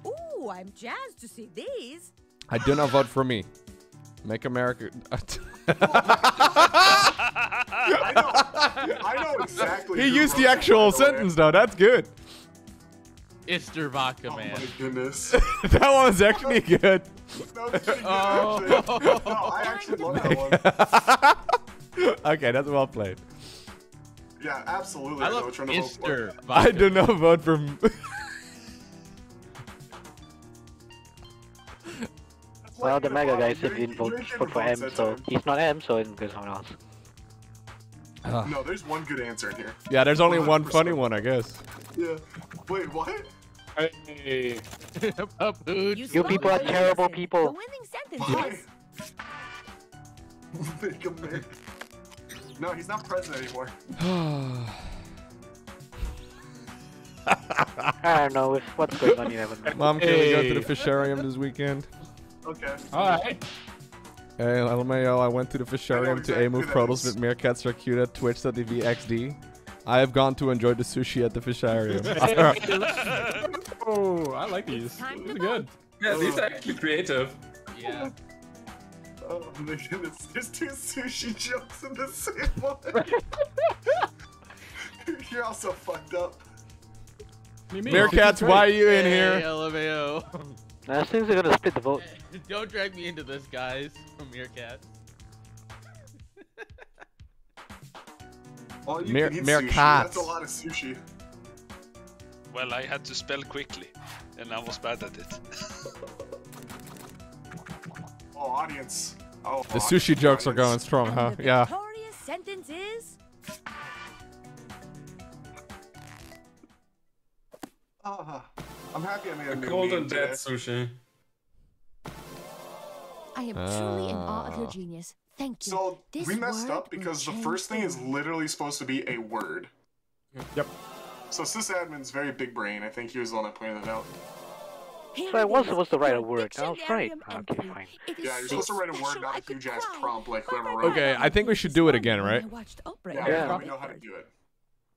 Ooh, I'm jazzed to see these. I do not vote for me. Make America... I know, I know exactly. He used the actual sentence, though. That's good. Ister Vodka, oh man. Oh my goodness. That one's actually good. No, it's pretty good, oh. actually. No, I actually love that one. Okay, that's well played. Yeah, absolutely. I, I, love know Ister vote I do not vote for... Well, the mega guy said he didn't vote for M, so he's not M, so it goes someone else. Uh. No, there's one good answer in here. Yeah, there's only one hundred percent. One funny one, I guess. Yeah. Wait, what? Hey. You, you people are terrible listen. people. The winning sentence is... No, he's not president anymore. I don't know if what's going on here. Mom, can hey. we go to the fisharium this weekend? Okay. All right. Hey, L M A O, I went to the fisharium exactly to A-move Protoss with Meerkat, Circuita, Twitch dot T V, X D. I have gone to enjoy the sushi at the fisharium. Oh, I like these. These are good. Yeah, these are actually creative. Yeah. Oh my goodness, there's two sushi jokes in the same one. You're also fucked up. Meerkats, why are you in here? Hey, L M A O. Now, things are gonna split the vote. Don't drag me into this, guys. From Meerkats. All you Mer can eat Mer sushi. That's a lot of sushi. Well, I had to spell quickly, and I was bad at it. Oh, audience. Oh, the sushi audience. jokes are going strong, and huh? The yeah. Victorious sentence is... Uh, I'm happy I made a, a new golden dead sushi. I am uh... truly in awe of your genius. Thank you. So this we messed up because the first thing is literally supposed to be a word. Yep. So sysadmin's very big brain. I think he was the one that pointed it out. So I was supposed to write a word. I was right. Okay, fine. Yeah, you're supposed to write a word, not a huge ass prompt like whoever wrote it. Okay, I think we should do it again, right? Yeah, yeah. We know how to do it.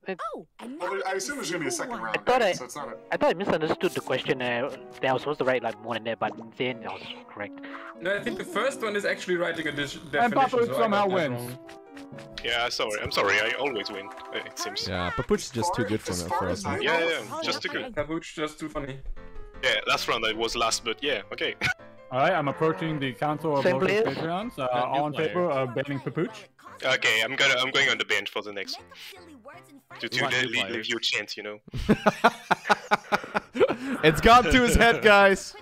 Oh, well, I assume there's gonna be a second round. I thought right? I, so it's not a... I thought I misunderstood the question. Uh, I was supposed to write like more than that, but then that was correct. No, I think the first one is actually writing a dish definition. And Papooch so somehow wins. Yeah, sorry. I'm sorry. I always win. It seems. Yeah, Papooch's just too good for me. For us. Yeah, yeah, yeah, just too good. Papooch just too funny. Yeah, last round I was last, but yeah, okay. All right, I'm approaching the council of local Patreons. Uh, all in favor of banning Papooch. Okay, I'm gonna I'm going on the bench for the next to to the review chance, you know. It's gone to his head, guys.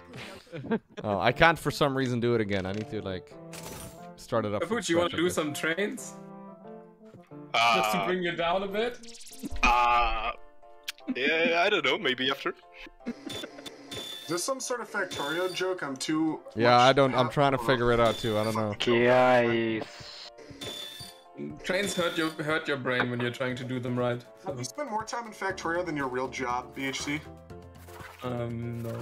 Oh, I can't for some reason do it again. I need to like start it up. Papooch, you want to do some trains? Uh, Just to bring you down a bit. Uh yeah, I don't know. Maybe after. Is this some sort of Factorio joke? I'm too. Yeah, I don't. I'm trying to figure it out too. I don't know. Guys. Trains hurt your hurt your brain when you're trying to do them right. Have you spent more time in Factorio than your real job, B H C? Um, no.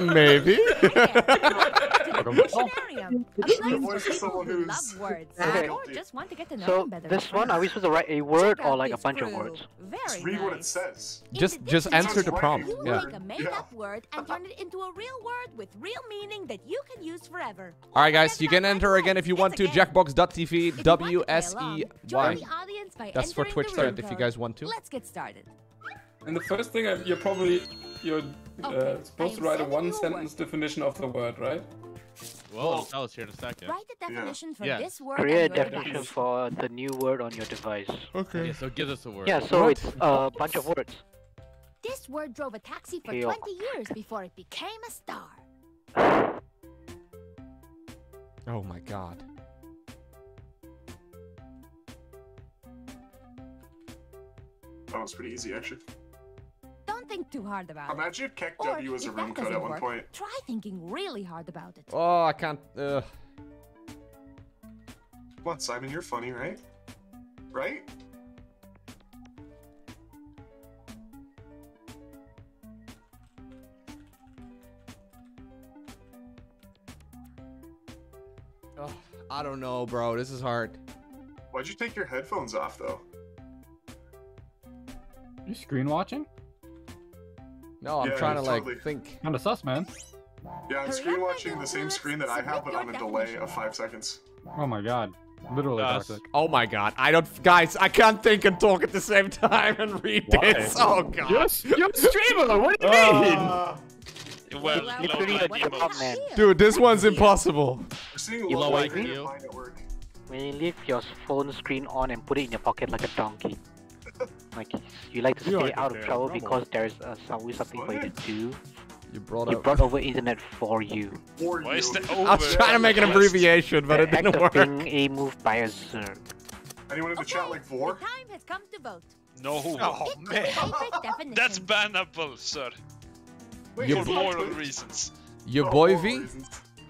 Maybe. The voice of someone who's okay. Just want to get to know so better. This one, are we supposed to write a word or like a bunch of words? Very just read nice. what it says. Just just answer the prompt. You yeah. Make a made-up yeah. word and turn it into a real word with real meaning that you can use forever. All right, guys, you can enter again if you want to. Jackbox dot T V W S E Y. That's for Twitch thread if you guys want to. Let's get started. And the first thing you're probably you're uh, supposed to write a one-sentence definition of the word, right? Well, I'll tell us here in a second. Write the definition yeah. for yeah. this word. Create a definition for the new word on your device. Okay. okay so give us a word. Yeah, so what? It's a bunch of words. This word drove a taxi for Yo. twenty years before it became a star. Oh my god. That was pretty easy, actually. Don't think too hard about Imagine it. Imagine if Keck W was a room code at one work, point. Try thinking really hard about it. Oh, I can't. Ugh. What, Simon? You're funny, right? Right? Oh, I don't know, bro. This is hard. Why'd you take your headphones off, though? You screen watching? No, I'm yeah, trying to totally. like think. Kind of sus, man. Yeah, I'm screen watching the same screen that I have, but on a delay of five seconds. Oh my god, literally. Toxic. Oh my god, I don't, guys, I can't think and talk at the same time and read Why? this. Oh god. You're, you're streamer, what do you uh, mean? Well, low Dude, this one's impossible. You low I Q. When you leave your phone screen on and put it in your pocket like a donkey. Like, you like to stay like out of trouble because there's uh, always something for you to do. You brought, you brought over internet for you. For Why you. Is that over? I was trying to make an abbreviation, but the it didn't work. A move by a Zerg. Anyone in the okay, chat like vor? The time has come to vote. No. Oh, oh man. That's bannable, sir. Wait, your for moral reasons. Your boy oh, V?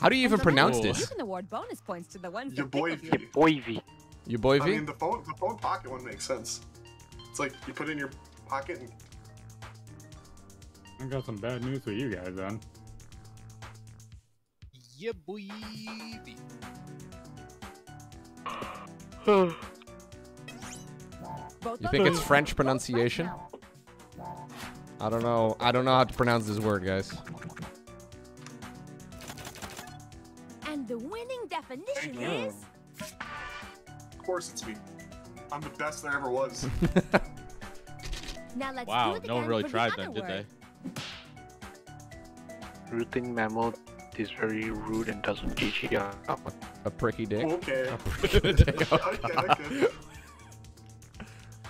How do you even pronounce this? You can award bonus points to the ones your boy V. Your boy V. Your boy V? I mean, the phone, the phone pocket one makes sense. It's like you put it in your pocket and... I got some bad news for you guys, then. Yeah, boy. You think it's French pronunciation? I don't know. I don't know how to pronounce this word, guys. And the winning definition is... Of course it's me. I'm the best there ever was. Now let's wow, no one really tried that, did they? Rooting mammal is very rude and doesn't teach you. Uh, a, a pricky dick? Okay. A pricky dick. Oh, okay, okay.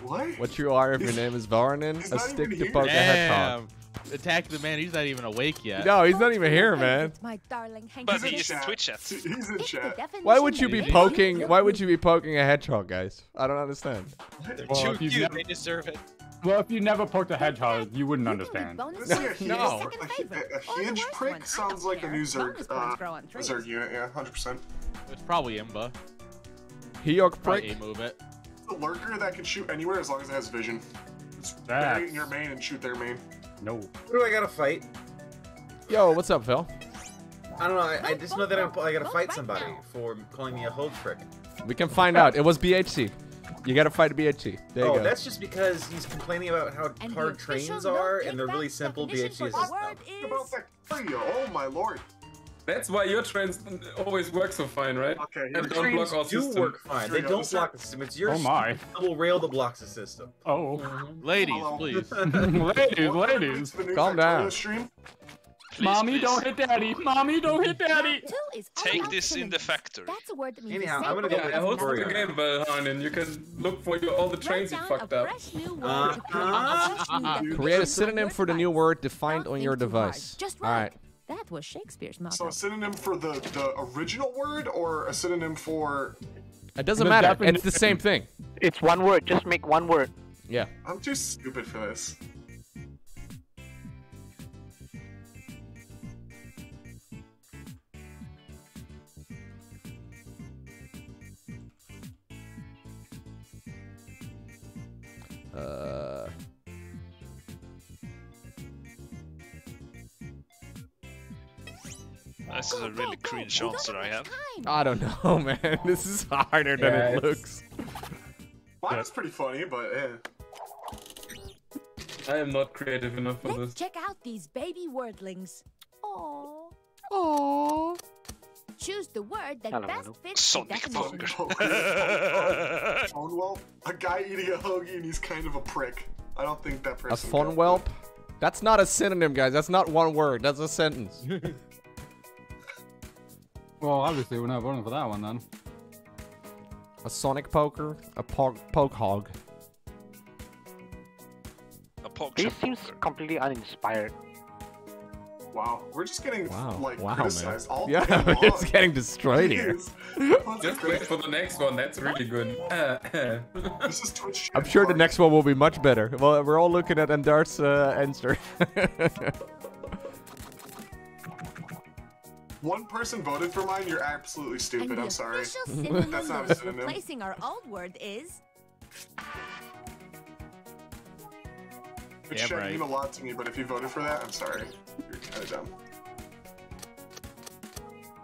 What? What you are if your name is Varanin? A stick to poke a hedgehog. Attack the man, he's not even awake yet. No, he's not even here, man. My darling, but he's in Twitch chat. He's in chat. Why would you be poking why would you be poking a hedgehog, guys? I don't understand. Well, if you never, they deserve it. Well, if you never poked a hedgehog, you wouldn't understand. No. no. A, a huge prick sounds like a new Zerg uh, Zerg unit, yeah, one hundred percent. It's probably Imba. Heog prick. Move it. The lurker that can shoot anywhere as long as it has vision. Just bury in your main and shoot their main. No. What do I gotta fight? Yo, what's up, Phil? I don't know. I, I just know that I'm, I gotta fight somebody for calling me a hog prick. We can find out. It was B H C. You gotta fight B H C. There you oh, go. That's just because he's complaining about how and hard trains are, and they're really simple. B H C is just about Factorio. Oh my lord. That's why your trains always work so fine, right? Okay. And don't block our system. do work fine. They don't block the system. It's your oh my. double rail to blocks the system. Oh. Ladies, Hello. please. ladies, ladies. Calm down. Stream? Please, Mommy, please. don't hit daddy. Mommy, don't hit daddy. Take this in the factory. That's a word that means Anyhow, I'm gonna go yeah, hold the game, Harnan. You can look for your, all the trains you fucked up. Uh, uh, create a synonym for the new word defined on your device. All right. That was Shakespeare's motto. So a synonym for the, the original word or a synonym for... It doesn't matter. Definition. It's the same thing. It's one word. Just make one word. Yeah. I'm too stupid for this. Uh... This is a really cringe answer I have. I don't know, man. This is harder than yeah, it it's... looks. Mine was pretty funny, but yeah. I am not creative enough for Let's this. Check out these baby wordlings. Aww. Aww. Choose the word that best fits Sonic the definition. Phonewelp? A guy eating a hoagie and he's kind of a prick. I don't think that person... A phonewelp? That's not a synonym, guys. That's not one word. That's a sentence. Well, obviously we're not voting for that one then. A Sonic poker, a po poke hog. A poke. This seems completely uninspired. Wow, we're just getting wow. like wow, criticized man. all yeah, day long. We're just getting destroyed Jeez. here. Just wait for the next one. That's really good. This is Twitch. I'm sure the next one will be much better. Well, we're all looking at Endart's uh, answer. One person voted for mine. You're absolutely stupid. I'm sorry. That's not a synonym. Replacing our old word is. Which should mean a lot to me, but if you voted for that, I'm sorry. You're kind of dumb.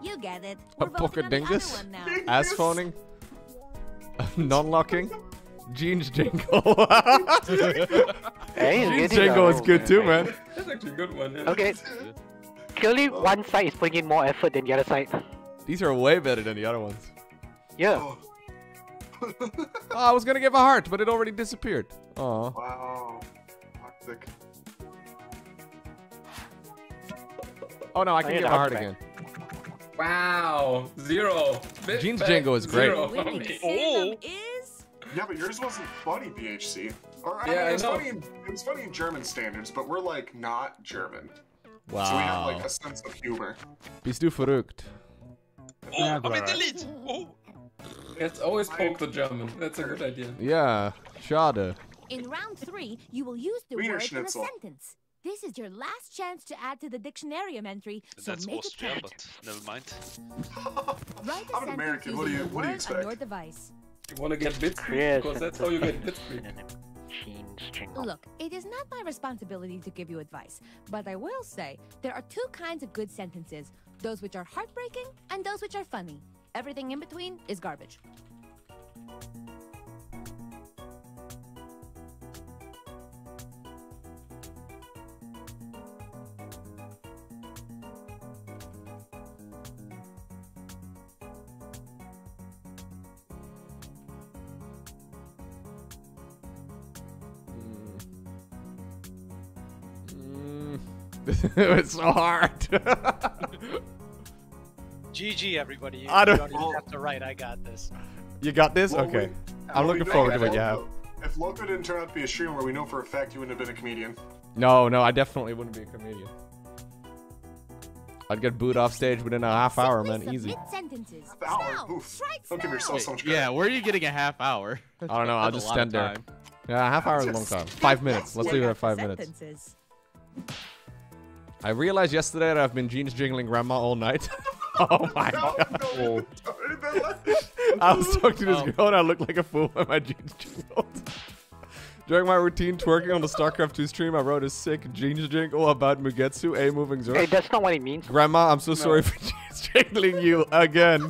You get it. We're a polka-dingus? Ass phoning? Non-locking? Jeans jingle. Hey, Jeans jingle is good too, man. That's actually a good one. Yeah. Okay. Clearly, oh. one side is putting in more effort than the other side. These are way better than the other ones. Yeah. Oh. Oh, I was gonna give a heart, but it already disappeared. Oh. Wow. Toxic. Oh no, I can I give a heart back. again. Wow. Zero. Bit Jeans back. Jingo is great. Zero for me. Oh. Yeah, but yours wasn't funny, B H C. Or I yeah, mean, it was funny in, it was funny in German standards, but we're like not German. Wow. So we have like a sense of humor. Bist du verrückt? Oh, I'm in the lead. Oh. Let's always poke the German. That's a good idea. Yeah, schade. In round three, you will use the word in a sentence. This is your last chance to add to the dictionarium entry, so That's make Austria, it count. But never mind. Write a I'm American. What do you what do you expect? On your device. You want to get blitzkrieg because that's how you get blitzkrieg. Look, it is not my responsibility to give you advice, but I will say there are two kinds of good sentences, those which are heartbreaking and those which are funny. Everything in between is garbage. It's so hard. G G, everybody. You, I don't you don't have to write. I got this. You got this? Well, okay. We, I'm looking forward to what you have. If Loco didn't turn out to be a streamer, we know for a fact you wouldn't have been a comedian. No, no, I definitely wouldn't be a comedian. I'd get booed off stage within a half hour, man. Easy. Half hour? Oof. Don't give yourself so much credit. Yeah, where are you getting a half hour? I don't know. I'll just stand there. Yeah, a half hour is a long time. Five minutes. Let's leave it at five minutes. I realized yesterday that I've been jeans jingling grandma all night. Oh my no, god. No, no, no, no. I was talking to this oh. girl and I looked like a fool when my jeans jingled. During my routine twerking on the StarCraft two stream, I wrote a sick jeans jingle about Mugetsu, A moving Zerg. Hey, that's not what it means. Grandma, I'm so no. sorry for jeans jingling you again.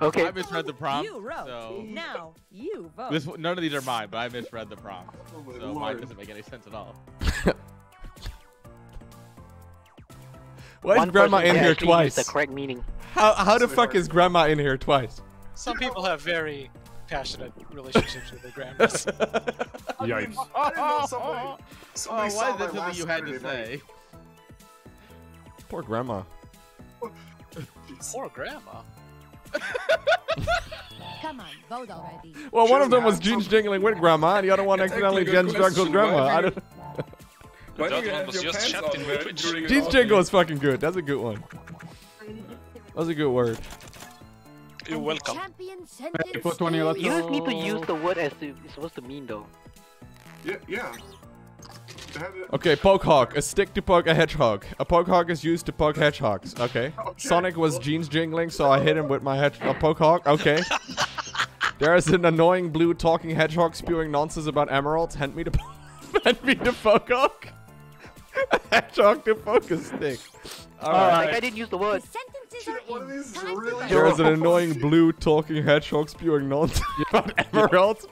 Okay. I misread the prompt. You wrote. So. Now you vote. This, none of these are mine, but I misread the prompt. Oh so Lord. Mine doesn't make any sense at all. Why One is grandma in here twice? The correct meaning. How, how the fuck is grandma in here twice? Some people have very passionate relationships with their grandmas. Yikes. I didn't know somebody, somebody oh, why is that something you had to say? Poor grandma. Poor grandma? Come on, vote already. Well, Should one of them was jeans jingling with grandma, and the other one accidentally jeans strangled grandma. I don't... The other one was just chat in Twitch. Jeans jingle is fucking good. That's a good one. That's a good word. You're welcome. You just need to use the word as it's supposed to mean, though. Yeah, yeah. Okay, poke hog. A stick to poke a hedgehog. A poke hog is used to poke hedgehogs. Okay. okay. Sonic was well, jeans jingling, so I hit him with my hedge a poke hog. Okay. There is an annoying blue talking hedgehog spewing nonsense about emeralds. Hand me the poke. Hand me the poke hog. Hedgehog to focus stick. All right. Like I didn't use the word. There is an annoying blue talking hedgehog spewing nonsense about emeralds.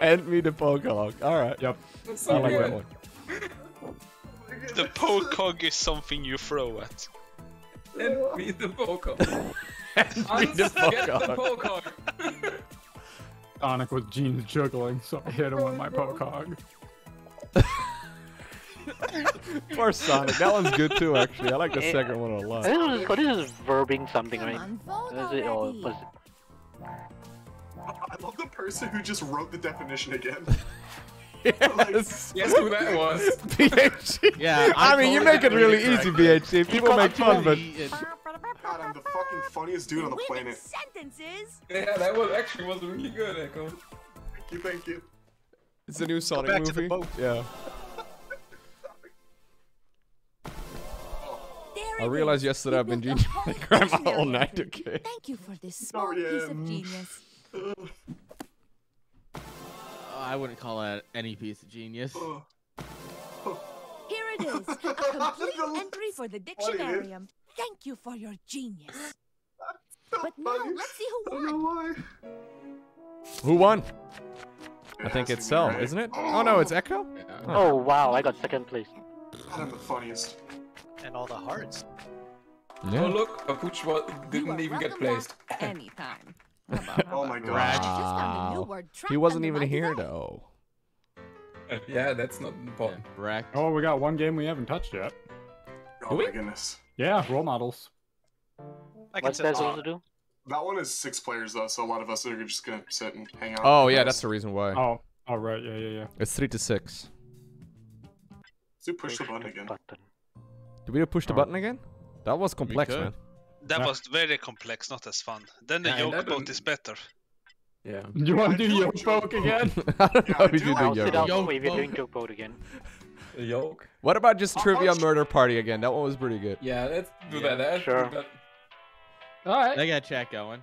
Hand me the poke hog. All right. Yep. So I like weird. that one. The poke hog is something you throw at. Hand me the poke hog. Hand me the poke hog. The poke hog. Sonic was jeans juggling, so I hit him with my poke hog. Poor Sonic. That one's good too, actually. I like the it, second one a lot. I think this is, what is this? Verbing something, right? Is it, oh, it? I love the person who just wrote the definition again. Yes. Guess who that was? B H C. Yeah. I, I mean, you make it really easy, B H C. People make fun, but. God, I'm the fucking funniest dude on the planet. Sentences. Yeah, that was actually was really good, Echo. Thank you, thank you. It's the new Sonic back movie. To the boat. Yeah. I realized yesterday I've been genius Minecraft all night. Okay. Thank you for this small oh, yeah. piece of genius. uh, I wouldn't call it any piece of genius. Uh, uh, Here it is, a complete entry for the dictionarium. Thank you for your genius. So but now funny. Let's see who won. Who won? It I think it's Cell, right. Isn't it? Oh. Oh no, it's Echo. Yeah. Huh. Oh wow, I got second place. I'm the funniest. And all the hearts. Yeah. Oh look, Papooch didn't even get placed. Anytime. Come on, come oh my gosh. Wow. He wasn't even here though. Yeah, that's not important. Yeah. Oh, we got one game we haven't touched yet. Oh do my we? Goodness. Yeah, role models. What's that supposed to do? That one is six players though, so a lot of us are just gonna sit and hang out. Oh yeah, those. That's the reason why. Oh, all right, yeah, yeah, yeah. It's three to six. Did we push the button again? Did we push the button again? That was complex, man. That yeah. was very complex, not as fun. Then the yeah, yoke boat is better. Yeah. You want to do yoke boat again? I don't know if you do yoke boat. If you're doing yoke boat again. The yoke. What about just oh, trivia oh, murder party again? That one was pretty good. Yeah, let's do yeah, that. Let's sure. Do that. All right. I got chat going.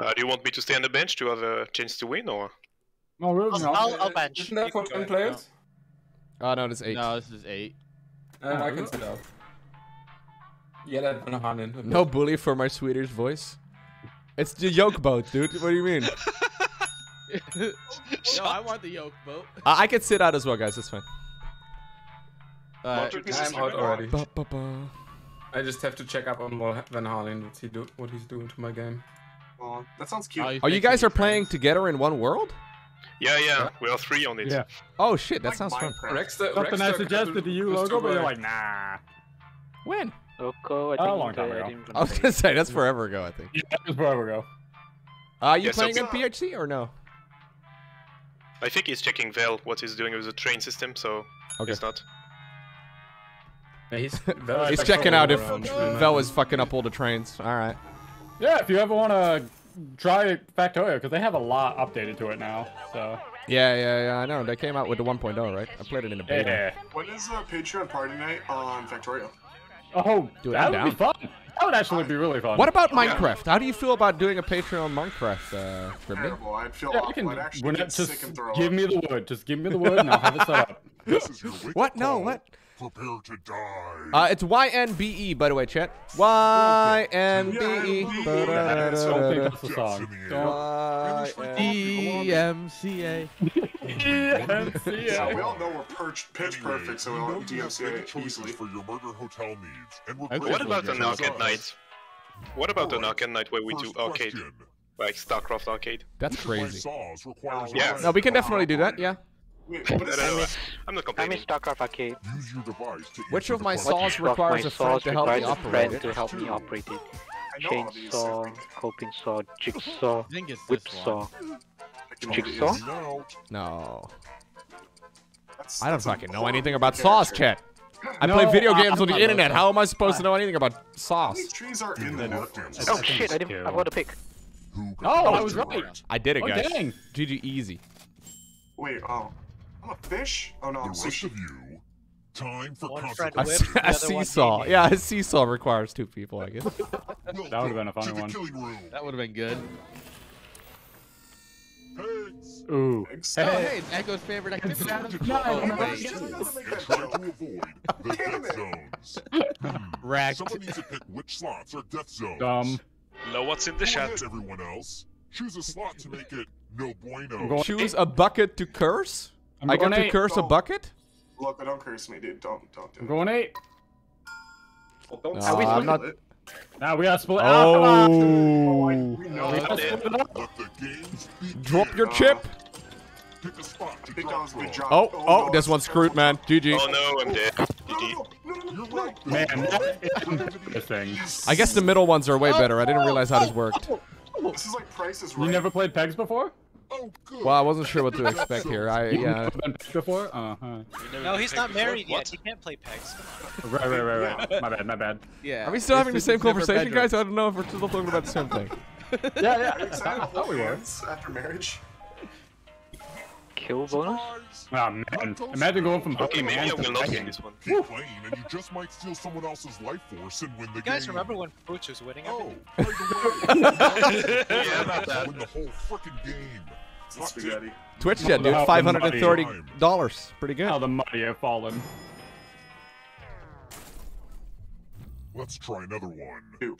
Uh, do you want me to stay on the bench to have a chance to win, or? No, really I'll, not. I'll, I'll bench. Isn't that for ten players? No. Oh no, this is eight. No, this is eight. Uh, oh, I can sit out. Yeah, that's been a hundred. No bully for my Swedish voice. It's the yoke boat, dude. What do you mean? No, I want the yoke boat. Uh, I can sit out as well, guys. That's fine. Uh, I'm out already. Ba, ba, ba. I just have to check up on Van Halen. What's he do? What he's doing to my game? Oh, that sounds cute. Oh, you, oh, you guys are playing friends. Together in one world? Yeah, yeah, we are three on it. Yeah. Oh shit, that like sounds Minecraft. Fun. Rexter, something Rexter I suggested to you, Loco, but you're like, nah. When? Loco, I think. Oh, a long time ago. I was gonna say that's forever ago, I think. Yeah, that was forever ago. Are uh, you yeah, playing so, on B H C or no? I think he's checking Vel what he's doing with the train system, so okay. He's not. Yeah, he's he's checking out if Vel is fucking up all the trains. All right. Yeah, if you ever wanna try Factorio, because they have a lot updated to it now. So. Yeah, yeah, yeah, I know. They came out with the one point oh, right? I played it in the beta. Yeah. When is the Patreon party night on Factorio? Oh, dude, that I'm would down. Be fun. That would actually be really fun. What about Minecraft? How do you feel about doing a Patreon Minecraft? Uh, for me? Terrible. I'd feel yeah, awful. I'd actually get just sick and throw give up. Me the wood. Just give me the wood, and I'll have it set up. This is your what? No, what? Prepare to die. Uh, it's Y N B E, by the way, chat. Y N B E. I don't think that's the song. D M C A. D M C A. Yeah, we all know we're perched, pitch perfect, so we all D M C A easily. For your burger hotel needs. And what about the knock at night? What about the knock at night where we do arcade? Like StarCraft arcade? That's crazy. Yeah. No, we can definitely do that, yeah. Wait, what is I mean, I'm not complaining. I'm in StarCraft Arcade. Use your device to which of my saws requires a friend to help me operate it? To help me operate it. Chainsaw, coping saw, jigsaw, whip saw. Jigsaw? No. That's, I don't fucking know anything about saws, chat. I no, play video games I'm on the internet. That. How am I supposed I... to know anything about saws? Oh shit, I didn't. I want to pick. Oh, I was right. I did it, guys. G G easy. Wait, oh. I'm a fish? Oh no, I'm the rest of you. Time for consequences. A seesaw. Yeah, a seesaw requires two people, I guess. That would have been a funny one. That would have been good. Thanks. Ooh. Thanks. Hey. Oh, hey, it's Echo's favorite activity. Someone needs to pick which slots are death zones. Dumb. Know what's in the chat. Everyone else. Choose a slot to make it no bueno. Choose a bucket to curse? I got to curse a bucket? Look, don't curse me, dude. Don't, don't do it. I'm going eight. Well, don't no, I'm not... Nah, we are split. Oh! Oh we know. Drop your chip. Pick a spot to drop the job. Oh, oh, oh, this one's screwed, man. G G. Oh no, I'm dead. G G. Man, I guess the middle ones are way better. I didn't realize how this worked. This is like Price is Right. You never played Pegs before? Oh, good. Well, I wasn't sure what to expect here. I yeah. Before? Uh -huh. No, he's not married yet. What? He can't play Pegs. Right, right, right, right. My bad, my bad. Yeah. Are we still having the same conversation, guys? I don't know if we're still talking about the same thing. Yeah, yeah. I thought we were. After marriage. Kill bonus? Oh man, imagine going from okay, man to playing this one. Keep playing and you just might steal someone else's life force and win the game. You guys remember when Papooch was winning? Oh, by the way. Yeah, about that. Win the whole frickin' game. Twitch yet, dude, five hundred thirty dollars. Pretty good. How the money have fallen. Let's try another one. Two.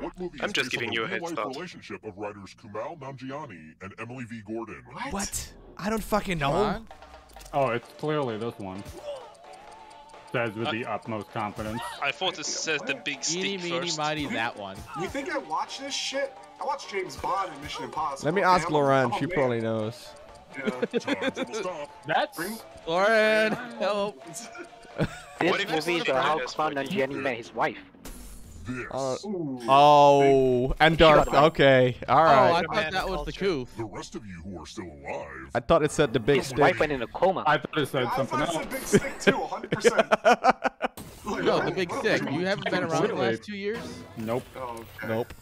What movie I'm is just giving you a heads up. Relationship of writers Kumail Nanjiani and Emily V. Gordon. What? What? I don't fucking know. Oh, it's clearly this one. Says with uh, the utmost confidence. I thought it says the big stick eeny, first. Meeny, mighty, that one. You think I watch this shit? I watch James Bond and Mission Impossible. Let me ask Lauren. She man. probably knows. Yeah. That's Lauren. Help. This movie is about Kumail Nanjiani met his wife. Uh, oh, and Darth. Okay, all right. Oh, I thought that was the coup. The rest of you who are still alive. I thought it said the big His stick. His wife went in a coma. I thought it said yeah, something I thought else. It said big stick too, one hundred percent. No, the big stick. You haven't been around the last two years? Nope. Oh, okay. Nope.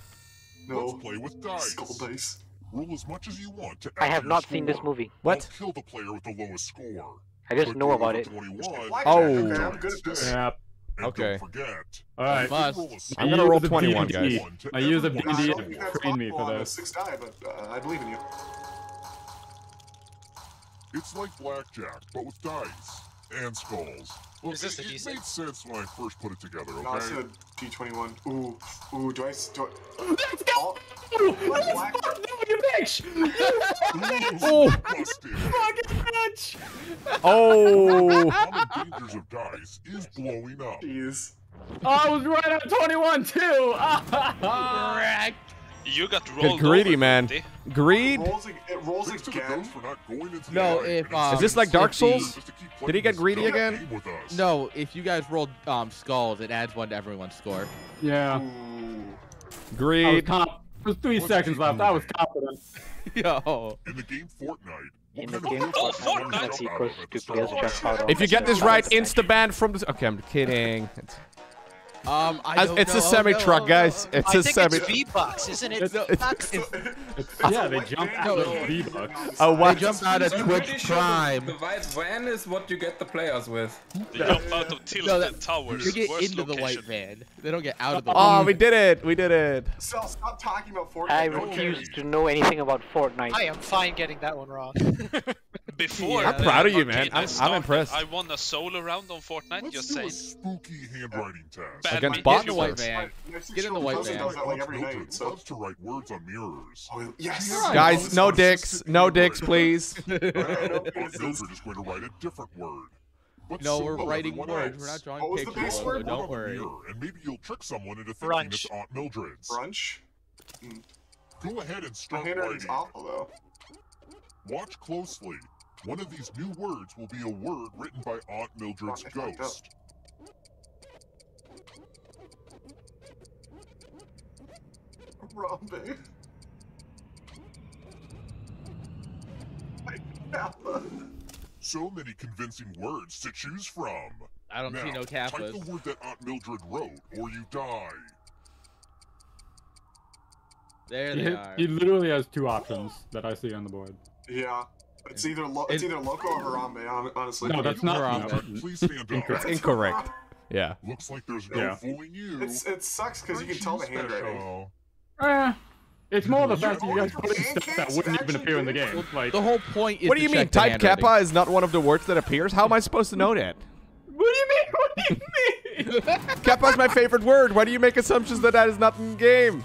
No. Let's play with dice. Skull dice. Roll as much as you want to I have not score. seen this movie. What? I'll kill the player with the lowest score. I just know about it. Oh. Yeah. Okay. Alright. I'm gonna roll twenty-one, guys. I use a D and D to train me for this. I believe in you. It's like blackjack, but with dice and skulls. Well, is this a D six? It made sense when I first put it together. Okay. No, I said D twenty-one. Ooh, ooh. Do I? Do I? Let's go! You bitch! Oh! Fucking bitch! Oh! One of the dangers of dice is blowing up. Jeez. Oh, I was right on twenty-one too. Correct. You got rolled. Get greedy, over, man. fifty. Greed. It rolls, it rolls again. No, if um, is this like Dark Souls? The, Did he get greedy again? No, if you guys rolled um skulls, it adds one to everyone's score. Yeah. Ooh. Greed. There's three What's seconds left. I was confident. Yo. In the game Fortnite. In the game oh, Fortnite. Fortnite. If you get this right, insta ban from the. Okay, I'm kidding. It's Um, I don't it's know. a semi-truck, guys. It's I a semi. I think it's V-Bucks, isn't it? It's, it's, it's, it's, yeah, they jumped out of V-Bucks. Oh, what? They jumped out of Twitch Prime. The white van is what you get the players with. They jump out of tilted no, towers. You get Worst into location. the white van. They don't get out of the. Oh, we did it! We did it! So stop talking about Fortnite. I refuse to know anything about Fortnite. I am fine getting that one wrong. Before, yeah. I'm proud of you, man. I'm, I'm impressed. I won a solo round on Fortnite. Let's just do saying. A spooky handwriting test. Against bots, white man. Get in the white man. Loves to write words on mirrors. Yes. Guys, no dicks. No dicks, please. We're just going to write a different word. No, we're writing words. We're not drawing pictures. Don't worry. And maybe you'll trick someone into thinking it's Aunt Mildred's. Brunch. Go ahead and start writing. Watch closely. One of these new words will be a word written by Aunt Mildred's ghost. Robbie. So many convincing words to choose from. I don't now, see no Kappas. Type the word that Aunt Mildred wrote, or you die. There they he, are. He literally has two options that I see on the board. Yeah. It's either lo it's, it's either Loco or Harambe, honestly. No, that's not Harambe. Please stand up. That's incorrect. Yeah. Looks like there's no yeah. fooling you. It's, it sucks because you can tell the handwriting. Eh, it's more the fact that you guys put in stuff that wouldn't even appear in the game. Like, the whole point is. What do you mean? Type Kappa is not one of the words that appears? How am I supposed to know that? What do you mean? What do you mean? Kappa is my favorite word. Why do you make assumptions that that is not in the game?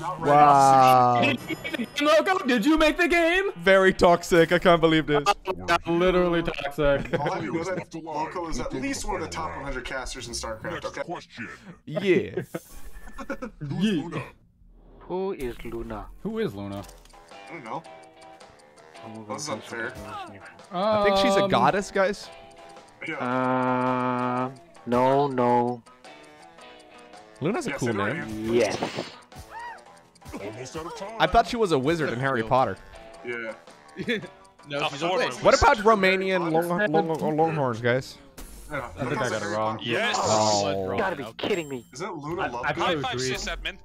Not right wow. Did you make the game, Loco? Did you make the game? Very toxic. I can't believe this. Literally toxic. All I know is that Loco is at least one of the top one hundred casters in StarCraft. Okay. Yeah. Yeah. Who is Luna? Who is Luna? I don't know. That's unfair. I think she's a goddess, guys. Yeah. Uh, no, no. Luna's a yes, cool name. Yes. I thought she was a wizard in Harry Potter. Yeah. No, she's a witch. What about Romanian longhorns, long, long, long, long guys? Yeah. I think I got it wrong. Yes. Oh. You gotta be kidding me. Is that Luna Lovegood? High five, sysadmin.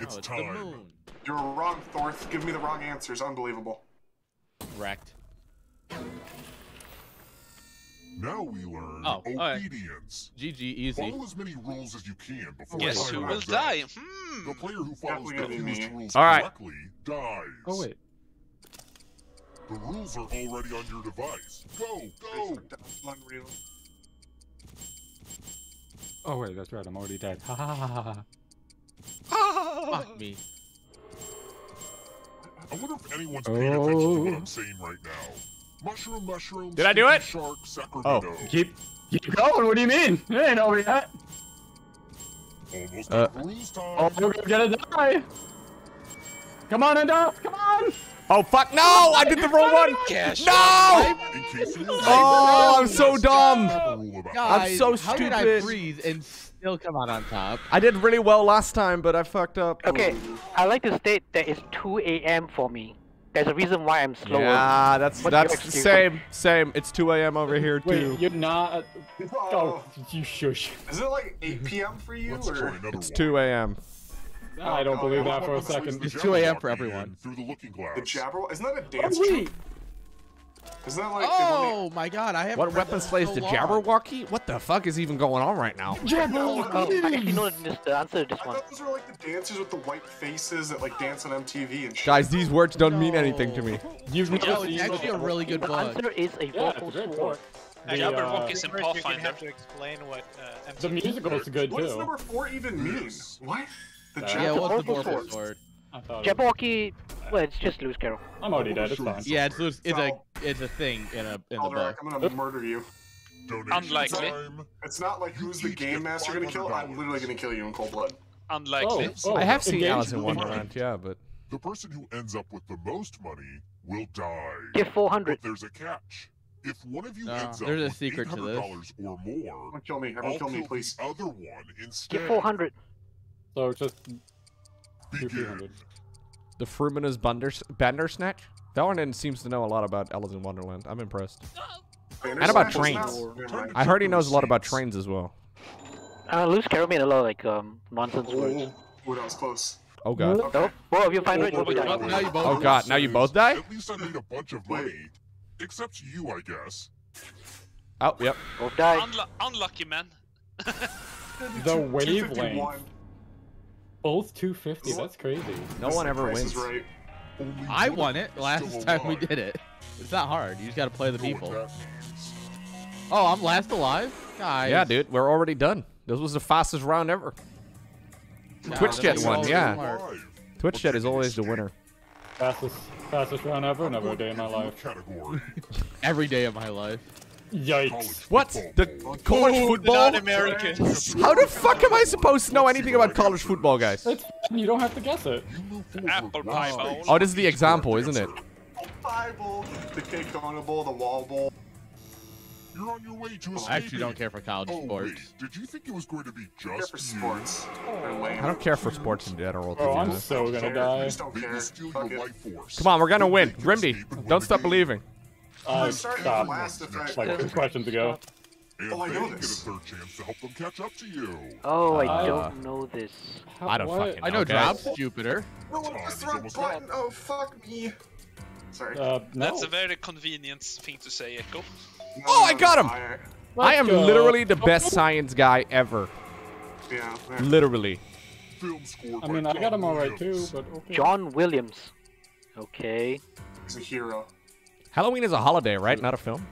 It's time. You're wrong, Thorth. Give me the wrong answers. Unbelievable. Wrecked. Now we learn oh, obedience. Right. G G, easy. Follow as many rules as you can before Guess who will die? Hmm. The player who follows the rules All right. correctly dies. Oh, wait. The rules are already on your device. Go, go. Unreal. Oh, wait, that's right. I'm already dead. Ha ha ha ha. Ah. Fuck me. I wonder if anyone's paying oh. attention to what I'm saying right now. Mushroom, mushroom. Did I do it? Shark, Sacramento. Oh, keep, keep going. What do you mean? It ain't over yet. Almost uh. rules time. Oh, we're gonna die. Come on, Adolf. Come on. Oh fuck! No, I did the wrong one. No! Oh, I'm so dumb. I'm so stupid. How did I breathe and still come out on top? I did really well last time, but I fucked up. Okay, I like to state that it's two A M for me. There's a reason why I'm slower. Yeah, that's that's the same. Same. It's two A M over here too. Wait, you're not. Oh, you shush. Is it like eight P M for you? Or? It's two A M No, I don't oh, believe that for a second. It's two A M for everyone. Through the looking glass. The Jabberwocky? Isn't that a dance oh, trick? Isn't that like Oh my god, I have What weapon slays so the Jabberwocky? What the fuck is even going on right now? Jabberwocky! Oh, I actually know the answer to this one. I thought those were like the dancers with the white faces that like dance on M T V and shit. Guys, these words don't no. mean anything to me. You've no, no, it's actually a really good one. The answer is a vocal yeah, sword. The Jabberwock uh, is in Pathfinder. You have to explain what uh, M T V The musical is good too. What does number four even mean? What? The uh, yeah, what's the Dwarf Sword? Jabberwocky, well, it's just loose, Carol. I'm already dead, it's fine. Yeah, it's loose, it's no. a, it's a thing in a, in Alderac, the book. I'm gonna murder you. Unlikely. It's not like who's the game master gonna kill, I'm literally gonna kill you in cold blood. Unlikely. Oh, oh, I have seen Alice in Wonderland, yeah, but... The person who ends up with the most money will die. Give four hundred. But there's a catch. If one of you no, ends up with eight hundred dollars or more, Don't kill me, everyone kill me, please. The other one instead. Give four hundred. So just begin. The Frumina's Bandersnatch? That one seems to know a lot about Alice in Wonderland. I'm impressed. And about trains. I heard he knows a lot about trains as well. Uh, Luce Carroll made a lot of like, um, nonsense oh, words. Oh, that was close. Oh god. Nope. Okay. Well, if you find oh, right, we die. Oh god, now you both die? At least I need a bunch of money. Except you, I guess. Oh, yep. Both die. Unlu unlucky, man. The wavelength. Both two fifty, that's crazy. No one ever wins. Right. I won it last time alive. we did it. It's not hard, you just gotta play the people. Oh, I'm last alive? Guys. Yeah, dude, we're already done. This was the fastest round ever. Nah, Twitch Jet won, yeah. Hard. Twitch Jet is always the winner. Fastest, fastest round ever and every day of my life. Every day of my life. Yikes. What? The college football? Non-Americans. How the fuck am I supposed to know anything about college football, guys? It's, you don't have to guess it. Apple pie bowl. Oh, this is the example, isn't it? Apple pie bowl, the cake donut bowl, the wall bowl. You're on your way to I actually don't care for college oh, sports. Wait. Did you think it was going to be just for sports? Oh. I don't care for sports in general. Oh, I'm so gonna die. Come on, we're gonna win. Grimdy, don't stop believing. Uh, stop. Like two questions ago. Oh, I know this. Oh, I uh, don't know this. How, I don't what? fucking know. I know Drops, Jupiter. Oh, fuck me. Sorry. Uh, no. That's a very convenient thing to say, Echo. Oh, I got him! Let's I am go. literally the best science guy ever. Yeah. Literally. I mean, I got him alright too, but okay. John Williams. Okay. He's a hero. Halloween is a holiday, right? Not a film?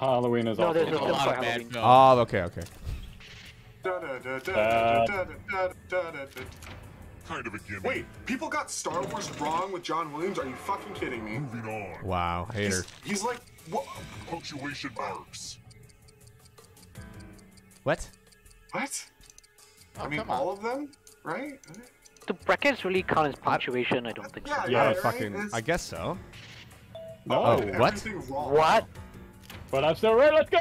Halloween is no, there's a lot of bad films. Oh, okay, okay. Uh, kind of a gimmick. Wait, people got Star Wars wrong with John Williams? Are you fucking kidding me? Moving on. Wow, hater. He's, he's like, what? Punctuation marks. What? What? Oh, I mean, all on. of them, right? The brackets really count as punctuation, I don't think so. Yeah, yeah right, fucking, right? I guess so. No, oh, what? Wrong. What? But I'm still ready. Let's go.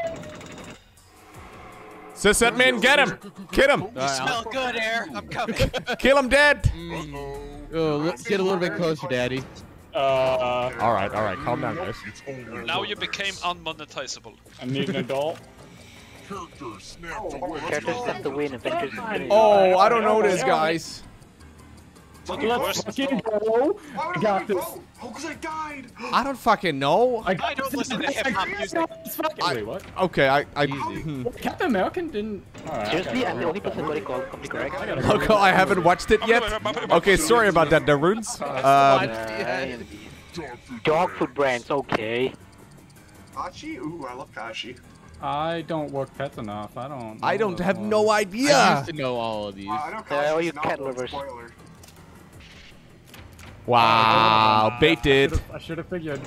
Sis, that man, get him. Get him. You smell good, Air. I'm coming. Kill him dead. Mm. Oh, let's get a little bit closer, Daddy. Uh, uh, all right, all right, calm down, guys. Now you became unmonetizable. I need an adult. Character snapped away. Character snapped away and Avengers. Oh, I don't know this, guys. Let's fucking go. I got this. Oh, because I died. I don't fucking know. I, I don't listen to hip-hop music. I, Wait, what? Okay, I... I hmm. Captain American didn't... Right, seriously, I'm the only person who called completely correct. Loco, I haven't watched it yet. Okay, sorry about that, the runes. Um, Dog food brands, okay. Kashi? Ooh, I love Kashi. I don't work pets enough. I don't... I don't have no idea. I used to know all of these. They're all you cat lovers. Wow, baited. I should have figured.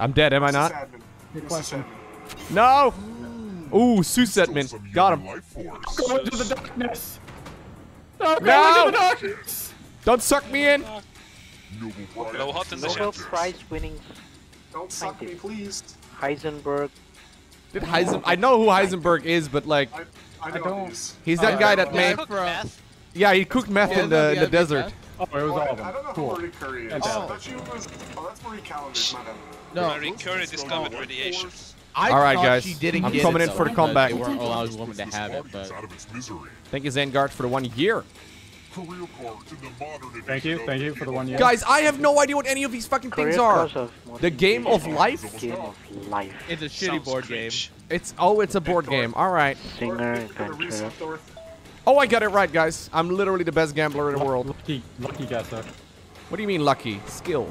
I'm dead, am I not? Good question. No! Ooh, Susetman. Got him. Go into the darkness. No! Go into the darkness. Don't suck me in. Nobel Prize winning. Don't suck me, please. Heisenberg. Did Heisenberg? I know who Heisenberg is, but like, I don't. He's that guy that made. Yeah, he cooked meth in the in the desert. Oh, it was oh, all of them. I don't know cool. Marie Curie is. Oh, I thought you was, oh, that's Marie Callender's, my bad. No, Marie Curie discovered radiation. Alright, guys. I'm coming in for the comeback. They weren't allowed a woman to have it, but... Thank you, Zangard, for the one year. Thank you, thank you for the one year. Guys, I have no idea what any of these fucking things are. The Game of Life? Game of Life. It's a shitty board game. It's... Oh, it's a board game. Alright. Singer, oh, I got it right, guys. I'm literally the best gambler in the world. Lucky, lucky guesser. What do you mean lucky? Skill.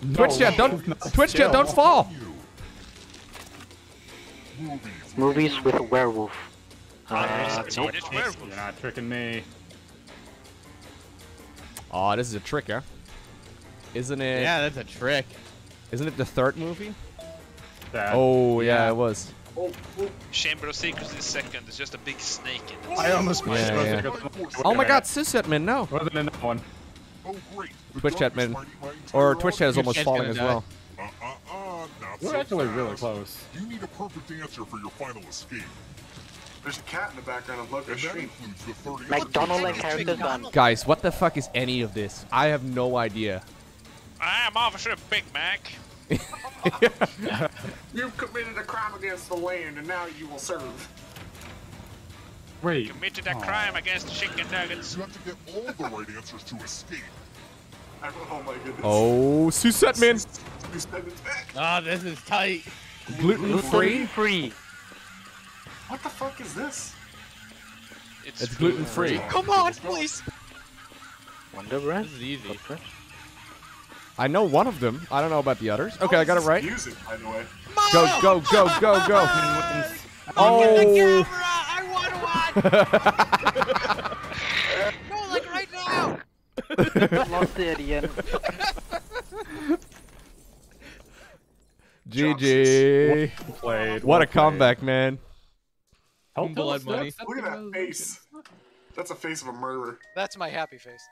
No, Twitch chat, don't Twitch skill. chat, don't fall. Movies with a werewolf. Uh, nope. Werewolf. You're not tricking me. Oh, this is a trick, huh? Isn't it? Yeah, that's a trick. Isn't it the third movie? That, oh yeah, yeah, it was. Oh, oh. Chamber of Secrets is second. It's just a big snake in it. I almost pushed yeah, yeah, yeah. Oh my God, Sysetman, no. Wasn't in that one. Oh, great. Twitch chat, man, or Twitch chat is almost falling as die. well. Uh, uh, uh, We're so actually fast. really close. You need a perfect answer for your final escape. There's a cat in the background of Loco's stream. McDonald's characters on. Guys, what the fuck is any of this? I have no idea. I am Officer Big Mac. You've committed a crime against the land, and now you will serve. Wait. Committed a oh. crime against chicken nuggets. You have to get all the right answers to escape. I, oh my goodness. Oh, Susetman. Ah, oh, this is tight. Gluten free. Free. What the fuck is this? It's, it's gluten free. Come on, please. Wonder bread. This is easy. I know one of them. I don't know about the others. Okay, oh, I got it right. Music, by the way. Go, go, go, go, go. Oh. I want one. No, like right now. Lost the idiot. G G. Well what a comeback, man. Help blood money. Look at that face. That's a face of a murderer. That's my happy face.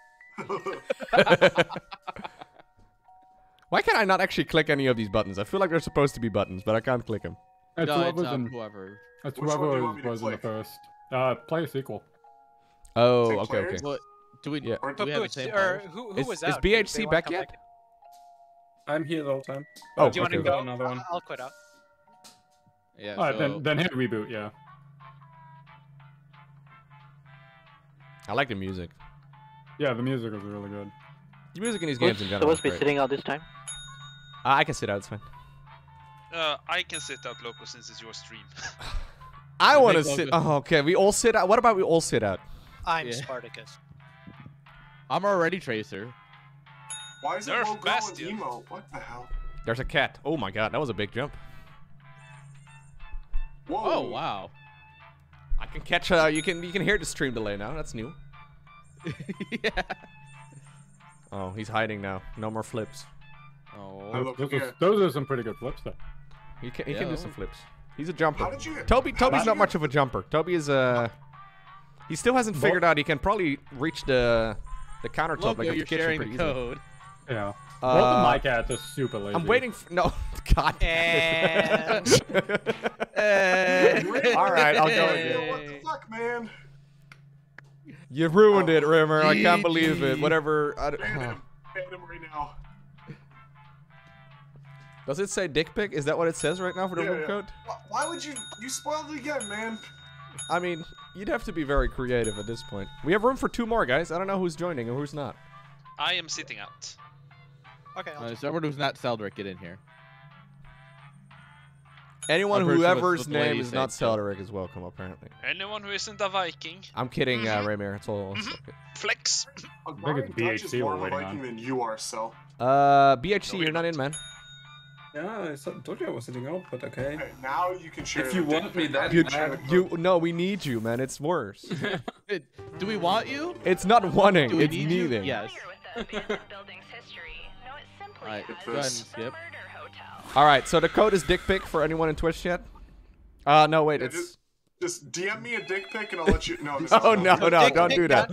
Why can I not actually click any of these buttons? I feel like they're supposed to be buttons, but I can't click them. It's no, whoever's it's in, whoever. It's whoever was in the first. Uh, play a sequel. Oh, Same okay, players? okay. Well, do we? Yeah. Or, do we have the same or who, who is, was out? Is B H C back yet? Back? I'm here the whole time. Oh, do you okay. want to go? Another one. I'll quit out. Yeah. All right, so... then then hit reboot. Yeah. I like the music. Yeah, the music was really good. The music in these games in general. Supposed to be sitting out this time. Uh, I can sit out, it's fine. Uh, I can sit out, Loco, since it's your stream. I want to sit. Oh, okay, we all sit out. What about we all sit out? I'm yeah. Spartacus. I'm already Tracer. Why is there Bastion? What the hell? There's a cat. Oh my God, that was a big jump. Whoa! Oh wow! I can catch. Uh, you can you can hear the stream delay now. That's new. Yeah. Oh, he's hiding now. No more flips. Oh, those, those, are, those are some pretty good flips, though. He can, he yeah. can do some flips. He's a jumper. How did you, Toby, Toby's how not you? much of a jumper. Toby is a. He still hasn't figured out. He can probably reach the the countertop Loco, like a kitchen pretty easily. Yeah. Uh, Both of my cats are super lazy. I'm waiting for... No. God damn it. All right, I'll go again. What the fuck, man? You ruined oh. it, Rimmer. I can't believe it. Whatever. I don't, huh. right now. Does it say dick pic? Is that what it says right now for the yeah, room yeah. code? Why would you... You spoiled it again, man. I mean, you'd have to be very creative at this point. We have room for two more, guys. I don't know who's joining and who's not. I am sitting out. Okay. Uh, someone who's not Celdric, get in here. Anyone whoever's name is not Celdric is welcome, apparently. Anyone who isn't a Viking. I'm kidding, mm -hmm. uh, Raymere. It's all. Mm -hmm. okay. Flex. I'm B H C more of a Viking on. than you are, Cel. So. Uh, B H C, no, you're not in, man. Yeah, I told you I was sitting out, but okay. okay. Now you can share. If you want me, that you, you no, we need you, man. It's worse. Do we want you? It's not wanting. Do we it's need needing. You? Yes. Alright, go ahead and skip. Alright, so the code is dick pic for anyone in Twitch yet? Uh, no, wait, yeah, it's... Just, just D M me a dick pic and I'll let you... No, no, no, no, no, no, don't do that.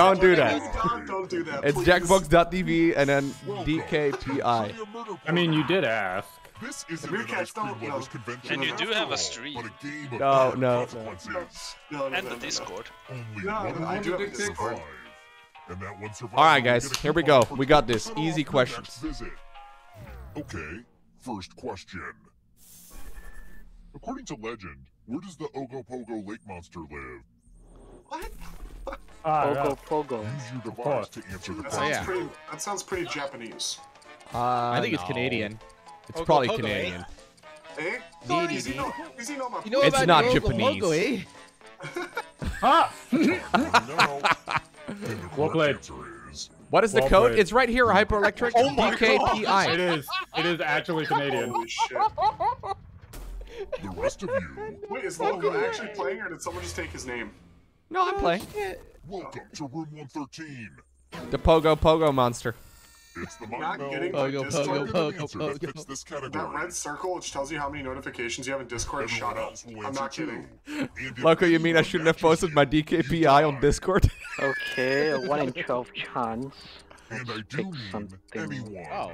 Don't do that. Don't do that, please. It's Jackbox dot T V and then D K P I. I mean, you did ask. This is a catch don't know. And you do have a stream. No, no, no. And the Discord. No, I do have a Discord. Alright guys, here we go. We got this. Easy questions. Okay, first question. According to legend, where does the Ogopogo lake monster live? What? Uh, Ogopogo. Use your device to answer the question. That sounds, yeah. pretty, that sounds pretty Japanese. Uh, I think no. it's Canadian. It's Ogopogo, probably Canadian. Eh? Eh? Is he know, is he know my you know it's not Japanese. Eh? Ah! No. Well played. What is the well code? Played. It's right here, Hyperelectric. Oh D K P I. It is. It is actually Canadian. Holy shit. The rest of you. Wait, is Loco actually playing or did someone just take his name? No, I'm playing. Welcome to room one thirteen. The Pogo Pogo monster. It's the Not getting Pogo, my Discord Pogo, Pogo, Pogo, Pogo. This that red circle which tells you how many notifications you have in Discord shot up. I'm not kidding. Loco, you mean I shouldn't have posted my D K P I on Discord? Okay, a one in twelve chance. And I do need something. Anyone. Oh.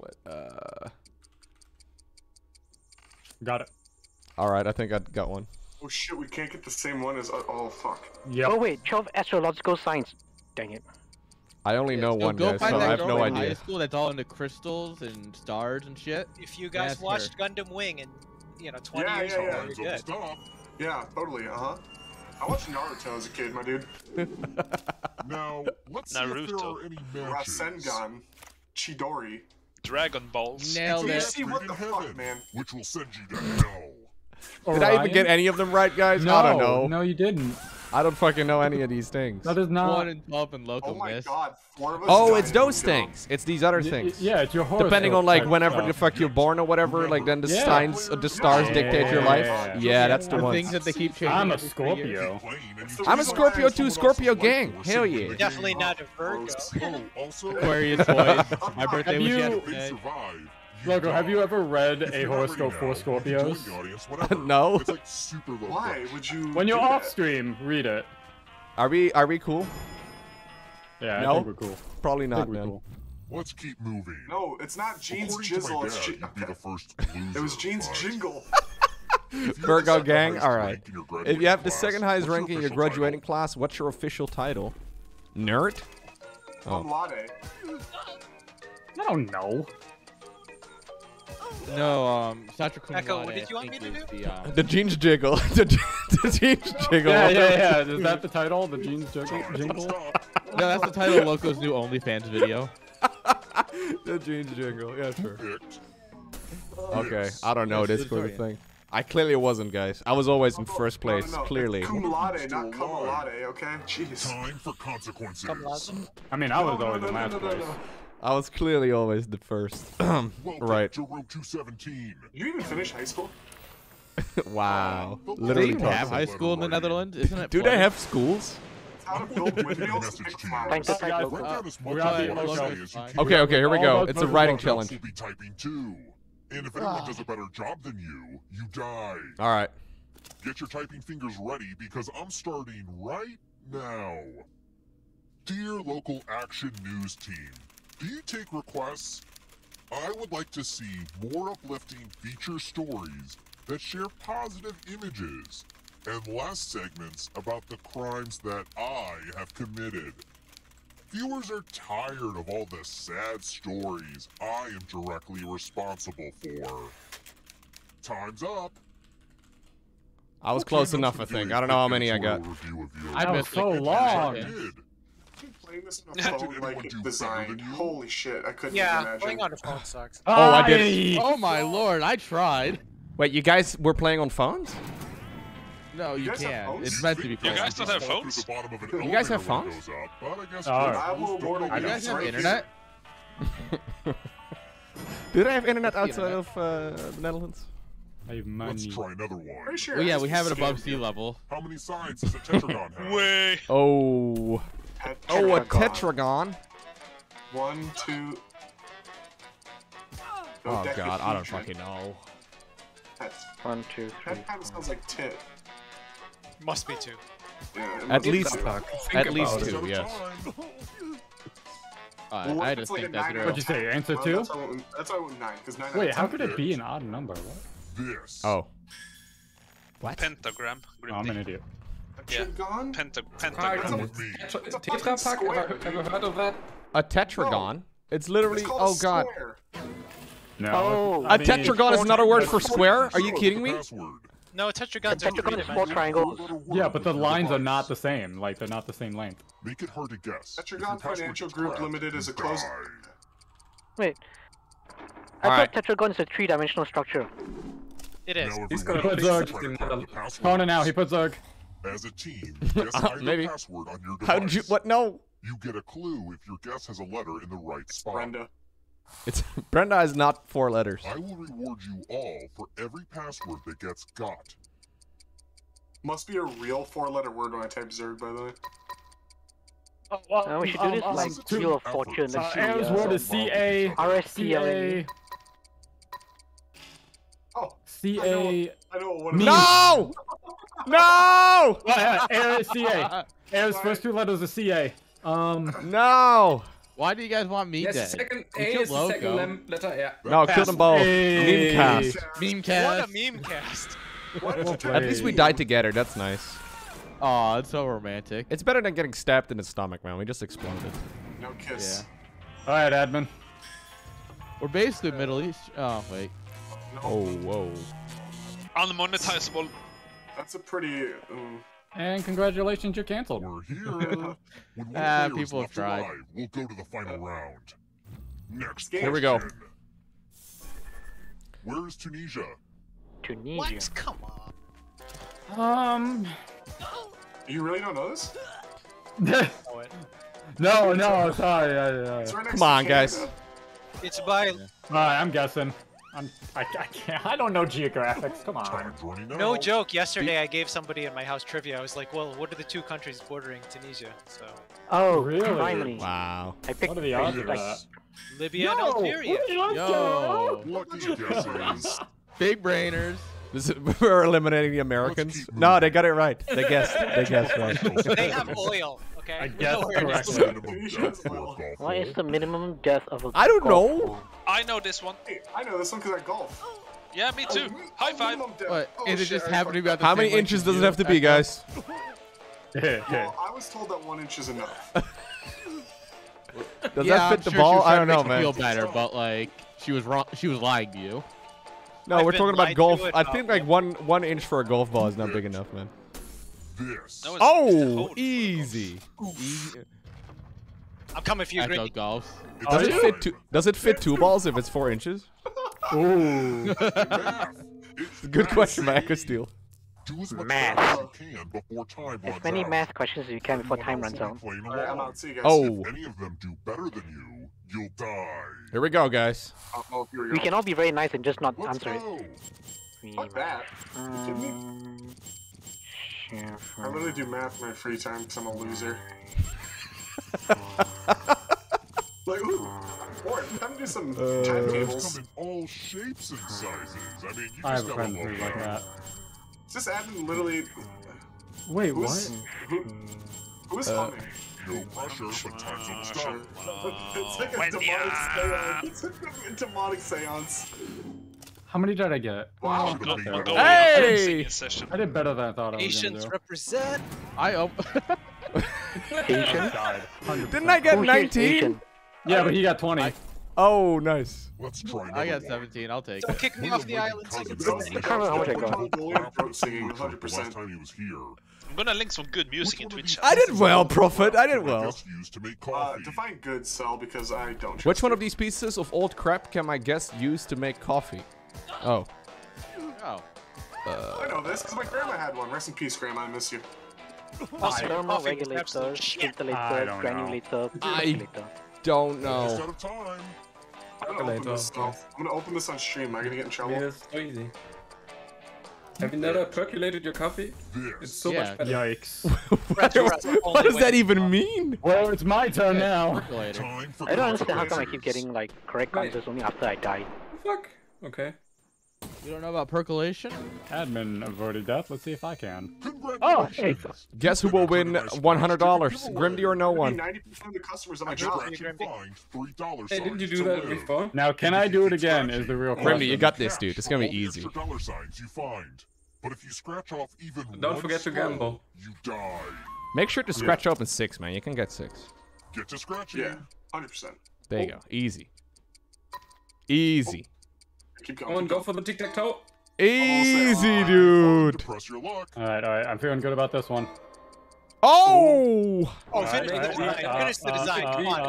What? Uh... Got it. Alright, I think I got one. Oh shit, we can't get the same one as... Oh fuck. Yep. Oh wait, twelve astrological signs. Dang it. I only yeah, know so one, guys, so I have no idea. High school that's all into crystals and stars and shit. If you guys Master. watched Gundam Wing in, you know, twenty yeah, years yeah, ago, yeah. you're good. Yeah, totally, uh-huh. I watched Naruto as a kid, my dude. Now, let's see Naruto. if there are any matches. Rasengan, Chidori. Dragon Balls. Nailed it. See what the heaven, fuck, man. Which will send you to hell. Did I even get any of them right, guys? No, I don't know. No, you didn't. I don't fucking know any of these things. That is not one in twelve and local. Oh my miss. god, four of us. Oh, it's those things. It's these other things. Yeah, it's your horse. Depending on like whenever stuff. the fuck you're born or whatever, like then the yeah. signs, the stars yeah. dictate your life. Yeah, yeah that's the, the one. Things that they keep changing. I'm a Scorpio. I'm a Scorpio too. Scorpio gang. Hell yeah. Definitely not a Virgo. Aquarius boys. My birthday was yesterday. Logo, have you ever read if a horoscope for Scorpios? Audience, no. It's like super low. Why would you? When you're off that? stream, read it. Are we? Are we cool? Yeah, no? I think we're cool. Probably not, man. Cool. Let's keep moving. No, it's not Gene's Jizzle. It's G be the first loser, it was Gene's Jingle. Virgo gang. All right. If you have the second highest rank in your graduating class, what's your official title? Nerd. Oh. I don't know. No, um, Echo, what did you want me to do? The, um... the jeans jiggle. the, the jeans jiggle. Yeah, yeah, yeah. Is that the title? The jeans jiggle? jingle? No, that's the title of Loco's new OnlyFans video. The jeans jiggle. Yeah, sure. Okay, I don't know this sort of thing. I clearly wasn't, guys. I was always in first place, no, no, no. clearly. Cum laude, not cum laude, okay? Jeez. Time for consequences. I mean, I was no, always no, no, in last no, no, place. No, no, no. I was clearly always the first. Right. To room two seventeen. You even finished high school? Wow. Um, Literally they have high school in the Netherlands, isn't it? Do they have schools? Okay, okay, here we go. It's a writing challenge. And if anyone does a better job than you, you die. All right. Get your typing fingers ready because I'm starting right now. Dear local action news team. Do you take requests? I would like to see more uplifting feature stories that share positive images and less segments about the crimes that I have committed. Viewers are tired of all the sad stories I am directly responsible for. Time's up. I was okay, close enough, I think. I don't know how many I got. I was so long. This on a phone, like, designed. Holy shit, I couldn't yeah, imagine. Yeah, playing on a phone sucks. Oh, I did. Oh my lord, I tried. Wait, you guys were playing on phones? No, you, you can't. It's meant to be playing. You guys don't have phones? You guys have phones? You guys have internet? Do they have internet outside of uh, the Netherlands? Let's try another one. Sure well, yeah, we have it above sea level. How many sides does a tetragon have? Way. Oh. Tetragon. Oh, a tetragon. One, two. Oh, oh god, I don't fucking know. That's one, two, three. That kind of sounds like tit. Must be two. Yeah, at least, at least two, yes. Uh, well, I just like think that's what'd you say? Answer well, two? That's all, that's all nine, cause nine wait, how could it be an odd number? What? This. Oh. What? Pentagram. Grimdy. Oh, I'm an idiot. Yeah. Pentagon? Pentagram. It's a, it's a Tetra pack? Have, have you heard of that? A tetragon? No. It's literally. It's oh god. No. Oh, a mean, tetragon is another word for square? Are you kidding me? No, a tetragon is four triangles. Yeah, but the lines are not the same. Like, they're not the same length. Make it hard to guess. Tetragon Financial Group crap, Limited is a closed. Wait. I All thought right. Tetragon is a three dimensional structure. It is. He's gonna put Zerg. Oh no, now he put Zerg. As a team, guess uh, maybe. Password on your how did you? What? No. You get a clue if your guess has a letter in the right it's spot. Brenda. It's Brenda is not four letters. I will reward you all for every password that gets got. Must be a real four-letter word when I type Zerg, by the way. Oh, well, no, we should do um, this um, like Wheel of Fortune. Uh, Aaron's word is C A R S T A. Oh, C A. I know what. No! No! Aaron's C A. Aaron's first two letters are C A. Um. No. Why do you guys want me yes, dead? Second A is the second letter. Yeah. No, kill them both. Meme cast. Meme cast. What a meme cast. What? At least we died together. That's nice. Aw, oh, it's so romantic. It's better than getting stabbed in the stomach, man. We just exploded. No kiss. Yeah. Alright, admin. We're basically uh, Middle East. Oh, wait. No. Oh, whoa. Unmonetizable. That's a pretty... Um... And congratulations, you're cancelled. We're here. Ah, uh, people have tried. Alive, we'll go to the final round. Next game. Here we go. Where's Tunisia? Tunisia. What? Come on. Um... You really don't know this? no, no, sorry. I, I, I. Come on, guys. It's by. Alright, I'm guessing. I'm, I, I can't. I don't know geographics. Come on. No joke. Yesterday, I gave somebody in my house trivia. I was like, "Well, what are the two countries bordering Tunisia?" So. Oh, really? Finally. Wow. I picked what are the odds of that? Libya Yo, and Algeria. Yo. Lucky guesses. Big brainers. This is, we're eliminating the Americans. No, they got it right. They guessed. They guessed right. They have oil. Okay. I guess correctly. What is the minimum death of a? I don't golf know. Ball? I know this one. Hey, I know this one because I golf. Yeah, me too. Oh, high five. What? Oh, is it just happening about the how many inches does it have to be, guys? Yeah, yeah. I was told that one inch is enough. Does yeah, that fit I'm the sure ball? I don't know, man. Feel better, but like she was wrong. She was lying to you. No, I've we're talking about golf. I think like one one inch for a golf ball is not big enough, man. This. Oh, easy. easy. I'm coming for you, Grimdy. Golf. Does it fit two? Does it fit two balls if it's four inches? Ooh. Good question, man. Good steal. Math. As many math questions as you can before time runs out. Oh. Any of them do better than you. You'll die. Here we go, guys. Oh, here we, we can all be very nice and just not let's answer go it. Fuck that. Um, I literally do math in my free time because I'm a loser. Like, ooh, Fort, time to do some uh, timetables. Come in all shapes and sizes. I mean, you just gotta love like that. Is this admin literally... Wait, who's, what? Who, who's uh, humming? no pressure, but time's up to start. It's like a demonic seance. It's a demonic seance. How many did I get? Wow. Go, go, go. Hey! I did better than I thought I was Asians gonna do. Represent. I oh. Asian? Didn't I get nineteen? Yeah, but he got twenty. I... Oh, nice. Let's try. I got seventeen. I'll take Don't it. Kick me off the island. I'm gonna link some good music in Twitch. I did well, Prophet. I did well. Uh, define good, Sal, because I don't. Which one of these pieces of old crap can my guest use to make coffee? Oh. Oh. Uh, I know this because my grandma had one. Rest in peace, grandma. I miss you. I don't know. Regulator, ventilator, granulator, granulator. Don't know. I'm gonna open this. I'm gonna open this on stream. Am I gonna get in trouble? Yeah, it's so easy. Have you never percolated your coffee? It's so yeah. much better. Yikes. what, what does that even mean? Well, it's my turn yeah, now. I don't understand how come I keep getting like correct answers only after I die. Fuck. Okay. You don't know about percolation? Admin avoided death. Let's see if I can. Oh, hey. Guess who will win one hundred dollars? Grimdy or no one? ninety percent of the customers on my job. Hey, didn't you do that before? Now, can I do it again is the real question. Grimdy, you got this, dude. It's gonna be easy. But if you scratch off even don't forget to gamble. You die. Make sure to scratch yeah. open six, man. You can get six. Get to scratching. Yeah, one hundred percent. There you oh. go. Easy. Easy. Oh. Keep going, go for the tic-tac-toe. Easy, dude. Alright, alright. I'm feeling good about this one. Oh! Oh, finish the design. Finish the design. Come on.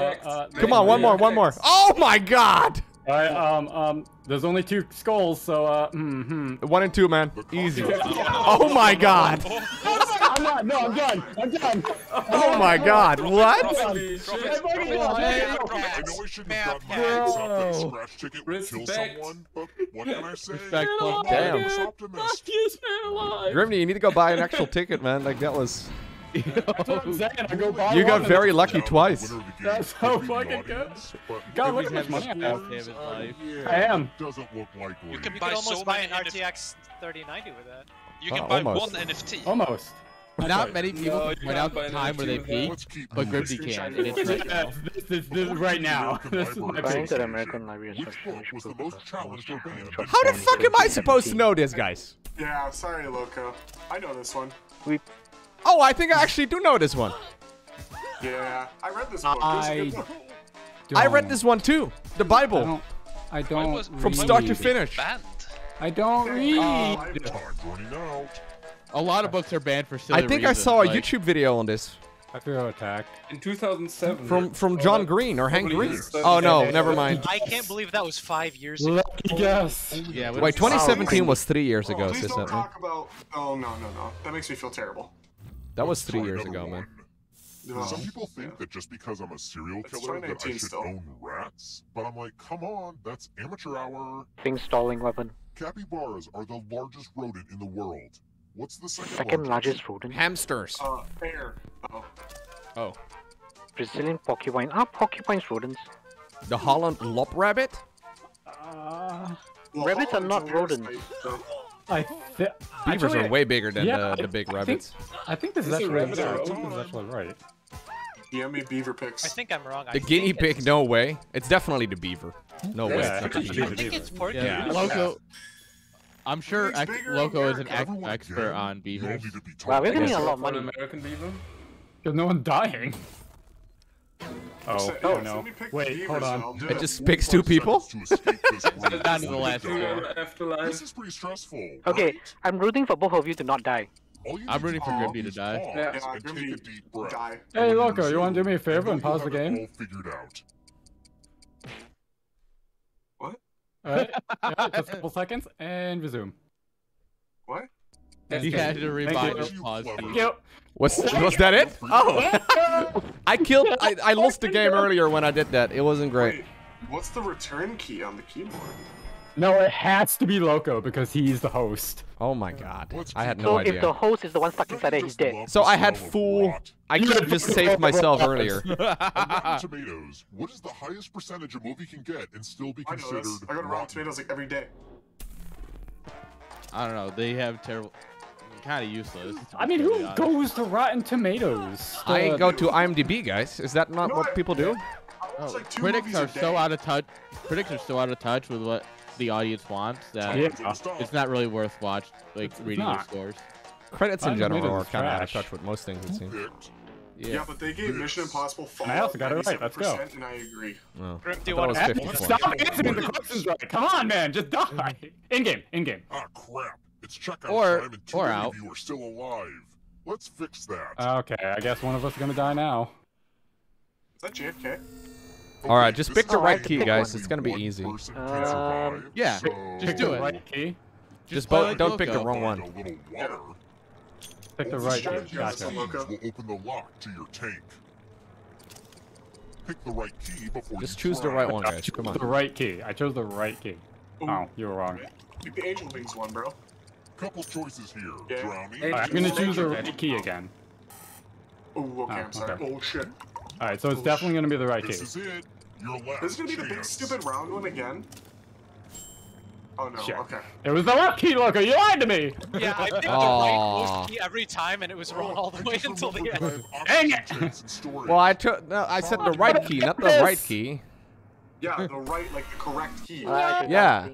Come on, one more, one more. Oh my god! Alright, um, um, there's only two skulls, so, uh, mm-hmm. One and two, man. Easy. Oh my god. I'm not, no, I'm done. I'm done. Oh my god, what? I know I shouldn't have gotten something. Scratch ticket would kill someone, but what can I say? Damn. Grimdy, you need to go buy an actual ticket, man. Like, that was... Yo. You got very lucky twice. That's so fucking good. God, look at my money. I am. You can buy so many R T X thirty ninety with that. You can buy one N F T. Almost. Not many people no, can point out the time where they peak, but Grimdy can, and it's right now. This, this, this right now. This is my how the fuck am I supposed to know this, guys? Yeah, sorry, Loco. I know this one. We... Oh, I think I actually do know this one. Yeah, I read this one. I, I read this one too. The Bible. I don't. I don't From read. Start to finish. I don't read. Uh, A lot of books are banned for silly I think reasons, I saw a like... YouTube video on this. I feel attacked. In two thousand seven. From from John oh, Green or Hank Green. Oh no, never mind. I can't believe that was five years ago. Yes. Yeah, wait, twenty seventeen was three years ago. Please don't talk about... Oh no, no, no. That makes me feel terrible. That was three years ago, man. No. Some people think yeah. that just because I'm a serial killer that I should still. own rats, but I'm like, come on, that's amateur hour. Thing stalling weapon. Capybaras are the largest rodent in the world. What's the second, second largest rodent? Hamsters. Uh, bear. Uh oh. Oh. Brazilian porcupine. Are porcupines rodents? The Holland lob rabbit? Uh, well, rabbits Holland's are not rodents. Space, so. I Beavers actually, are way bigger than yeah, the, the big I rabbits. Think, I think this is actually rabbit right. Yeah, me beaver picks. I think I'm wrong. The I guinea pig, no way. It's definitely the beaver. No yeah, way. I think, I think beaver. It's porky. Yeah. Yeah. Loco. I'm sure Loco is an ex expert on beavers. Wow, we're gonna need a lot of money. American beaver? There's no one dying. Oh, oh no. Wait, hold on. It just picks two people? Down to the last one. This is pretty stressful. Okay, I'm rooting for both of you to not die. I'm rooting for Grimdy to die. Yeah, Grimdy die. Hey, Loco, you wanna do me a favor and pause the game? What? Alright, yeah, just a couple seconds, and resume. What? You had to revive pause. Was, was that it? Oh! I killed- I, I lost the game earlier when I did that. It wasn't great. Wait, what's the return key on the keyboard? No, it has to be Loco because he's the host. Oh my god. I had no so idea. So if the host is the one stuck inside it, he's dead. So I had full... I could have just saved myself earlier. Rotten Tomatoes, what is the highest percentage a movie can get and still be considered rotten? I go to Rotten Tomatoes like every day. I don't know, they have terrible... kind of useless. I mean, who goes to Rotten Tomatoes? I go to IMDb, guys. Is that not what people do? Oh, like critics are so out of touch. Critics are so out of touch with what the audience wants that yeah. it's not really worth watch. Like reading their scores. Credits in general are kind of out of touch with most things it seems. Yeah. yeah, but they gave Mission Impossible Fallout. I also got it right. Let's go. And I agree. Oh. Dude, I I stop answering the questions right. Come on, man. Just die. In game. In game. Ah, crap. It's checkout or, time and two or out. You are still alive. Let's fix that. Okay, I guess one of us is gonna die now. Is that J F K? Okay, all right, just pick the right key, guys. It's gonna be easy. Um, survive, yeah, so... just do it. Right key. Just, just don't Loco. Pick the wrong one. Pick the right key. Gotcha. Will open the lock to your tank. Pick the right key before. Just choose the right one, guys. Come on. The right key. I chose the right key. Oh, you were wrong. Pick the Angel Wings one, bro. Couple choices here. Yeah. Drowning. Right, I'm gonna choose the right key again. Ooh, okay, oh, I'm sorry. Okay. Oh shit. Alright, so it's oh, definitely gonna be the right this key. Is it. Your last this is gonna be chance. The big stupid round one again. Oh no, shit. Okay. It was the left key, Loco, you lied to me! Yeah, I picked oh. the right key every time and it was wrong all the way until the end. Dang it! Well I took no, I said the right key, not the right key. Yeah, the right like the correct key. Uh, yeah.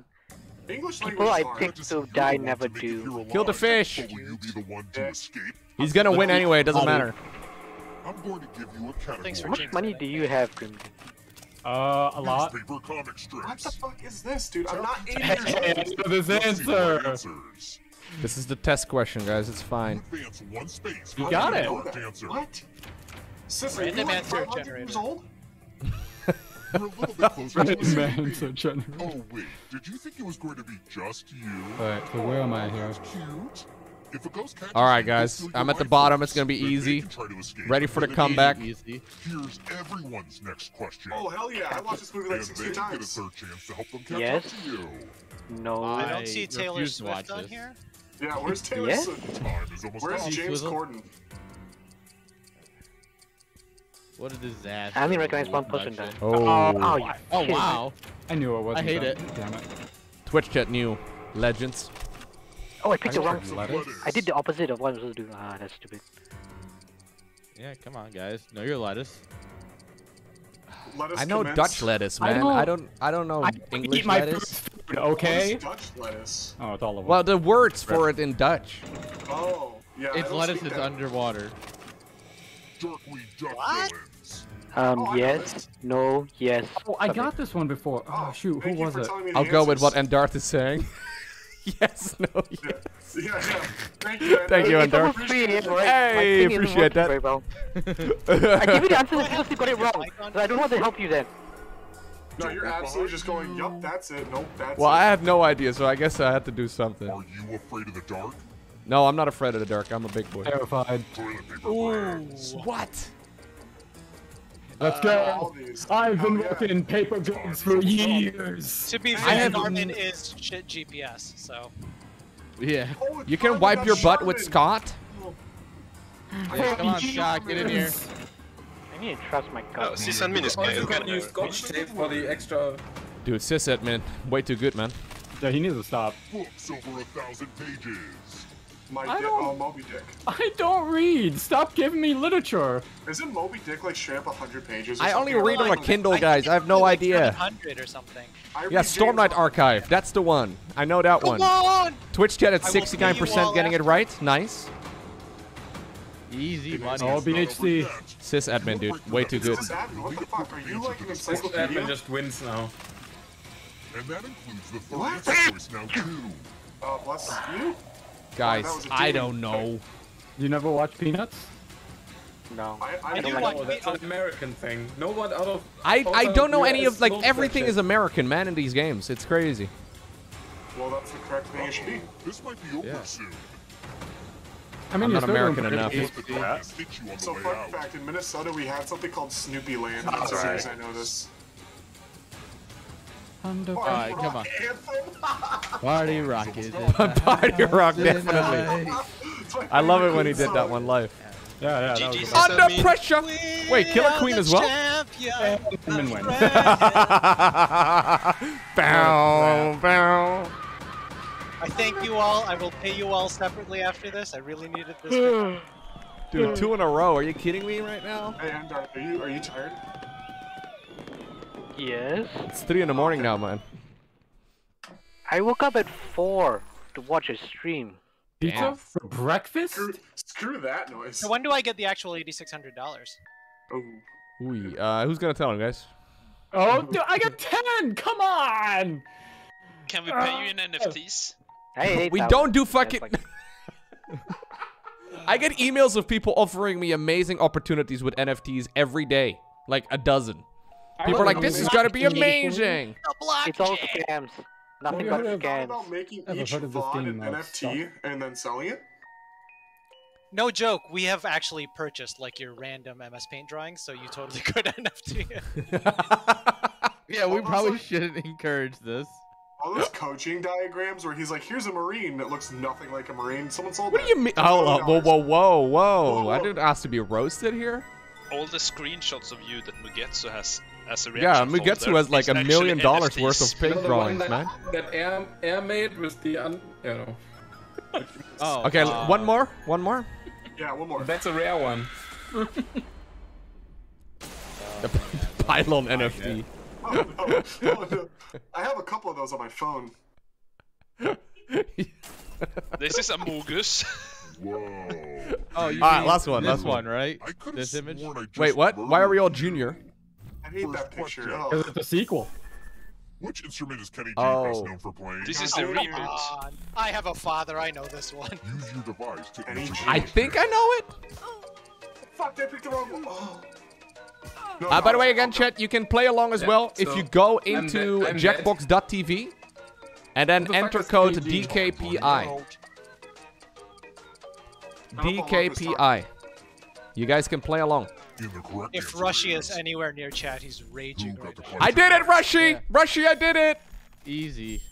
English people I picked to die never do. Kill the fish. Will you be the one to escape? He's gonna win anyway. It doesn't matter. I'm going to give you a category. How much money do you have, Grimdy? Uh, a lot. What the fuck is this, dude? I'm not eight years old. Answer this answer. This is the test question, guys. It's fine. You got it. What? Random answer generator. You're a little bit closer to the man, so oh wait, did you think it was going to be just you? Alright, so where am I here? Alright guys, I'm at the bottom, it's gonna be easy. Ready for the comeback. Here's everyone's next question. Oh hell yeah, I watched this movie like sixty times. Yes. No, I don't see Taylor Swift on here. Yeah, where's Taylor Swift? Where's James Corden? What a disaster. I only recognize one person then. Oh. Oh, oh, oh wow. I knew it wasn't I hate done. It. Damn it. Twitch chat new. Legends. Oh, I picked the wrong. I did the opposite of what I was supposed to do. Ah, that's stupid. Yeah, come on guys. Know your lettuce. lettuce I know commence. Dutch lettuce, man. I don't I don't, I don't know I English eat my lettuce. Food. Okay. What is Dutch lettuce? Oh, it's all over. Well, the words Red. For it in Dutch. Oh, yeah. It's lettuce is underwater. What? Um, oh, yes, no, yes. Oh, I got this one before. Oh, shoot, who was it? I'll answers. Go with what Andarth is saying. Yes, no, yes. Yeah, yeah, yeah. Thank you, Andarth. Thank you, Andarth. Hey, appreciate that. Very well. I give you the answer that you just got it wrong, so I don't want to help you then. No, you're absolutely just going, yup, that's it, nope, that's well, it. Well, I have no idea, so I guess I have to do something. Are you afraid of the dark? No, I'm not afraid of the dark. I'm a big boy. Terrified. Ooh, what? Let's go. Uh, I've been working paper goods for years. To be fair, Norman is shit G P S, so. Yeah. You can wipe your butt with Scott? Yeah, come on, Scott, get in here. I need to trust my gut. Oh, sysadmin can use Scotch tape for the extra. Dude, sysadmin, way too good, man. Yeah, he needs to stop. Books over a thousand pages. My I, don't, oh, Moby Dick. I don't read. Stop giving me literature. Isn't Moby Dick like straight up one hundred pages? Or I something? Only read on a Kindle, I guys. I have no like idea. one hundred or something. Yeah, Stormlight Archive. Yeah. That's the one. I know that Come one. On! Twitch chat at sixty-nine percent getting it right. Nice. Easy money. All B H C. Sysadmin, dude. Way too good. What the fuck? Are you like an encyclopedia? Just wins now. And that includes the third choice now too. Uh, bless you. Guys, oh, I don't know. You never watch Peanuts? No. I, I, I don't like, like that's an American thing. No one out of I I don't know U S any of like everything is American, man, in these games. It's crazy. Well, that's the correct thing it should be. This might be over yeah. soon. I mean, I'm not American enough. Yeah. So fun fact, in Minnesota we had something called Snoopy Land. That's right. As soon as I noticed. Alright, come on. Party Rock is it. Party Rock, definitely. I love it when he did that one live. Yeah, yeah, that was good. Under pressure! Wait, Killer Queen as well? Bow, bow. I thank you all. I will pay you all separately after this. I really needed this. Dude, two in a row. Are you kidding me right now? Hey, I'm done. Are you, are you tired? Yes. It's three in the morning now, man. I woke up at four to watch a stream. Pizza for breakfast? Screw, screw that noise. So when do I get the actual eighty-six hundred dollars? Oh. Ooh, uh, who's gonna tell him, guys? Oh, dude, I got ten! Come on! Can we pay uh, you in N F Ts? Hey, we don't do fucking... Like... I get emails of people offering me amazing opportunities with N F Ts every day. Like a dozen. People are like, this is gonna be amazing! It's all scams. Nothing but scams. About making each V O D an N F T and then selling it? No joke, we have actually purchased like your random M S Paint drawings, so you totally could N F T. Yeah, we probably shouldn't encourage this. All those coaching diagrams where he's like, here's a Marine that looks nothing like a Marine. Someone sold that. What do you mean? Oh, whoa, whoa, whoa, whoa. I didn't ask to be roasted here. All the screenshots of you that Mugetsu has as a reaction. Yeah, Mugetsu has like a million dollars worth of paint drawings, that, man. That air, air made with the, un, you know. Oh, okay, uh, one more? One more? Yeah, one more. That's a rare one. The pylon N F T. Oh, no. Oh, no. I have a couple of those on my phone. This is a Mugus. Whoa. Oh, you all right, last one, last one, one, right? I this image. I Wait, what? Why are we all junior? I hate that picture. Because oh. It's a sequel. Which instrument is Kenny G best known for playing? This is the oh, reboot. I have a father. I know this one. Use your device to Kenny G. I think I know it. Oh. Fuck! I picked the wrong one. Oh. No, uh, by the way, again, chat, you can play along as yeah, well so if you go into Jackbox dot T V and then the enter code D K P I. D K P I. You guys can play along. If Rushy is anywhere near chat, he's raging right now. I did it, Rushy! Yeah. Rushy, I did it! Easy.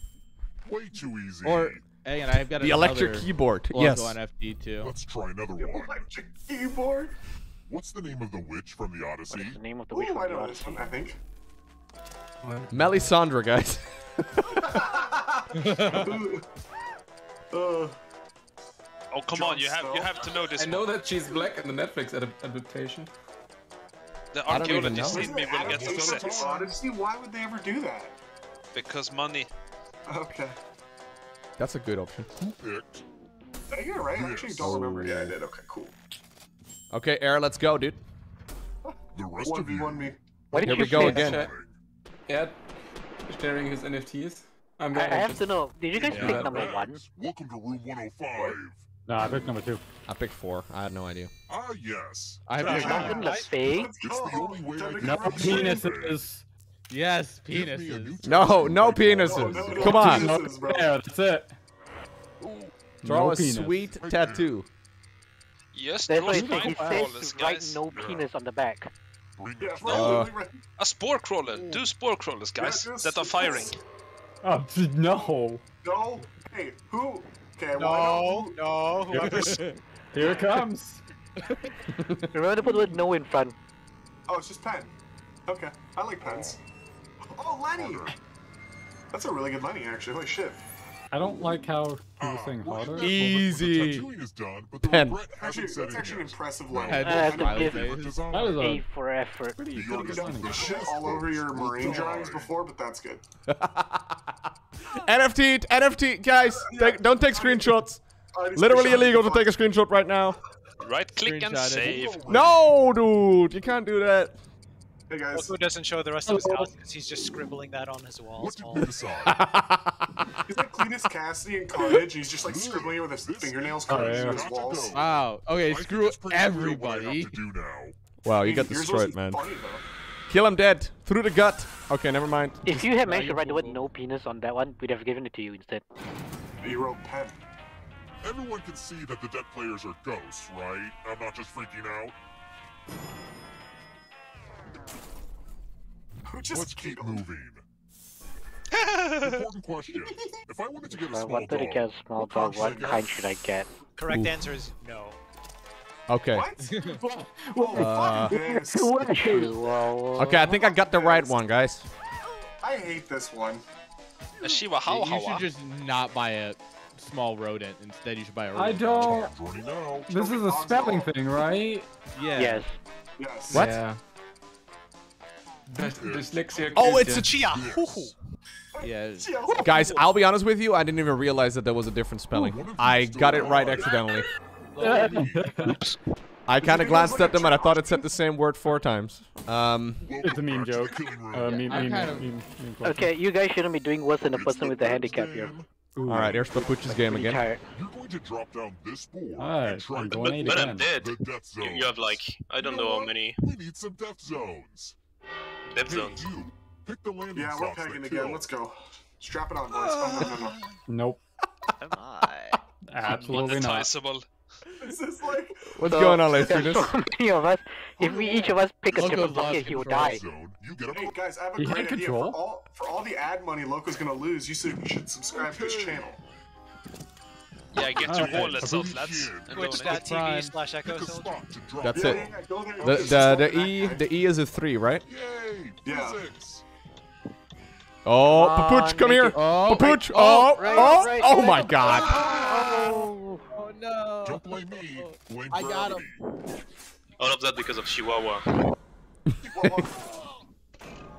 Way too easy. Or, hang on, I've got the electric keyboard. Yes. N F T too. Let's try another one. The electric keyboard? What's the name of the witch from the Odyssey? What is the name of the witch Ooh, from I the Odyssey? This one, I think. Melisandre, guys. uh, oh come on, you have you have to know this. I one. know that she's black in the Netflix adaptation. The archaeologist in me will get upset. Odyssey? Why would they ever do that? Because money. Okay. That's a good option. Who picked? Oh, you're right. Yes. I actually don't remember. Yeah, I did. Okay, cool. Okay, Air, let's go, dude. The rest of you. Me. Here we go again. Yeah, sharing his N F Ts. I'm going I have to know. Did you guys yeah. pick number one? Welcome to room one oh five. No, I picked number two. I picked four. I had no idea. Ah, uh, yes. I have yeah. no idea. It's the only way I can. No penises. Yes, penises. No, no penises. No, no, come on. Penises, bro. Yeah, that's it. Draw no a penis. Sweet right tattoo. There. Yes, that's what it says. It says to write no penis yeah. on the back. Uh, a spore crawler. Do spore crawlers, guys, yeah, that are firing. Oh, no. No. Hey, who? Okay, no. No. Whoever's... Here it comes. Remember to put the word no in front. Oh, it's just pen. Okay. I like pens. Oh, Lenny. That's a really good Lenny, actually. Holy shit. I don't like how people uh, sing harder. Easy. Pen. That's actually an impressive line. That was a for effort. You could have done this shit all over your Marine drawings before, but that's good. N F T, N F T, guys, take, don't take screenshots. Literally illegal to take a screenshot right now. Right click and save. No, dude, you can't do that. Hey guys. Loco doesn't show the rest of his house because he's just scribbling that on his walls. He's like Cletus Cassidy in Carnage. He's just like scribbling it with his fingernails on his walls. Wow. Okay, screw everybody. Wow, you got destroyed, man. Kill him dead. Through the gut. Okay, never mind. If you had managed to write the word no penis on that one, we'd have given it to you instead. You wrote pen. Everyone can see that the dead players are ghosts, right? I'm not just freaking out. Just Let's keep moving. Important question. If I wanted to get a small dog, I get a small dog, what kind should I get? Correct Ooh. answer is no. Okay. What? Well, uh, okay, I think I got the right one, guys. I hate this one. Shiva, how, how, how. You should just not buy it. small rodent. Instead, you should buy a rodent. I don't. This is a spelling thing, right? Yeah. Yes. Yes. What? Yeah. Dyslexia. Oh, it's a chia. Yes. Yeah. Guys, I'll be honest with you. I didn't even realize that there was a different spelling. I got it right accidentally. Oops. I kind of glanced at them and I thought it said the same word four times. Um, it's a meme joke. Uh, meme, meme, meme, meme, meme okay, you guys shouldn't be doing worse than a person with a handicap here. All right, here's Papooch's game again. Tired. You're going to drop down this board. Right, but, but, but I'm dead. You, you have like I don't you know, know how many. We need some death zones. Death hey, zones. You, pick the landing yeah, we're pegging again. Kill. Let's go. Strap it on, boys. Oh, no, no, no. Nope. Am I? Absolutely not. This is like, what's so, going on, Lace Venus? So many of us. If we each of us pick a different bucket, he will die. Zone, you get a hey guys, I have a you great idea. For all, for all the ad money Loco's gonna lose, you should subscribe to his channel. Yeah, get your okay. wallet so lads. Twitch dot T V slash echo soldier. That's it. Yeah, yeah, the, the, the, the E the E is a three, right? Yay, yeah. Physics. Oh, uh, Papooch, come here! Oh, Papooch! Oh, oh, oh my God! No. Don't blame me. Blame I got him. All of that because of Chihuahua.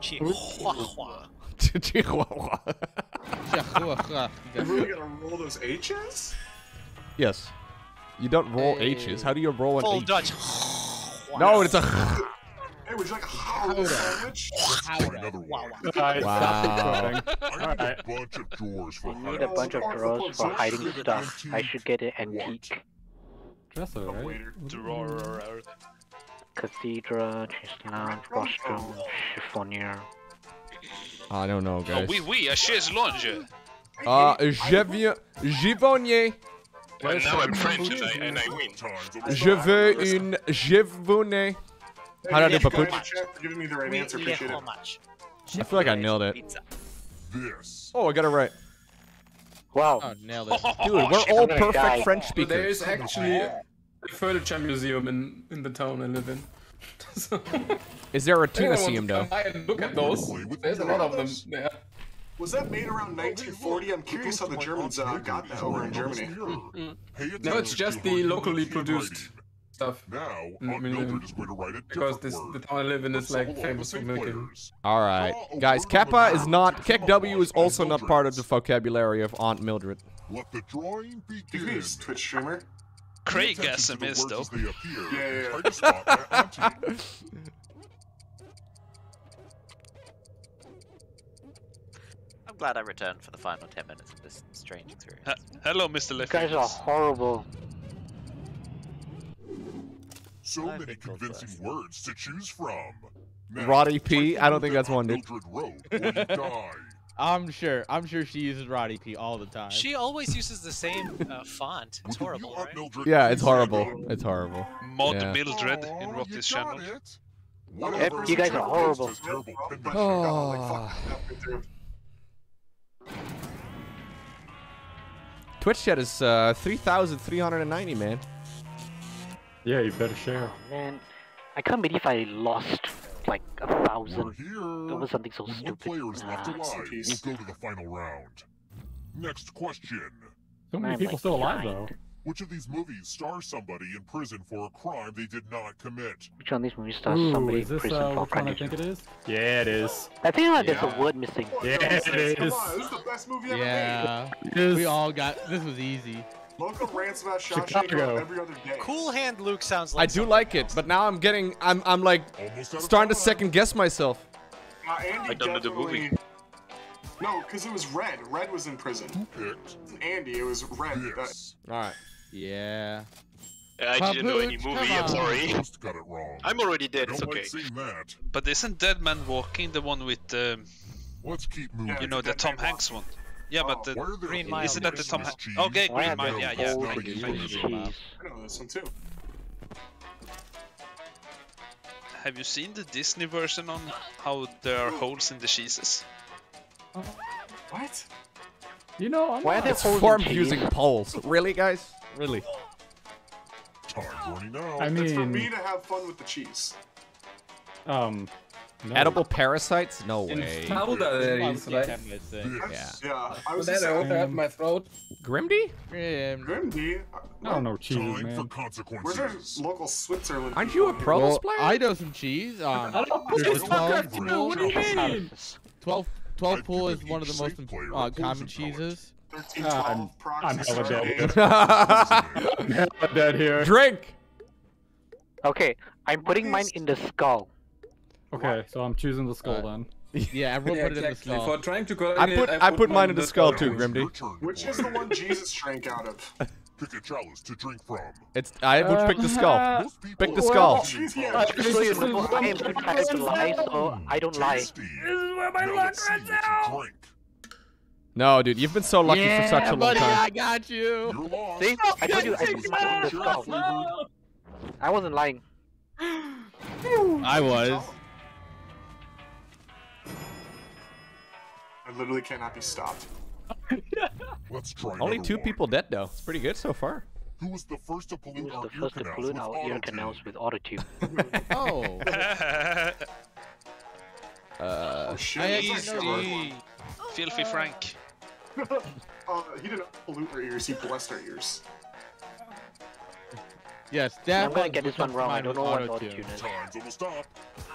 Chihuahua. Chihuahua. Chihuahua. You really gonna roll those H's? Yes. You don't roll hey. H's. How do you roll an Full H? Dutch. No, it's a. Hey, would you like a howler sandwich? Another one. Wow. Wow. I need a bunch of drawers for hiding. I need a bunch of drawers for hiding stuff. I should get an antique. Dresser, right? Drawer. Cathedral, chest lounge, washroom, chiffonier. I don't know, guys. Oh, oui, oui, a chaise lounge. Uh, je viens... Givonier. Well, now I'm French and I, and I win. Je veux une givonier. How did I do, Papooch? Giving me the right answer, appreciate it. I feel like I nailed it. Oh, I got it right. Wow. Oh, nailed it. Dude, we're all perfect French speakers. There is actually a furniture museum in, in the town I live in. So is there a tea museum, though? Look at those. There's a lot of them there. Was that made around nineteen forty? I'm curious how the Germans uh, got that over in Germany. Mm-hmm. No, it's just the locally produced stuff. Now, mm-hmm. is going to write it because this, the town I live in is like famous for milking. All right, guys. Kappa is not. Keck W is also not part of the vocabulary of Aunt Mildred. Let the drawing begin. Twitch streamer. Craig S M is though. Yeah, yeah, yeah. I'm glad I returned for the final ten minutes of this strange experience. H Hello, Mister Lefty. You guys are horrible. So many convincing words to choose from. Now, Roddy P? I don't think that's one, dude. I'm sure. I'm sure she uses Roddy P all the time. She always uses the same uh, font. It's horrible, right? Yeah, it's horrible. It's horrible. Mod yeah. Mildred in Rotti's channel. Yep, you guys are horrible. Oh. Twitch chat is uh, three thousand three hundred ninety, man. Yeah, you better share. Oh, man, I can't believe I lost like a thousand. That was something so With stupid. One player's left alive. We'll go to the final round. Next question. So many I'm people like still alive though. Which of these movies stars somebody in prison for a crime they did not commit? Which one of these movies stars Ooh, somebody in prison uh, for a crime? I think it is. Yeah, it is. I feel like yeah. there's a word missing. Yeah, yeah it, it is. Come on, this is the best movie ever yeah. made. Yeah, we all got. This was easy. Local rants about Chicago every other day. Cool Hand Luke sounds like I do like else. It, but now I'm getting, I'm, I'm like, starting to second guess myself. Uh, Andy I don't know the movie. No, because it was Red. Red was in prison. Andy, it was Red. Yes. All right. Yeah. I Papooch, didn't know any movie. I'm sorry. Got it wrong. I'm already dead. It's okay. But isn't Dead Man Walking the one with, um, let's keep moving. You know, the Tom Hanks one? Yeah, oh, but the Green Mile. Isn't that the Tom Hanks? Okay, Green oh, Mile. Yeah, yeah. I, I, I know this one too. Have you seen the Disney version on how there are holes in the cheeses? Oh. What? You know, I'm why not. Are they holes formed using poles? Really, guys? Really? Time running out. I mean, it's for me to have fun with the cheese. Um. No. Edible parasites? No way. Yeah. Yeah. I was out my throat. Grimdy? Yeah. Grimdy? I don't know cheese, man. Where's our local Switzerland? Aren't you a Protoss player? I know some cheese. Um, I don't know StarCraft two. What do you mean? twelve, twelve pool is one of the most uh, common cheeses. thirteen, twelve, I'm hella dead. I'm hella dead here. Drink! Okay, I'm putting mine in the skull. Okay, so I'm choosing the skull uh, then. Yeah, everyone yeah, put it exactly. in the skull. For trying to I put, I put, I put mine in the skull too, Grimdy. Which is the one Jesus shrank out of? Pick a chalice to drink from. It's I would uh, pick the skull. Pick the skull. Actually, I am too tired to lie, so I don't lie. This is where my luck runs out. No, dude, you've been so lucky yeah, for such a long time. Yeah, I got you. See, I told you I put mine in the skull. I wasn't lying. I was. I literally cannot be stopped. Let's try. Only two one. people dead though. It's pretty good so far. Who was the first to pollute our ear canals, canals, ear canals with autotune? Oh. uh. Oh, shit. I I oh, Filthy uh... Frank. uh, he didn't pollute our ears. He blessed our ears. Yes, that I'm gonna get this one wrong. I don't know what autotune is.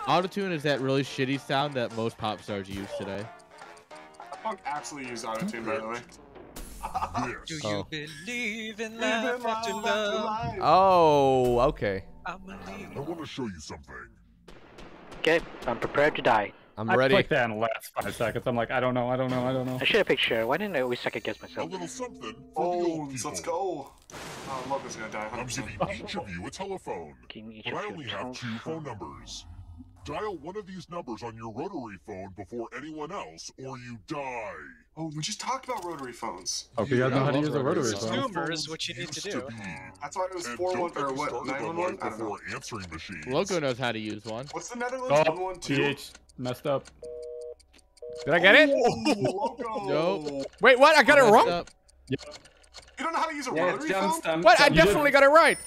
Autotune is that really shitty sound that most pop stars use today. Punk absolutely used autotune, by the way. Do you oh. believe in life after love? Oh, okay. I want to show you something. Okay, I'm prepared to die. I'm I ready. I clicked that in the last five seconds. I'm like, I don't know, I don't know, I don't know. I should have picked Share. Why didn't I always second guess myself? A little something. Oh, let's go. Oh, Loco's gonna die. I'm giving each of you a telephone. But I only have two phone numbers. Dial one of these numbers on your rotary phone before anyone else, or you die. Oh, we just talked about rotary phones. Oh, you guys know how to use a rotary phone. Numbers, what you need to do. That's why it was four one one or what? nine one one before answering machines. Loco knows how to use one. What's the Netherlands? one one two. Messed up. Did I get it? Nope. Wait, what? I got it wrong? Yep. You don't know how to use a rotary phone? What? I definitely got it right.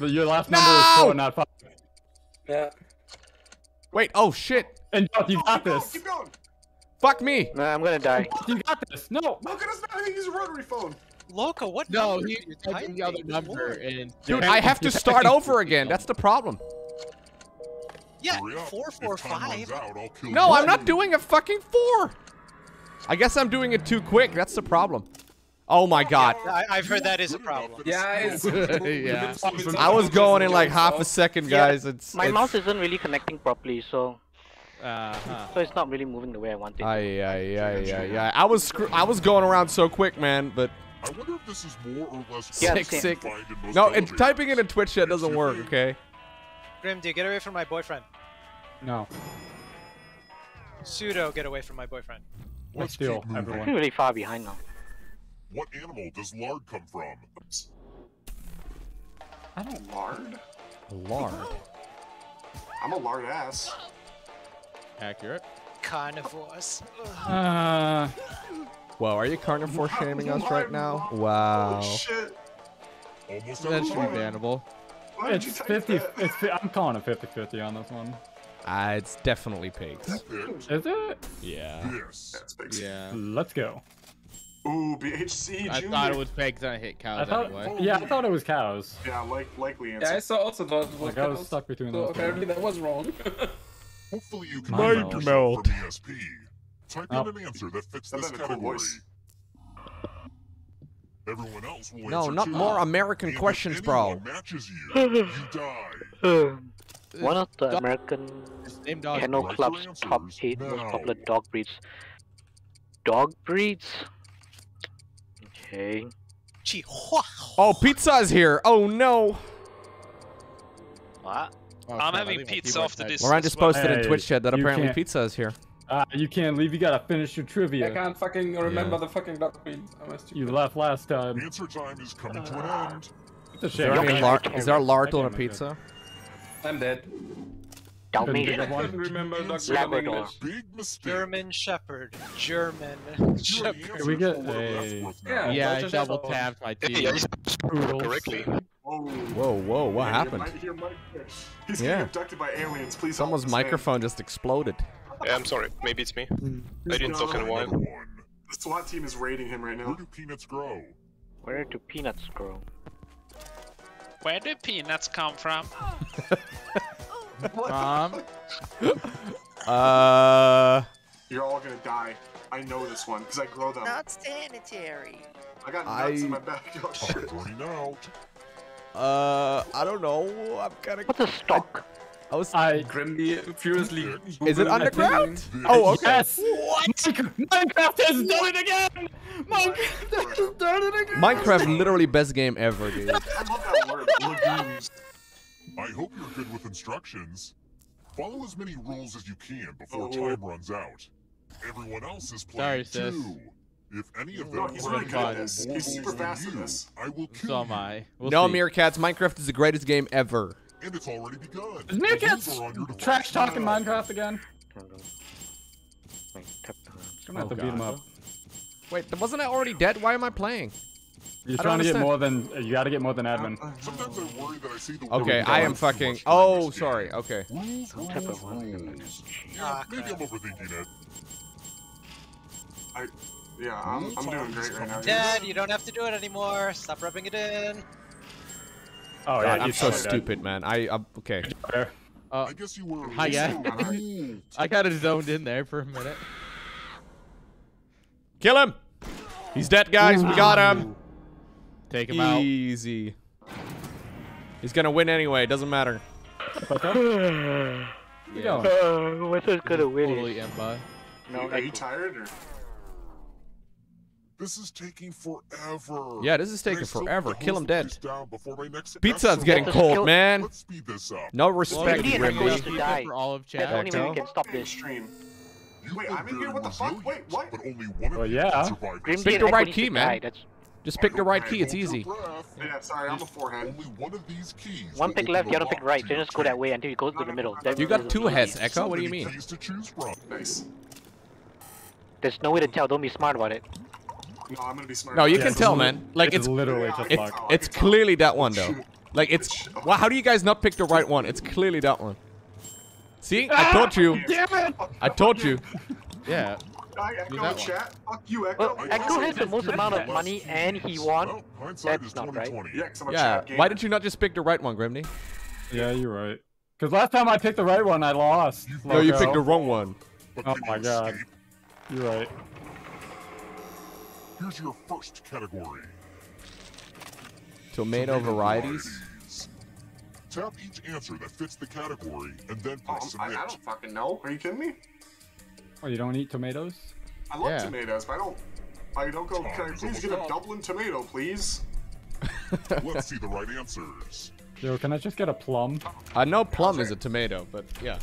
Your last number was four, not five. Yeah. Wait, oh shit! And Josh, you got this! Keep going, keep going. Fuck me! Nah, I'm gonna die. You got this! No! Loco doesn't know how to use a rotary phone! Loco, what No, number? He typed the other number and... Dude, I have to start over again, that's the problem. Yeah, four four five. No, I'm not doing a fucking four! I guess I'm doing it too quick, that's the problem. Oh my god. I, I've heard that is a problem. Yeah, it's, yeah. I was going in like half a second, guys. Yeah, it's, my it's... mouse isn't really connecting properly, so uh-huh. so it's not really moving the way I want it. Aye, aye, aye, aye, aye. I was screw I was going around so quick, man, but I wonder if this is more or less yeah, sick, sick. No, and typing in a Twitch chat doesn't work, okay? Grim, dude, get away from my boyfriend. No. Pseudo, get away from my boyfriend. Let's steal everyone. I'm really far behind now. What animal does lard come from? Oops. I don't lard. Lard? I'm a lard ass. Accurate. Carnivores. Uh, well, are you carnivore shaming us right now? Wow. Holy shit. Almost that should be bannable. It's fifty. It's, I'm calling it fifty fifty on this one. Uh, it's definitely pigs. Is it? Yeah. Yes. That's pigs. Yeah. Let's go. Ooh, B H C. I Junior thought it was pigs and I hit cows I thought, anyway. Yeah, I thought it was cows. Yeah, like, likely answer. Yeah, I saw also thought it was like cows. I was stuck between so those. Apparently that was wrong. Hopefully you can find yourself melt. from E S P. Type oh. in an answer that fits That's this category. Everyone else will No, not more American if questions, bro. matches you, you die. One of the American Kennel Club's top eight now. most popular dog breeds. Dog breeds? Okay. Oh, pizza is here. Oh no. What? Oh, I'm having pizza after this. Moran just posted hey, in Twitch chat that apparently can't. pizza is here. Uh, you can't leave. You gotta finish your trivia. I can't fucking remember yeah. the fucking duck beans. You left last time. Answer time is coming to an end. Is there, is there a lard on a pizza? I'm dead. Dalmatian. I couldn't remember Labrador. German Shepherd. German Shepherd. Can we get a... Yeah, yeah, I double tapped my teeth. Correctly. Whoa, whoa, what yeah, happened? Your, your He's yeah. getting abducted by aliens, please. Someone's microphone just exploded. Yeah, I'm sorry. Maybe it's me. I didn't talk in a while. The SWAT team is raiding him right now. Where do peanuts grow? Where do peanuts grow? Where do peanuts come from? Mom? uh... You're all gonna die. I know this one, because I grow them. Not sanitary. I got nuts I... in my back. Oh, shit. Uh, I don't know. I'm kinda... What's a stock? I was I Grimdy furiously. Is it underground? Oh, okay. Yes. What? Minecraft has done it again. Minecraft has done it again. Minecraft, literally best game ever, dude. I love that word, lagoons. I hope you're good with instructions. Follow as many rules as you can before oh. time runs out. Everyone else is playing Sorry, too. Sis. If any of them no, he's really good at this. He's super fast at this. I will kill so am I. We'll no, see. Meerkats, Minecraft is the greatest game ever. And it's already begun. Is Meerkats trash talking Minecraft again? I'm gonna have to beat him up. Wait, wasn't I already dead? Why am I playing? You're trying to get more than you gotta get more than admin. Sometimes I worry that I see the okay, I am fucking. Oh, sorry. Okay. Maybe I'm overthinking it. I, yeah, I'm, I'm doing great right now. Dad, you don't have to do it anymore. Stop rubbing it in. Oh, yeah, God, I'm so stupid, man. I, I'm, okay. Uh, I guess you were. Hi, yeah. I got zoned in there for a minute. Kill him! He's dead, guys. Ooh. We got him. Take him out. Easy. He's gonna win anyway. Doesn't matter. yeah. uh, what's as good a winning? No, are you tired or? This is taking forever. Yeah, this is taking forever. Kill him dead. Pizza's getting cold, man. Let's speed this up. No respect, Grimdy. I don't even think I can stop this stream. Wait, I'm in here. What the fuck? Wait, what? But only one of well, yeah. Pick the right key, man. Just pick the right key. It's easy. Yeah, sorry, I'm a forehand. Only one of these keys. One pick left, the other pick right. Then just go that way until you go to the middle. You got two heads, Echo. What do you mean? Nice. There's no way to tell. Don't be smart about it. No, I'm gonna be smart. No, you yeah, can tell, man. Like it's, it's literally just it, luck. It's clearly that one though. Like it's. Well, how do you guys not pick the right one? It's clearly that one. See, ah, I told you. Damn it! I told you. Yeah. I Echo chat. Fuck you, Echo. Well, Echo has the most amount of money and he won. Well, that's not right. Yeah. yeah. Why did you not just pick the right one, Grimdy? Yeah, you're right. Because last time I picked the right one, I lost. You no, you picked the wrong one. Oh my god. You're right. Here's your first category. Tomato, Tomato varieties. varieties. Tap each answer that fits the category and then press oh, submit. I, I don't fucking know. Are you kidding me? Oh, you don't eat tomatoes? I love yeah. tomatoes, but I don't. I don't go. Time can I please get out. a Dublin tomato, please? Let's see the right answers. Yo, can I just get a plum? I know plum okay. is a tomato, but yeah.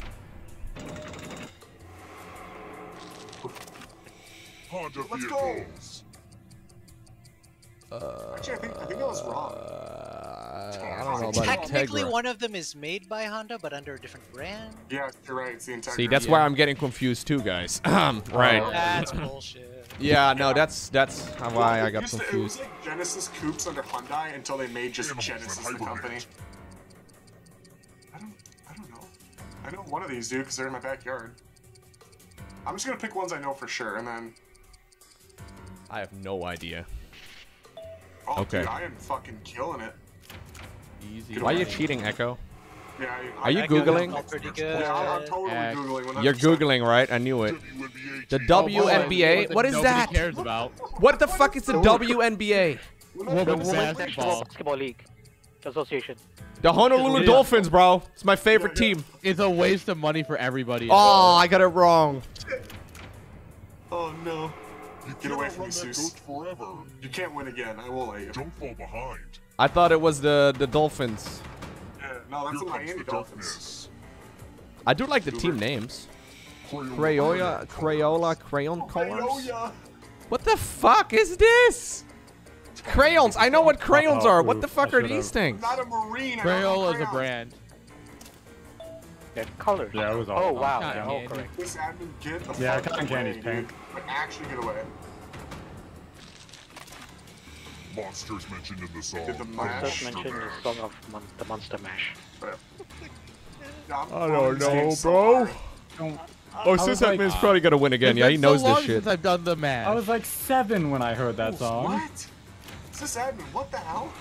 Honda Let's vehicles. Go. Actually, I think, I think that was wrong. Uh, I don't know about Technically, Integra. one of them is made by Honda, but under a different brand. Yeah, you're right. It's the Integra. See, that's yeah. why I'm getting confused too, guys. right. Oh, that's bullshit. Yeah, no, that's that's why well, I got confused. To, it was like Genesis coupes under Hyundai until they made just Genesis, the company. I don't, I don't know. I know one of these, dude, because they're in my backyard. I'm just gonna pick ones I know for sure, and then. I have no idea. Oh, okay. Dude, I am fucking killing it. Easy. Why are you cheating, Echo? Yeah, I, are you Googling? Yeah, I'm totally X. Googling. one hundred percent. You're Googling, right? I knew it. The W N B A? Oh, what is that? Cares about. What the fuck is the W N B A? Well, the Basketball. Basketball League Association. The Honolulu Dolphins, bro. It's my favorite yeah, yeah. team. It's a waste of money for everybody. Oh, I got it wrong. Oh, no. You Get away from me, Seuss. You can't win again. I will let you. Don't fall behind. I thought it was the the Dolphins. Yeah, no, that's the Miami Dolphins. I do like the team names. Crayola, Crayola, Crayon Colors. What the fuck is this? Crayons. I know what crayons are. What the fuck are these things? Not a marine. Crayola is a brand. Yeah, colors. Yeah, it was all. Oh wow. Yeah, all correct. This admin get a yeah, cotton candy's pink. But actually, get away. monsters mentioned in the song. The monsters mentioned in the song of mon the Monster Mash. I don't know, bro. Don't. Oh, since that man's probably gonna win again. Yeah, he knows so long this shit. Since I've done the math. I was like seven when I heard that song. What? Sysadmin, what the hell?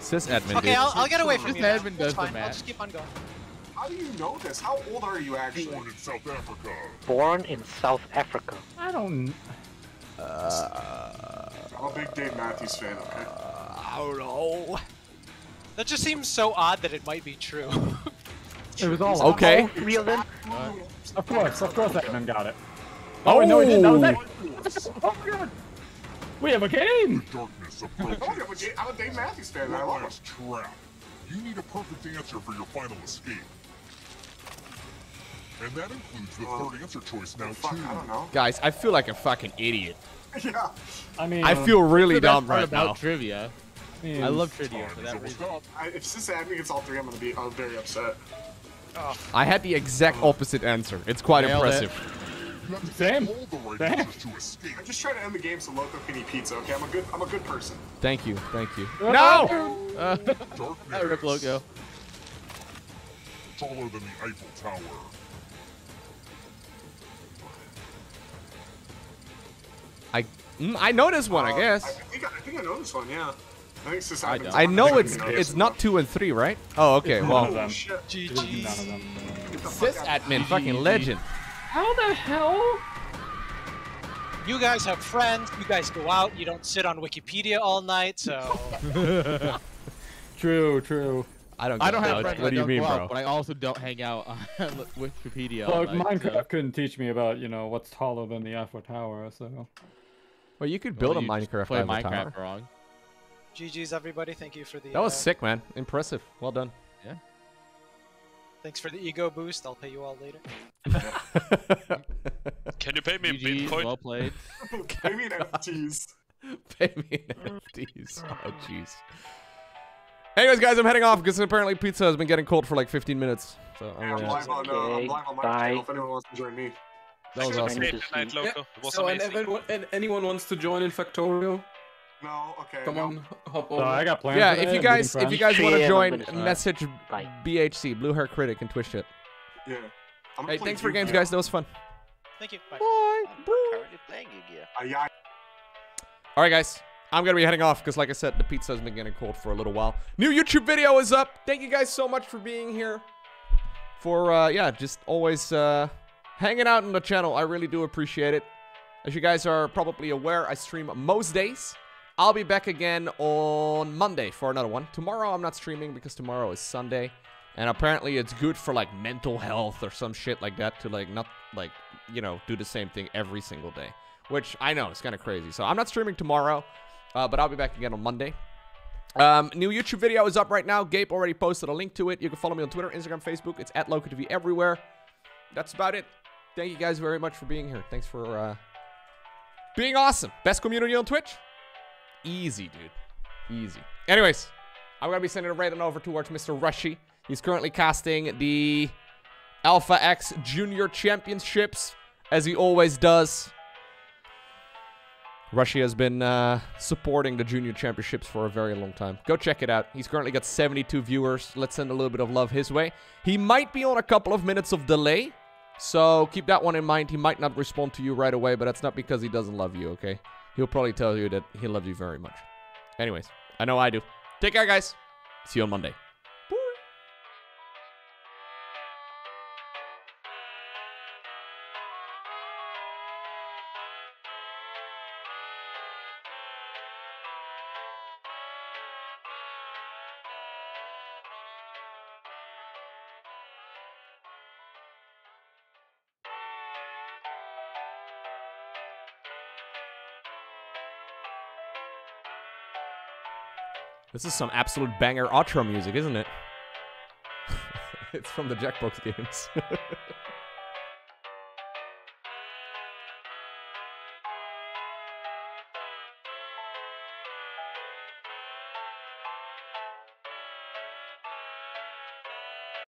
Sysadmin. Okay, I'll, I'll get away from you. Sysadmin does the math. I'll just keep on going. How do you know this? How old are you actually? Born in South Africa. Born in South Africa. I don't. Uh, I'm a big Dave Matthews fan. Okay. Uh, I don't know. That just seems so odd that it might be true. It was all okay. All real then? Uh, Of course, of course that man got it. Oh, oh no, he didn't. That was that. Oh my god. We have a game! Darkness approaches. I'm a Dave Matthews fan. I love us trapped. You need a perfect answer for your final escape. And that includes the uh, third answer choice now, fuck, too. I don't know. Guys, I feel like a fucking idiot. Yeah. I mean, I feel really dumb right about now. Trivia. I love trivia for that reason. I, if sysadmin gets all three, I'm going to be I'm very upset. Oh. I had the exact opposite answer. It's quite Nailed impressive. It. Damn. Damn. I'm just trying to end the game so Loco can eat pizza. Okay, I'm a good, I'm a good person. Thank you, thank you. No! Uh, I rip Loco. Taller than the Eiffel Tower. I, mm, I know this one, uh, I guess. I think I, I think I know this one. Yeah. I, think I, I know it's it's not two and three, right? Oh, okay. Well, G G. Sysadmin, fucking legend. How the hell? You guys have friends. You guys go out. You don't sit on Wikipedia all night. So. True, true. I don't. I don't have friends. What do you mean, bro? But I also don't hang out on Wikipedia. Well, Minecraft couldn't teach me about you know what's taller than the Eiffel Tower, so. Well, you could build a Minecraft. Play Minecraft wrong. G G's everybody, thank you for the... That was uh, sick, man. Impressive. Well done. Yeah. Thanks for the ego boost. I'll pay you all later. Can you pay me G G, in Bitcoin? Well played. Pay me in N F Ts. Pay me in N F Ts. Oh, jeez. Anyways, guys, I'm heading off because apparently pizza has been getting cold for like fifteen minutes. So I'm, yeah, I'm live on, uh, okay, I'm live on my channel if anyone wants to join me. That was awesome. Night, Loco. Yeah. It was so, and, everyone, and anyone wants to join in Factorio? No, okay. Come no. on, hop over. No, I got plans. Yeah, if you guys, if you guys want to join, message B H C, Blue Hair Critic, and Twitch it. Yeah. I'm hey, thanks for games, guys. That was fun. Thank you. Bye. Bye. Bro. All right, guys. I'm gonna be heading off because, like I said, the pizza has been getting cold for a little while. New YouTube video is up. Thank you guys so much for being here. For uh, yeah, just always uh, hanging out on the channel. I really do appreciate it. As you guys are probably aware, I stream most days. I'll be back again on Monday for another one. Tomorrow I'm not streaming because tomorrow is Sunday. And apparently it's good for like mental health or some shit like that to like not like, you know, do the same thing every single day. Which I know is kind of crazy. So I'm not streaming tomorrow, uh, but I'll be back again on Monday. Um, new YouTube video is up right now. Gabe already posted a link to it. You can follow me on Twitter, Instagram, Facebook. It's at Loco T V everywhere. That's about it. Thank you guys very much for being here. Thanks for uh, being awesome. Best community on Twitch. Easy, dude. Easy. Anyways, I'm going to be sending it right on over towards Mister Rushy. He's currently casting the Alpha X Junior Championships, as he always does. Rushy has been uh, supporting the Junior Championships for a very long time. Go check it out. He's currently got seventy-two viewers. Let's send a little bit of love his way. He might be on a couple of minutes of delay, so keep that one in mind. He might not respond to you right away, but that's not because he doesn't love you, okay? He'll probably tell you that he loves you very much. Anyways, I know I do. Take care, guys. See you on Monday. This is some absolute banger outro music, isn't it? It's from the Jackbox games.